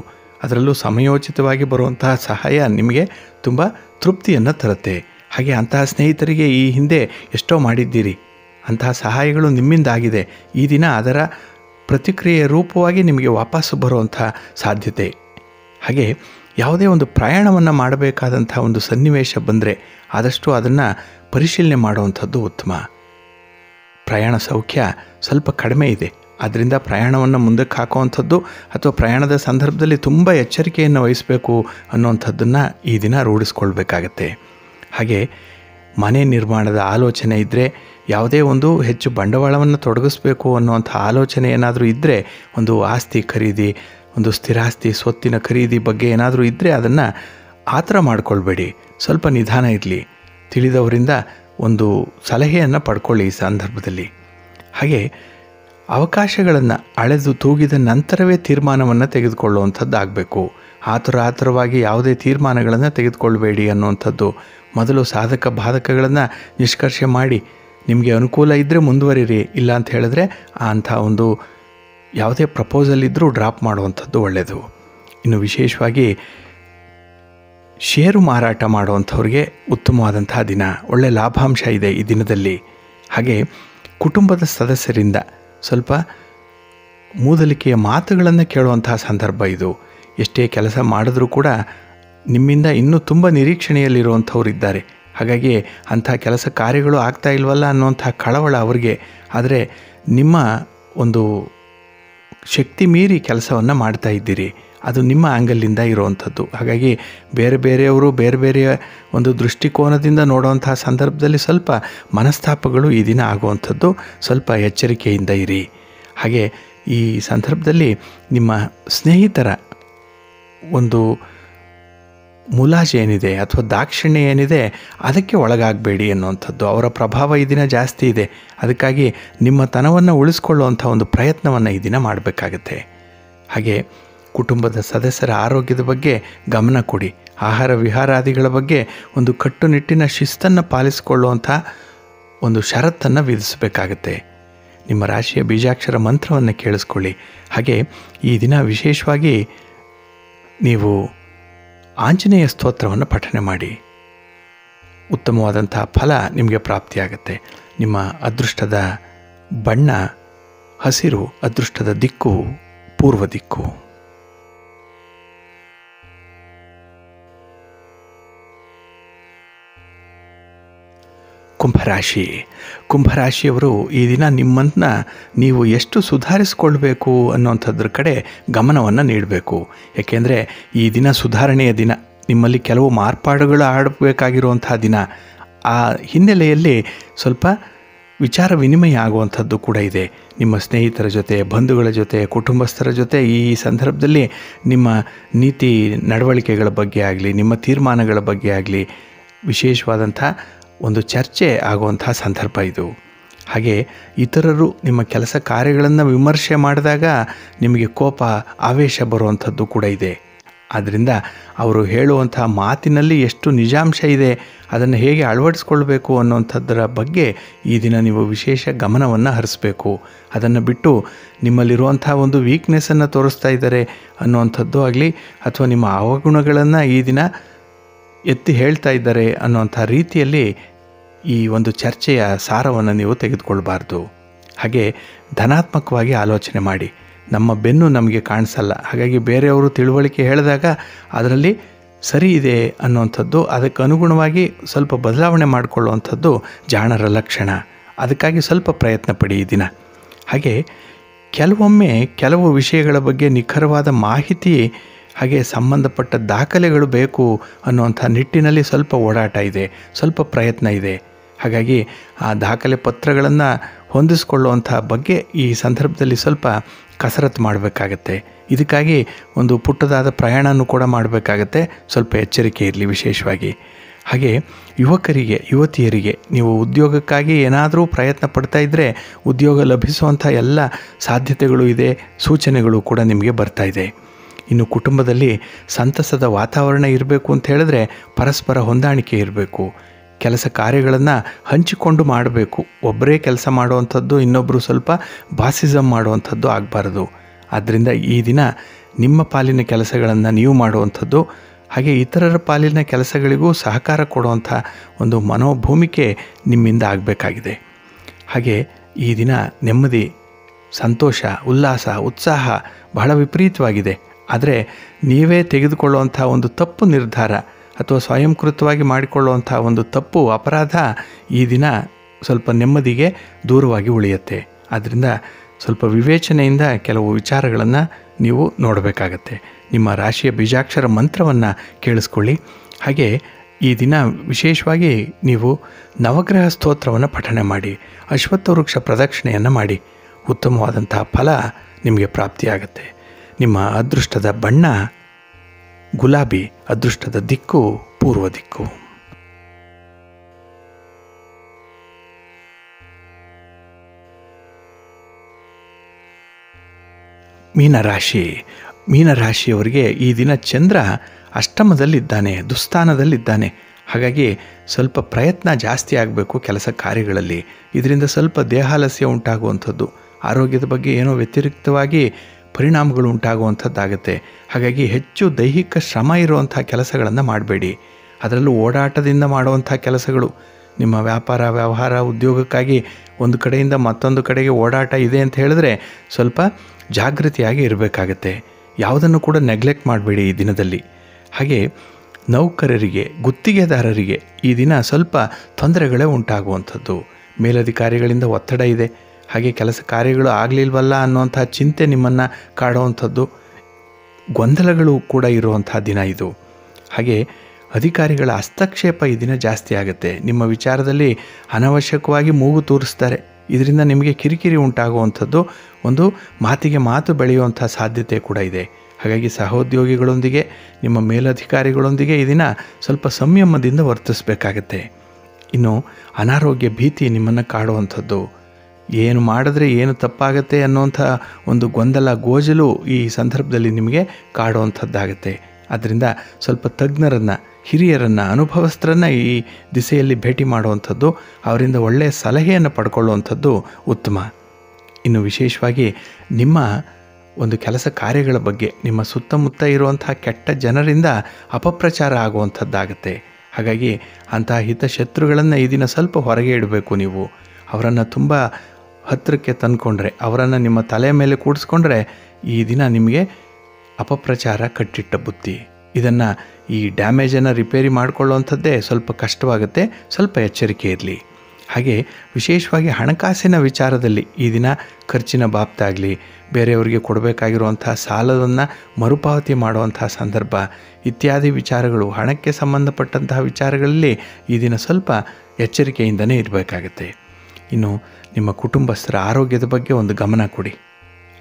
ಅದರಲ್ಲೂ ಸಮಯೋಚಿತವಾಗಿ ಬರುವಂತಹ ಸಹಾಯ ನಿಮಗೆ ತುಂಬ ತೃಪ್ತಿಯನ್ನು ತರುತ್ತೆ. ಹಾಗೆ ಅಂತಹ ಸ್ನೇಹಿತರಿಗೆ ಈ ಹಿಂದೆ ಎಷ್ಟೋ ಮಾಡಿದ್ದೀರಿ, ಅಂತಹ ಸಹಾಯಗಳು ನಿಮ್ಮಿಂದಾಗಿದೆ. ಈ ದಿನ ಅದರ ಪ್ರತಿಕ್ರಿಯೆ ರೂಪವಾಗಿ ನಿಮಗೆ ವಾಪಸ್ಸು ಬರುವಂಥ ಸಾಧ್ಯತೆ. ಹಾಗೆ ಯಾವುದೇ ಒಂದು ಪ್ರಯಾಣವನ್ನು ಮಾಡಬೇಕಾದಂಥ ಒಂದು ಸನ್ನಿವೇಶ ಬಂದರೆ ಆದಷ್ಟು ಅದನ್ನು ಪರಿಶೀಲನೆ ಮಾಡುವಂಥದ್ದು ಉತ್ತಮ. ಪ್ರಯಾಣ ಸೌಖ್ಯ ಸ್ವಲ್ಪ ಕಡಿಮೆ ಇದೆ, ಆದ್ದರಿಂದ ಪ್ರಯಾಣವನ್ನು ಮುಂದಕ್ಕೆ ಹಾಕುವಂಥದ್ದು ಅಥವಾ ಪ್ರಯಾಣದ ಸಂದರ್ಭದಲ್ಲಿ ತುಂಬ ಎಚ್ಚರಿಕೆಯನ್ನು ವಹಿಸಬೇಕು ಅನ್ನುವಂಥದ್ದನ್ನು ಈ ದಿನ ರೂಢಿಸ್ಕೊಳ್ಬೇಕಾಗತ್ತೆ. ಹಾಗೆ ಮನೆ ನಿರ್ಮಾಣದ ಆಲೋಚನೆ ಇದ್ದರೆ, ಯಾವುದೇ ಒಂದು ಹೆಚ್ಚು ಬಂಡವಾಳವನ್ನು ತೊಡಗಿಸ್ಬೇಕು ಅನ್ನುವಂಥ ಆಲೋಚನೆ ಏನಾದರೂ ಇದ್ದರೆ, ಒಂದು ಆಸ್ತಿ ಖರೀದಿ, ಒಂದು ಸ್ಥಿರಾಸ್ತಿ ಸ್ವತ್ತಿನ ಖರೀದಿ ಬಗ್ಗೆ ಏನಾದರೂ ಇದ್ದರೆ ಅದನ್ನು ಆತರ ಮಾಡಿಕೊಳ್ಬೇಡಿ. ಸ್ವಲ್ಪ ನಿಧಾನ ಇರಲಿ, ತಿಳಿದವರಿಂದ ಒಂದು ಸಲಹೆಯನ್ನು ಪಡ್ಕೊಳ್ಳಿ ಈ ಸಂದರ್ಭದಲ್ಲಿ. ಹಾಗೆ ಅವಕಾಶಗಳನ್ನು ಅಳೆದು ತೂಗಿದ ನಂತರವೇ ತೀರ್ಮಾನವನ್ನು ತೆಗೆದುಕೊಳ್ಳುವಂಥದ್ದು ಆಗಬೇಕು. ಆತುರ ಆತುರವಾಗಿ ಯಾವುದೇ ತೀರ್ಮಾನಗಳನ್ನು ತೆಗೆದುಕೊಳ್ಬೇಡಿ ಅನ್ನುವಂಥದ್ದು. ಮೊದಲು ಸಾಧಕ ಬಾಧಕಗಳನ್ನು ನಿಷ್ಕರ್ಷೆ ಮಾಡಿ, ನಿಮಗೆ ಅನುಕೂಲ ಇದ್ದರೆ ಮುಂದುವರಿರಿ, ಇಲ್ಲ ಅಂತ ಹೇಳಿದ್ರೆ ಅಂಥ ಒಂದು ಯಾವುದೇ ಪ್ರಪೋಸಲ್ ಇದ್ದರೂ ಡ್ರಾಪ್ ಮಾಡುವಂಥದ್ದು ಒಳ್ಳೆಯದು. ಇನ್ನು ವಿಶೇಷವಾಗಿ ಷೇರು ಮಾರಾಟ ಮಾಡುವಂಥವ್ರಿಗೆ ಉತ್ತಮವಾದಂತಹ ದಿನ, ಒಳ್ಳೆಯ ಲಾಭಾಂಶ ಇದೆ ಈ ದಿನದಲ್ಲಿ. ಹಾಗೆ ಕುಟುಂಬದ ಸದಸ್ಯರಿಂದ ಸ್ವಲ್ಪ ಮೂದಲಿಕೆಯ ಮಾತುಗಳನ್ನು ಕೇಳುವಂತಹ ಸಂದರ್ಭ ಇದು. ಎಷ್ಟೇ ಕೆಲಸ ಮಾಡಿದ್ರೂ ಕೂಡ ನಿಮ್ಮಿಂದ ಇನ್ನೂ ತುಂಬ ನಿರೀಕ್ಷಣೆಯಲ್ಲಿರುವಂಥವ್ರು ಇದ್ದಾರೆ. ಹಾಗಾಗಿ ಅಂಥ ಕೆಲಸ ಕಾರ್ಯಗಳು ಆಗ್ತಾ ಇಲ್ವಲ್ಲ ಅನ್ನುವಂಥ ಕಳವಳ ಅವರಿಗೆ. ಆದರೆ ನಿಮ್ಮ ಒಂದು ಶಕ್ತಿ ಮೀರಿ ಕೆಲಸವನ್ನು ಮಾಡ್ತಾ ಇದ್ದೀರಿ, ಅದು ನಿಮ್ಮ ಆ್ಯಂಗಲಿಂದ ಇರುವಂಥದ್ದು. ಹಾಗಾಗಿ ಬೇರೆ ಬೇರೆಯವರು ಬೇರೆ ಬೇರೆಯ ಒಂದು ದೃಷ್ಟಿಕೋನದಿಂದ ನೋಡುವಂಥ ಸಂದರ್ಭದಲ್ಲಿ ಸ್ವಲ್ಪ ಮನಸ್ತಾಪಗಳು ಈ ದಿನ ಆಗುವಂಥದ್ದು. ಸ್ವಲ್ಪ ಎಚ್ಚರಿಕೆಯಿಂದ ಇರಿ. ಹಾಗೆ ಈ ಸಂದರ್ಭದಲ್ಲಿ ನಿಮ್ಮ ಸ್ನೇಹಿತರ ಒಂದು ಮುಲಾಜೆ ಏನಿದೆ ಅಥವಾ ದಾಕ್ಷಿಣ್ಯ ಏನಿದೆ ಅದಕ್ಕೆ ಒಳಗಾಗಬೇಡಿ ಅನ್ನುವಂಥದ್ದು. ಅವರ ಪ್ರಭಾವ ಈ ದಿನ ಜಾಸ್ತಿ ಇದೆ, ಅದಕ್ಕಾಗಿ ನಿಮ್ಮ ತನವನ್ನು ಉಳಿಸ್ಕೊಳ್ಳುವಂಥ ಒಂದು ಪ್ರಯತ್ನವನ್ನು ಈ ದಿನ ಮಾಡಬೇಕಾಗತ್ತೆ. ಹಾಗೆ ಕುಟುಂಬದ ಸದಸ್ಯರ ಆರೋಗ್ಯದ ಬಗ್ಗೆ ಗಮನ ಕೊಡಿ. ಆಹಾರ ವಿಹಾರಾದಿಗಳ ಬಗ್ಗೆ ಒಂದು ಕಟ್ಟುನಿಟ್ಟಿನ ಶಿಸ್ತನ್ನು ಪಾಲಿಸಿಕೊಳ್ಳುವಂಥ ಒಂದು ಷರತ್ತನ್ನು ವಿಧಿಸಬೇಕಾಗತ್ತೆ. ನಿಮ್ಮ ರಾಶಿಯ ಬೀಜಾಕ್ಷರ ಮಂತ್ರವನ್ನು ಕೇಳಿಸ್ಕೊಳ್ಳಿ. ಹಾಗೆ ಈ ದಿನ ವಿಶೇಷವಾಗಿ ನೀವು ಆಂಜನೇಯ ಸ್ತೋತ್ರವನ್ನು ಪಠನೆ ಮಾಡಿ, ಉತ್ತಮವಾದಂತಹ ಫಲ ನಿಮಗೆ ಪ್ರಾಪ್ತಿಯಾಗುತ್ತೆ. ನಿಮ್ಮ ಅದೃಷ್ಟದ ಬಣ್ಣ ಹಸಿರು, ಅದೃಷ್ಟದ ದಿಕ್ಕು ಪೂರ್ವ ದಿಕ್ಕು. ಕುಂಭರಾಶಿ. ಕುಂಭರಾಶಿಯವರು ಈ ದಿನ ನಿಮ್ಮನ್ನ ನೀವು ಎಷ್ಟು ಸುಧಾರಿಸಿಕೊಳ್ಬೇಕು ಅನ್ನೋಂಥದ್ರ ಕಡೆ ಗಮನವನ್ನು ನೀಡಬೇಕು. ಏಕೆಂದರೆ ಈ ದಿನ ಸುಧಾರಣೆಯ ದಿನ, ನಿಮ್ಮಲ್ಲಿ ಕೆಲವು ಮಾರ್ಪಾಡುಗಳು ಆಡಬೇಕಾಗಿರುವಂತಹ ದಿನ. ಆ ಹಿನ್ನೆಲೆಯಲ್ಲಿ ಸ್ವಲ್ಪ ವಿಚಾರ ವಿನಿಮಯ ಆಗುವಂಥದ್ದು ಕೂಡ ಇದೆ. ನಿಮ್ಮ ಸ್ನೇಹಿತರ ಜೊತೆ, ಬಂಧುಗಳ ಜೊತೆ, ಕುಟುಂಬಸ್ಥರ ಜೊತೆ ಈ ಸಂದರ್ಭದಲ್ಲಿ ನಿಮ್ಮ ನೀತಿ ನಡವಳಿಕೆಗಳ ಬಗ್ಗೆ ಆಗಲಿ, ನಿಮ್ಮ ತೀರ್ಮಾನಗಳ ಬಗ್ಗೆ ಆಗಲಿ ವಿಶೇಷವಾದಂಥ ಒಂದು ಚರ್ಚೆ ಆಗುವಂಥ ಸಂದರ್ಭ ಇದು. ಹಾಗೆ ಇತರರು ನಿಮ್ಮ ಕೆಲಸ ಕಾರ್ಯಗಳನ್ನು ವಿಮರ್ಶೆ ಮಾಡಿದಾಗ ನಿಮಗೆ ಕೋಪ, ಆವೇಶ ಬರುವಂಥದ್ದು ಕೂಡ ಇದೆ. ಆದ್ದರಿಂದ ಅವರು ಹೇಳುವಂಥ ಮಾತಿನಲ್ಲಿ ಎಷ್ಟು ನಿಜಾಂಶ ಇದೆ, ಅದನ್ನು ಹೇಗೆ ಅಳವಡಿಸ್ಕೊಳ್ಬೇಕು ಅನ್ನೋಂಥದ್ದರ ಬಗ್ಗೆ ಈ ದಿನ ನೀವು ವಿಶೇಷ ಗಮನವನ್ನು ಹರಿಸಬೇಕು. ಅದನ್ನು ಬಿಟ್ಟು ನಿಮ್ಮಲ್ಲಿರುವಂಥ ಒಂದು ವೀಕ್ನೆಸ್ಸನ್ನು ತೋರಿಸ್ತಾ ಇದ್ದಾರೆ ಅನ್ನುವಂಥದ್ದು ಆಗಲಿ, ಅಥವಾ ನಿಮ್ಮ ಅವಗುಣಗಳನ್ನು ಈ ದಿನ ಎತ್ತಿ ಹೇಳ್ತಾ ಇದ್ದಾರೆ ಅನ್ನುವಂಥ ರೀತಿಯಲ್ಲಿ ಈ ಒಂದು ಚರ್ಚೆಯ ಸಾರವನ್ನು ನೀವು ತೆಗೆದುಕೊಳ್ಬಾರ್ದು. ಹಾಗೆ ಧನಾತ್ಮಕವಾಗಿ ಆಲೋಚನೆ ಮಾಡಿ. ನಮ್ಮ ಬೆನ್ನು ನಮಗೆ ಕಾಣಿಸಲ್ಲ, ಹಾಗಾಗಿ ಬೇರೆಯವರು ತಿಳುವಳಿಕೆ ಹೇಳಿದಾಗ ಅದರಲ್ಲಿ ಸರಿ ಇದೆ ಅನ್ನುವಂಥದ್ದು, ಅದಕ್ಕೆ ಅನುಗುಣವಾಗಿ ಸ್ವಲ್ಪ ಬದಲಾವಣೆ ಮಾಡಿಕೊಳ್ಳುವಂಥದ್ದು ಜಾಣರ ಲಕ್ಷಣ. ಅದಕ್ಕಾಗಿ ಸ್ವಲ್ಪ ಪ್ರಯತ್ನ ಪಡಿ ಈ ದಿನ. ಹಾಗೆ ಕೆಲವೊಮ್ಮೆ ಕೆಲವು ವಿಷಯಗಳ ಬಗ್ಗೆ ನಿಖರವಾದ ಮಾಹಿತಿ ಹಾಗೆ ಸಂಬಂಧಪಟ್ಟ ದಾಖಲೆಗಳು ಬೇಕು ಅನ್ನುವಂಥ ನಿಟ್ಟಿನಲ್ಲಿ ಸ್ವಲ್ಪ ಓಡಾಟ ಇದೆ, ಸ್ವಲ್ಪ ಪ್ರಯತ್ನ ಇದೆ. ಹಾಗಾಗಿ ಆ ದಾಖಲೆ ಪತ್ರಗಳನ್ನು ಹೊಂದಿಸಿಕೊಳ್ಳುವಂಥ ಬಗ್ಗೆ ಈ ಸಂದರ್ಭದಲ್ಲಿ ಸ್ವಲ್ಪ ಕಸರತ್ತು ಮಾಡಬೇಕಾಗತ್ತೆ. ಇದಕ್ಕಾಗಿ ಒಂದು ಪುಟ್ಟದಾದ ಪ್ರಯಾಣನೂ ಕೂಡ ಮಾಡಬೇಕಾಗತ್ತೆ. ಸ್ವಲ್ಪ ಎಚ್ಚರಿಕೆ ಇರಲಿ ವಿಶೇಷವಾಗಿ. ಹಾಗೆ ಯುವಕರಿಗೆ, ಯುವತಿಯರಿಗೆ ನೀವು ಉದ್ಯೋಗಕ್ಕಾಗಿ ಏನಾದರೂ ಪ್ರಯತ್ನ ಪಡ್ತಾ ಇದ್ದರೆ ಉದ್ಯೋಗ ಲಭಿಸುವಂಥ ಎಲ್ಲ ಸಾಧ್ಯತೆಗಳು ಇದೆ, ಸೂಚನೆಗಳು ಕೂಡ ನಿಮಗೆ ಬರ್ತಾ ಇದೆ. ಇನ್ನು ಕುಟುಂಬದಲ್ಲಿ ಸಂತಸದ ವಾತಾವರಣ ಇರಬೇಕು ಅಂತ ಹೇಳಿದ್ರೆ ಪರಸ್ಪರ ಹೊಂದಾಣಿಕೆ ಇರಬೇಕು. ಕೆಲಸ ಕಾರ್ಯಗಳನ್ನು ಹಂಚಿಕೊಂಡು ಮಾಡಬೇಕು. ಒಬ್ಬರೇ ಕೆಲಸ ಮಾಡುವಂಥದ್ದು, ಇನ್ನೊಬ್ಬರು ಸ್ವಲ್ಪ ಬಾಸಿಸಮ್ ಮಾಡುವಂಥದ್ದು ಆಗಬಾರ್ದು. ಆದ್ದರಿಂದ ಈ ದಿನ ನಿಮ್ಮ ಪಾಲಿನ ಕೆಲಸಗಳನ್ನು ನೀವು ಮಾಡುವಂಥದ್ದು, ಹಾಗೆ ಇತರರ ಪಾಲಿನ ಕೆಲಸಗಳಿಗೂ ಸಹಕಾರ ಕೊಡುವಂಥ ಒಂದು ಮನೋಭೂಮಿಕೆ ನಿಮ್ಮಿಂದ ಆಗಬೇಕಾಗಿದೆ. ಹಾಗೆ ಈ ದಿನ ನೆಮ್ಮದಿ, ಸಂತೋಷ, ಉಲ್ಲಾಸ, ಉತ್ಸಾಹ ಬಹಳ ವಿಪರೀತವಾಗಿದೆ. ಆದರೆ ನೀವೇ ತೆಗೆದುಕೊಳ್ಳುವಂಥ ಒಂದು ತಪ್ಪು ನಿರ್ಧಾರ ಅಥವಾ ಸ್ವಯಂಕೃತವಾಗಿ ಮಾಡಿಕೊಳ್ಳುವಂಥ ಒಂದು ತಪ್ಪು ಅಪರಾಧ ಈ ದಿನ ಸ್ವಲ್ಪ ನೆಮ್ಮದಿಗೆ ದೂರವಾಗಿ ಉಳಿಯುತ್ತೆ. ಆದ್ದರಿಂದ ಸ್ವಲ್ಪ ವಿವೇಚನೆಯಿಂದ ಕೆಲವು ವಿಚಾರಗಳನ್ನು ನೀವು ನೋಡಬೇಕಾಗತ್ತೆ. ನಿಮ್ಮ ರಾಶಿಯ ಬೀಜಾಕ್ಷರ ಮಂತ್ರವನ್ನು ಕೇಳಿಸ್ಕೊಳ್ಳಿ. ಹಾಗೆ ಈ ದಿನ ವಿಶೇಷವಾಗಿ ನೀವು ನವಗ್ರಹ ಸ್ತೋತ್ರವನ್ನು ಪಠನೆ ಮಾಡಿ, ಅಶ್ವತ್ಥ ವೃಕ್ಷ ಪ್ರದಕ್ಷಿಣೆಯನ್ನು ಮಾಡಿ. ಉತ್ತಮವಾದಂಥ ಫಲ ನಿಮಗೆ ಪ್ರಾಪ್ತಿಯಾಗತ್ತೆ. ನಿಮ್ಮ ಅದೃಷ್ಟದ ಬಣ್ಣ ಗುಲಾಬಿ, ಅದೃಷ್ಟದ ದಿಕ್ಕು ಪೂರ್ವ ದಿಕ್ಕು. ಮೀನರಾಶಿ. ಮೀನರಾಶಿಯವರಿಗೆ ಈ ದಿನ ಚಂದ್ರ ಅಷ್ಟಮದಲ್ಲಿದ್ದಾನೆ, ದುಸ್ಥಾನದಲ್ಲಿದ್ದಾನೆ. ಹಾಗಾಗಿ ಸ್ವಲ್ಪ ಪ್ರಯತ್ನ ಜಾಸ್ತಿ ಆಗಬೇಕು ಕೆಲಸ ಕಾರ್ಯಗಳಲ್ಲಿ. ಇದರಿಂದ ಸ್ವಲ್ಪ ದೇಹಾಲಸ್ಯ ಉಂಟಾಗುವಂಥದ್ದು, ಆರೋಗ್ಯದ ಬಗ್ಗೆ ಏನೋ ವ್ಯತಿರಿಕ್ತವಾಗಿ ಪರಿಣಾಮಗಳು ಉಂಟಾಗುವಂಥದ್ದಾಗತ್ತೆ. ಹಾಗಾಗಿ ಹೆಚ್ಚು ದೈಹಿಕ ಶ್ರಮ ಇರುವಂಥ ಕೆಲಸಗಳನ್ನು ಮಾಡಬೇಡಿ. ಅದರಲ್ಲೂ ಓಡಾಟದಿಂದ ಮಾಡುವಂಥ ಕೆಲಸಗಳು, ನಿಮ್ಮ ವ್ಯಾಪಾರ ವ್ಯವಹಾರ ಉದ್ಯೋಗಕ್ಕಾಗಿ ಒಂದು ಕಡೆಯಿಂದ ಮತ್ತೊಂದು ಕಡೆಗೆ ಓಡಾಟ ಇದೆ ಅಂತ ಹೇಳಿದ್ರೆ ಸ್ವಲ್ಪ ಜಾಗೃತಿಯಾಗಿ ಇರಬೇಕಾಗತ್ತೆ. ಯಾವುದನ್ನು ಕೂಡ ನೆಗ್ಲೆಕ್ಟ್ ಮಾಡಬೇಡಿ ಈ ದಿನದಲ್ಲಿ. ಹಾಗೆ ನೌಕರರಿಗೆ, ಗುತ್ತಿಗೆದಾರರಿಗೆ ಈ ದಿನ ಸ್ವಲ್ಪ ತೊಂದರೆಗಳೇ ಉಂಟಾಗುವಂಥದ್ದು. ಮೇಲಧಿಕಾರಿಗಳಿಂದ ಒತ್ತಡ ಇದೆ. ಹಾಗೆ ಕೆಲಸ ಕಾರ್ಯಗಳು ಆಗಲಿಲ್ವಲ್ಲ ಅನ್ನುವಂಥ ಚಿಂತೆ ನಿಮ್ಮನ್ನು ಕಾಡುವಂಥದ್ದು, ಗೊಂದಲಗಳು ಕೂಡ ಇರುವಂಥ ದಿನ ಇದು. ಹಾಗೆ ಅಧಿಕಾರಿಗಳ ಹಸ್ತಕ್ಷೇಪ ಈ ದಿನ ಜಾಸ್ತಿ ಆಗುತ್ತೆ. ನಿಮ್ಮ ವಿಚಾರದಲ್ಲಿ ಅನವಶ್ಯಕವಾಗಿ ಮೂಗು ತೂರಿಸ್ತಾರೆ. ಇದರಿಂದ ನಿಮಗೆ ಕಿರಿಕಿರಿ ಉಂಟಾಗುವಂಥದ್ದು, ಒಂದು ಮಾತಿಗೆ ಮಾತು ಬೆಳೆಯುವಂಥ ಸಾಧ್ಯತೆ ಕೂಡ ಇದೆ. ಹಾಗಾಗಿ ಸಹೋದ್ಯೋಗಿಗಳೊಂದಿಗೆ, ನಿಮ್ಮ ಮೇಲಧಿಕಾರಿಗಳೊಂದಿಗೆ ಈ ದಿನ ಸ್ವಲ್ಪ ಸಂಯಮದಿಂದ ವರ್ತಿಸಬೇಕಾಗತ್ತೆ. ಇನ್ನು ಅನಾರೋಗ್ಯ ಭೀತಿ ನಿಮ್ಮನ್ನು ಕಾಡುವಂಥದ್ದು. ಏನು ಮಾಡಿದ್ರೆ ಏನು ತಪ್ಪಾಗತ್ತೆ ಅನ್ನುವಂಥ ಒಂದು ಗೊಂದಲ ಗೋಜಲು ಈ ಸಂದರ್ಭದಲ್ಲಿ ನಿಮಗೆ ಕಾಡುವಂಥದ್ದಾಗತ್ತೆ. ಆದ್ದರಿಂದ ಸ್ವಲ್ಪ ತಜ್ಞರನ್ನು, ಹಿರಿಯರನ್ನು, ಅನುಭವಸ್ಥರನ್ನು ಈ ದಿಸೆಯಲ್ಲಿ ಭೇಟಿ ಮಾಡುವಂಥದ್ದು, ಅವರಿಂದ ಒಳ್ಳೆಯ ಸಲಹೆಯನ್ನು ಪಡ್ಕೊಳ್ಳುವಂಥದ್ದು ಉತ್ತಮ. ಇನ್ನು ವಿಶೇಷವಾಗಿ ನಿಮ್ಮ ಒಂದು ಕೆಲಸ ಕಾರ್ಯಗಳ ಬಗ್ಗೆ ನಿಮ್ಮ ಸುತ್ತಮುತ್ತ ಇರುವಂಥ ಕೆಟ್ಟ ಜನರಿಂದ ಅಪಪ್ರಚಾರ ಆಗುವಂಥದ್ದಾಗತ್ತೆ. ಹಾಗಾಗಿ ಅಂತಹ ಹಿತಶತ್ರುಗಳನ್ನು ಈ ದಿನ ಸ್ವಲ್ಪ ಹೊರಗೆ ಇಡಬೇಕು. ನೀವು ಅವರನ್ನು ತುಂಬ ಹತ್ತಿರಕ್ಕೆ ತಂದುಕೊಂಡ್ರೆ, ಅವರನ್ನು ನಿಮ್ಮ ತಲೆ ಮೇಲೆ ಕೂಡಿಸ್ಕೊಂಡ್ರೆ ಈ ದಿನ ನಿಮಗೆ ಅಪಪ್ರಚಾರ ಕಟ್ಟಿಟ್ಟ ಬುತ್ತಿ. ಇದನ್ನು, ಈ ಡ್ಯಾಮೇಜನ್ನು ರಿಪೇರಿ ಮಾಡಿಕೊಳ್ಳುವಂಥದ್ದೇ ಸ್ವಲ್ಪ ಕಷ್ಟವಾಗುತ್ತೆ. ಸ್ವಲ್ಪ ಎಚ್ಚರಿಕೆ ಇರಲಿ. ಹಾಗೆ ವಿಶೇಷವಾಗಿ ಹಣಕಾಸಿನ ವಿಚಾರದಲ್ಲಿ ಈ ದಿನ ಖರ್ಚಿನ ಬಾಬ್ತಾಗಲಿ, ಬೇರೆಯವರಿಗೆ ಕೊಡಬೇಕಾಗಿರುವಂಥ ಸಾಲವನ್ನು ಮರುಪಾವತಿ ಮಾಡುವಂಥ ಸಂದರ್ಭ, ಇತ್ಯಾದಿ ವಿಚಾರಗಳು, ಹಣಕ್ಕೆ ಸಂಬಂಧಪಟ್ಟಂತಹ ವಿಚಾರಗಳಲ್ಲಿ ಈ ದಿನ ಸ್ವಲ್ಪ ಎಚ್ಚರಿಕೆಯಿಂದನೇ ಇರಬೇಕಾಗತ್ತೆ. ಇನ್ನು ನಿಮ್ಮ ಕುಟುಂಬಸ್ಥರ ಆರೋಗ್ಯದ ಬಗ್ಗೆ ಒಂದು ಗಮನ ಕೊಡಿ.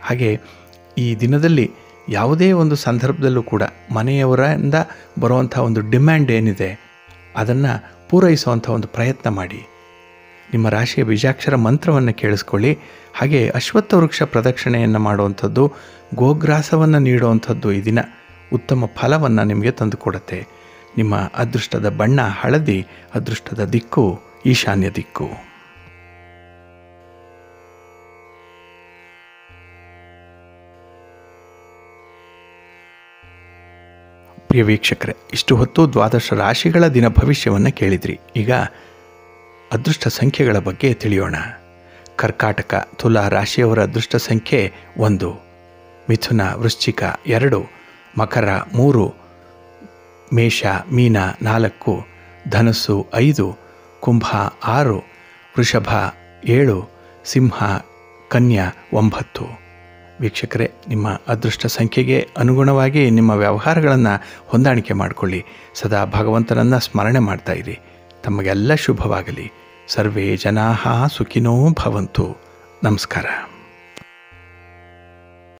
ಹಾಗೆ ಈ ದಿನದಲ್ಲಿ ಯಾವುದೇ ಒಂದು ಸಂದರ್ಭದಲ್ಲೂ ಕೂಡ ಮನೆಯವರಿಂದ ಬರುವಂಥ ಒಂದು ಡಿಮ್ಯಾಂಡ್ ಏನಿದೆ ಅದನ್ನು ಪೂರೈಸುವಂಥ ಒಂದು ಪ್ರಯತ್ನ ಮಾಡಿ. ನಿಮ್ಮ ರಾಶಿಯ ಬೀಜಾಕ್ಷರ ಮಂತ್ರವನ್ನು ಕೇಳಿಸ್ಕೊಳ್ಳಿ. ಹಾಗೆ ಅಶ್ವತ್ಥ ವೃಕ್ಷ ಪ್ರದಕ್ಷಿಣೆಯನ್ನು ಮಾಡುವಂಥದ್ದು, ಗೋಗ್ರಾಸವನ್ನು ನೀಡುವಂಥದ್ದು ಈ ದಿನ ಉತ್ತಮ ಫಲವನ್ನು ನಿಮಗೆ ತಂದುಕೊಡುತ್ತೆ. ನಿಮ್ಮ ಅದೃಷ್ಟದ ಬಣ್ಣ ಹಳದಿ, ಅದೃಷ್ಟದ ದಿಕ್ಕು ಈಶಾನ್ಯ ದಿಕ್ಕು. ಪ್ರಿಯ ವೀಕ್ಷಕರೇ, ಇಷ್ಟು ಹೊತ್ತು ದ್ವಾದಶ ರಾಶಿಗಳ ದಿನ ಭವಿಷ್ಯವನ್ನು ಕೇಳಿದ್ರಿ. ಈಗ ಅದೃಷ್ಟ ಸಂಖ್ಯೆಗಳ ಬಗ್ಗೆ ತಿಳಿಯೋಣ. ಕರ್ಕಾಟಕ ತುಲಾ ರಾಶಿಯವರ ಅದೃಷ್ಟ ಸಂಖ್ಯೆ ಒಂದು, ಮಿಥುನ ವೃಶ್ಚಿಕ ಎರಡು, ಮಕರ ಮೂರು, ಮೇಷ ಮೀನ ನಾಲ್ಕು, ಧನಸ್ಸು ಐದು, ಕುಂಭ ಆರು, ವೃಷಭ ಏಳು, ಸಿಂಹ ಕನ್ಯಾ ಒಂಬತ್ತು. ವೀಕ್ಷಕರೇ, ನಿಮ್ಮ ಅದೃಷ್ಟ ಸಂಖ್ಯೆಗೆ ಅನುಗುಣವಾಗಿ ನಿಮ್ಮ ವ್ಯವಹಾರಗಳನ್ನು ಹೊಂದಾಣಿಕೆ ಮಾಡಿಕೊಳ್ಳಿ. ಸದಾ ಭಗವಂತನನ್ನು ಸ್ಮರಣೆ ಮಾಡ್ತಾಯಿರಿ. ತಮಗೆಲ್ಲ ಶುಭವಾಗಲಿ. ಸರ್ವೇ ಜನಾಃ ಸುಖಿನೋ ಭವಂತು. ನಮಸ್ಕಾರ.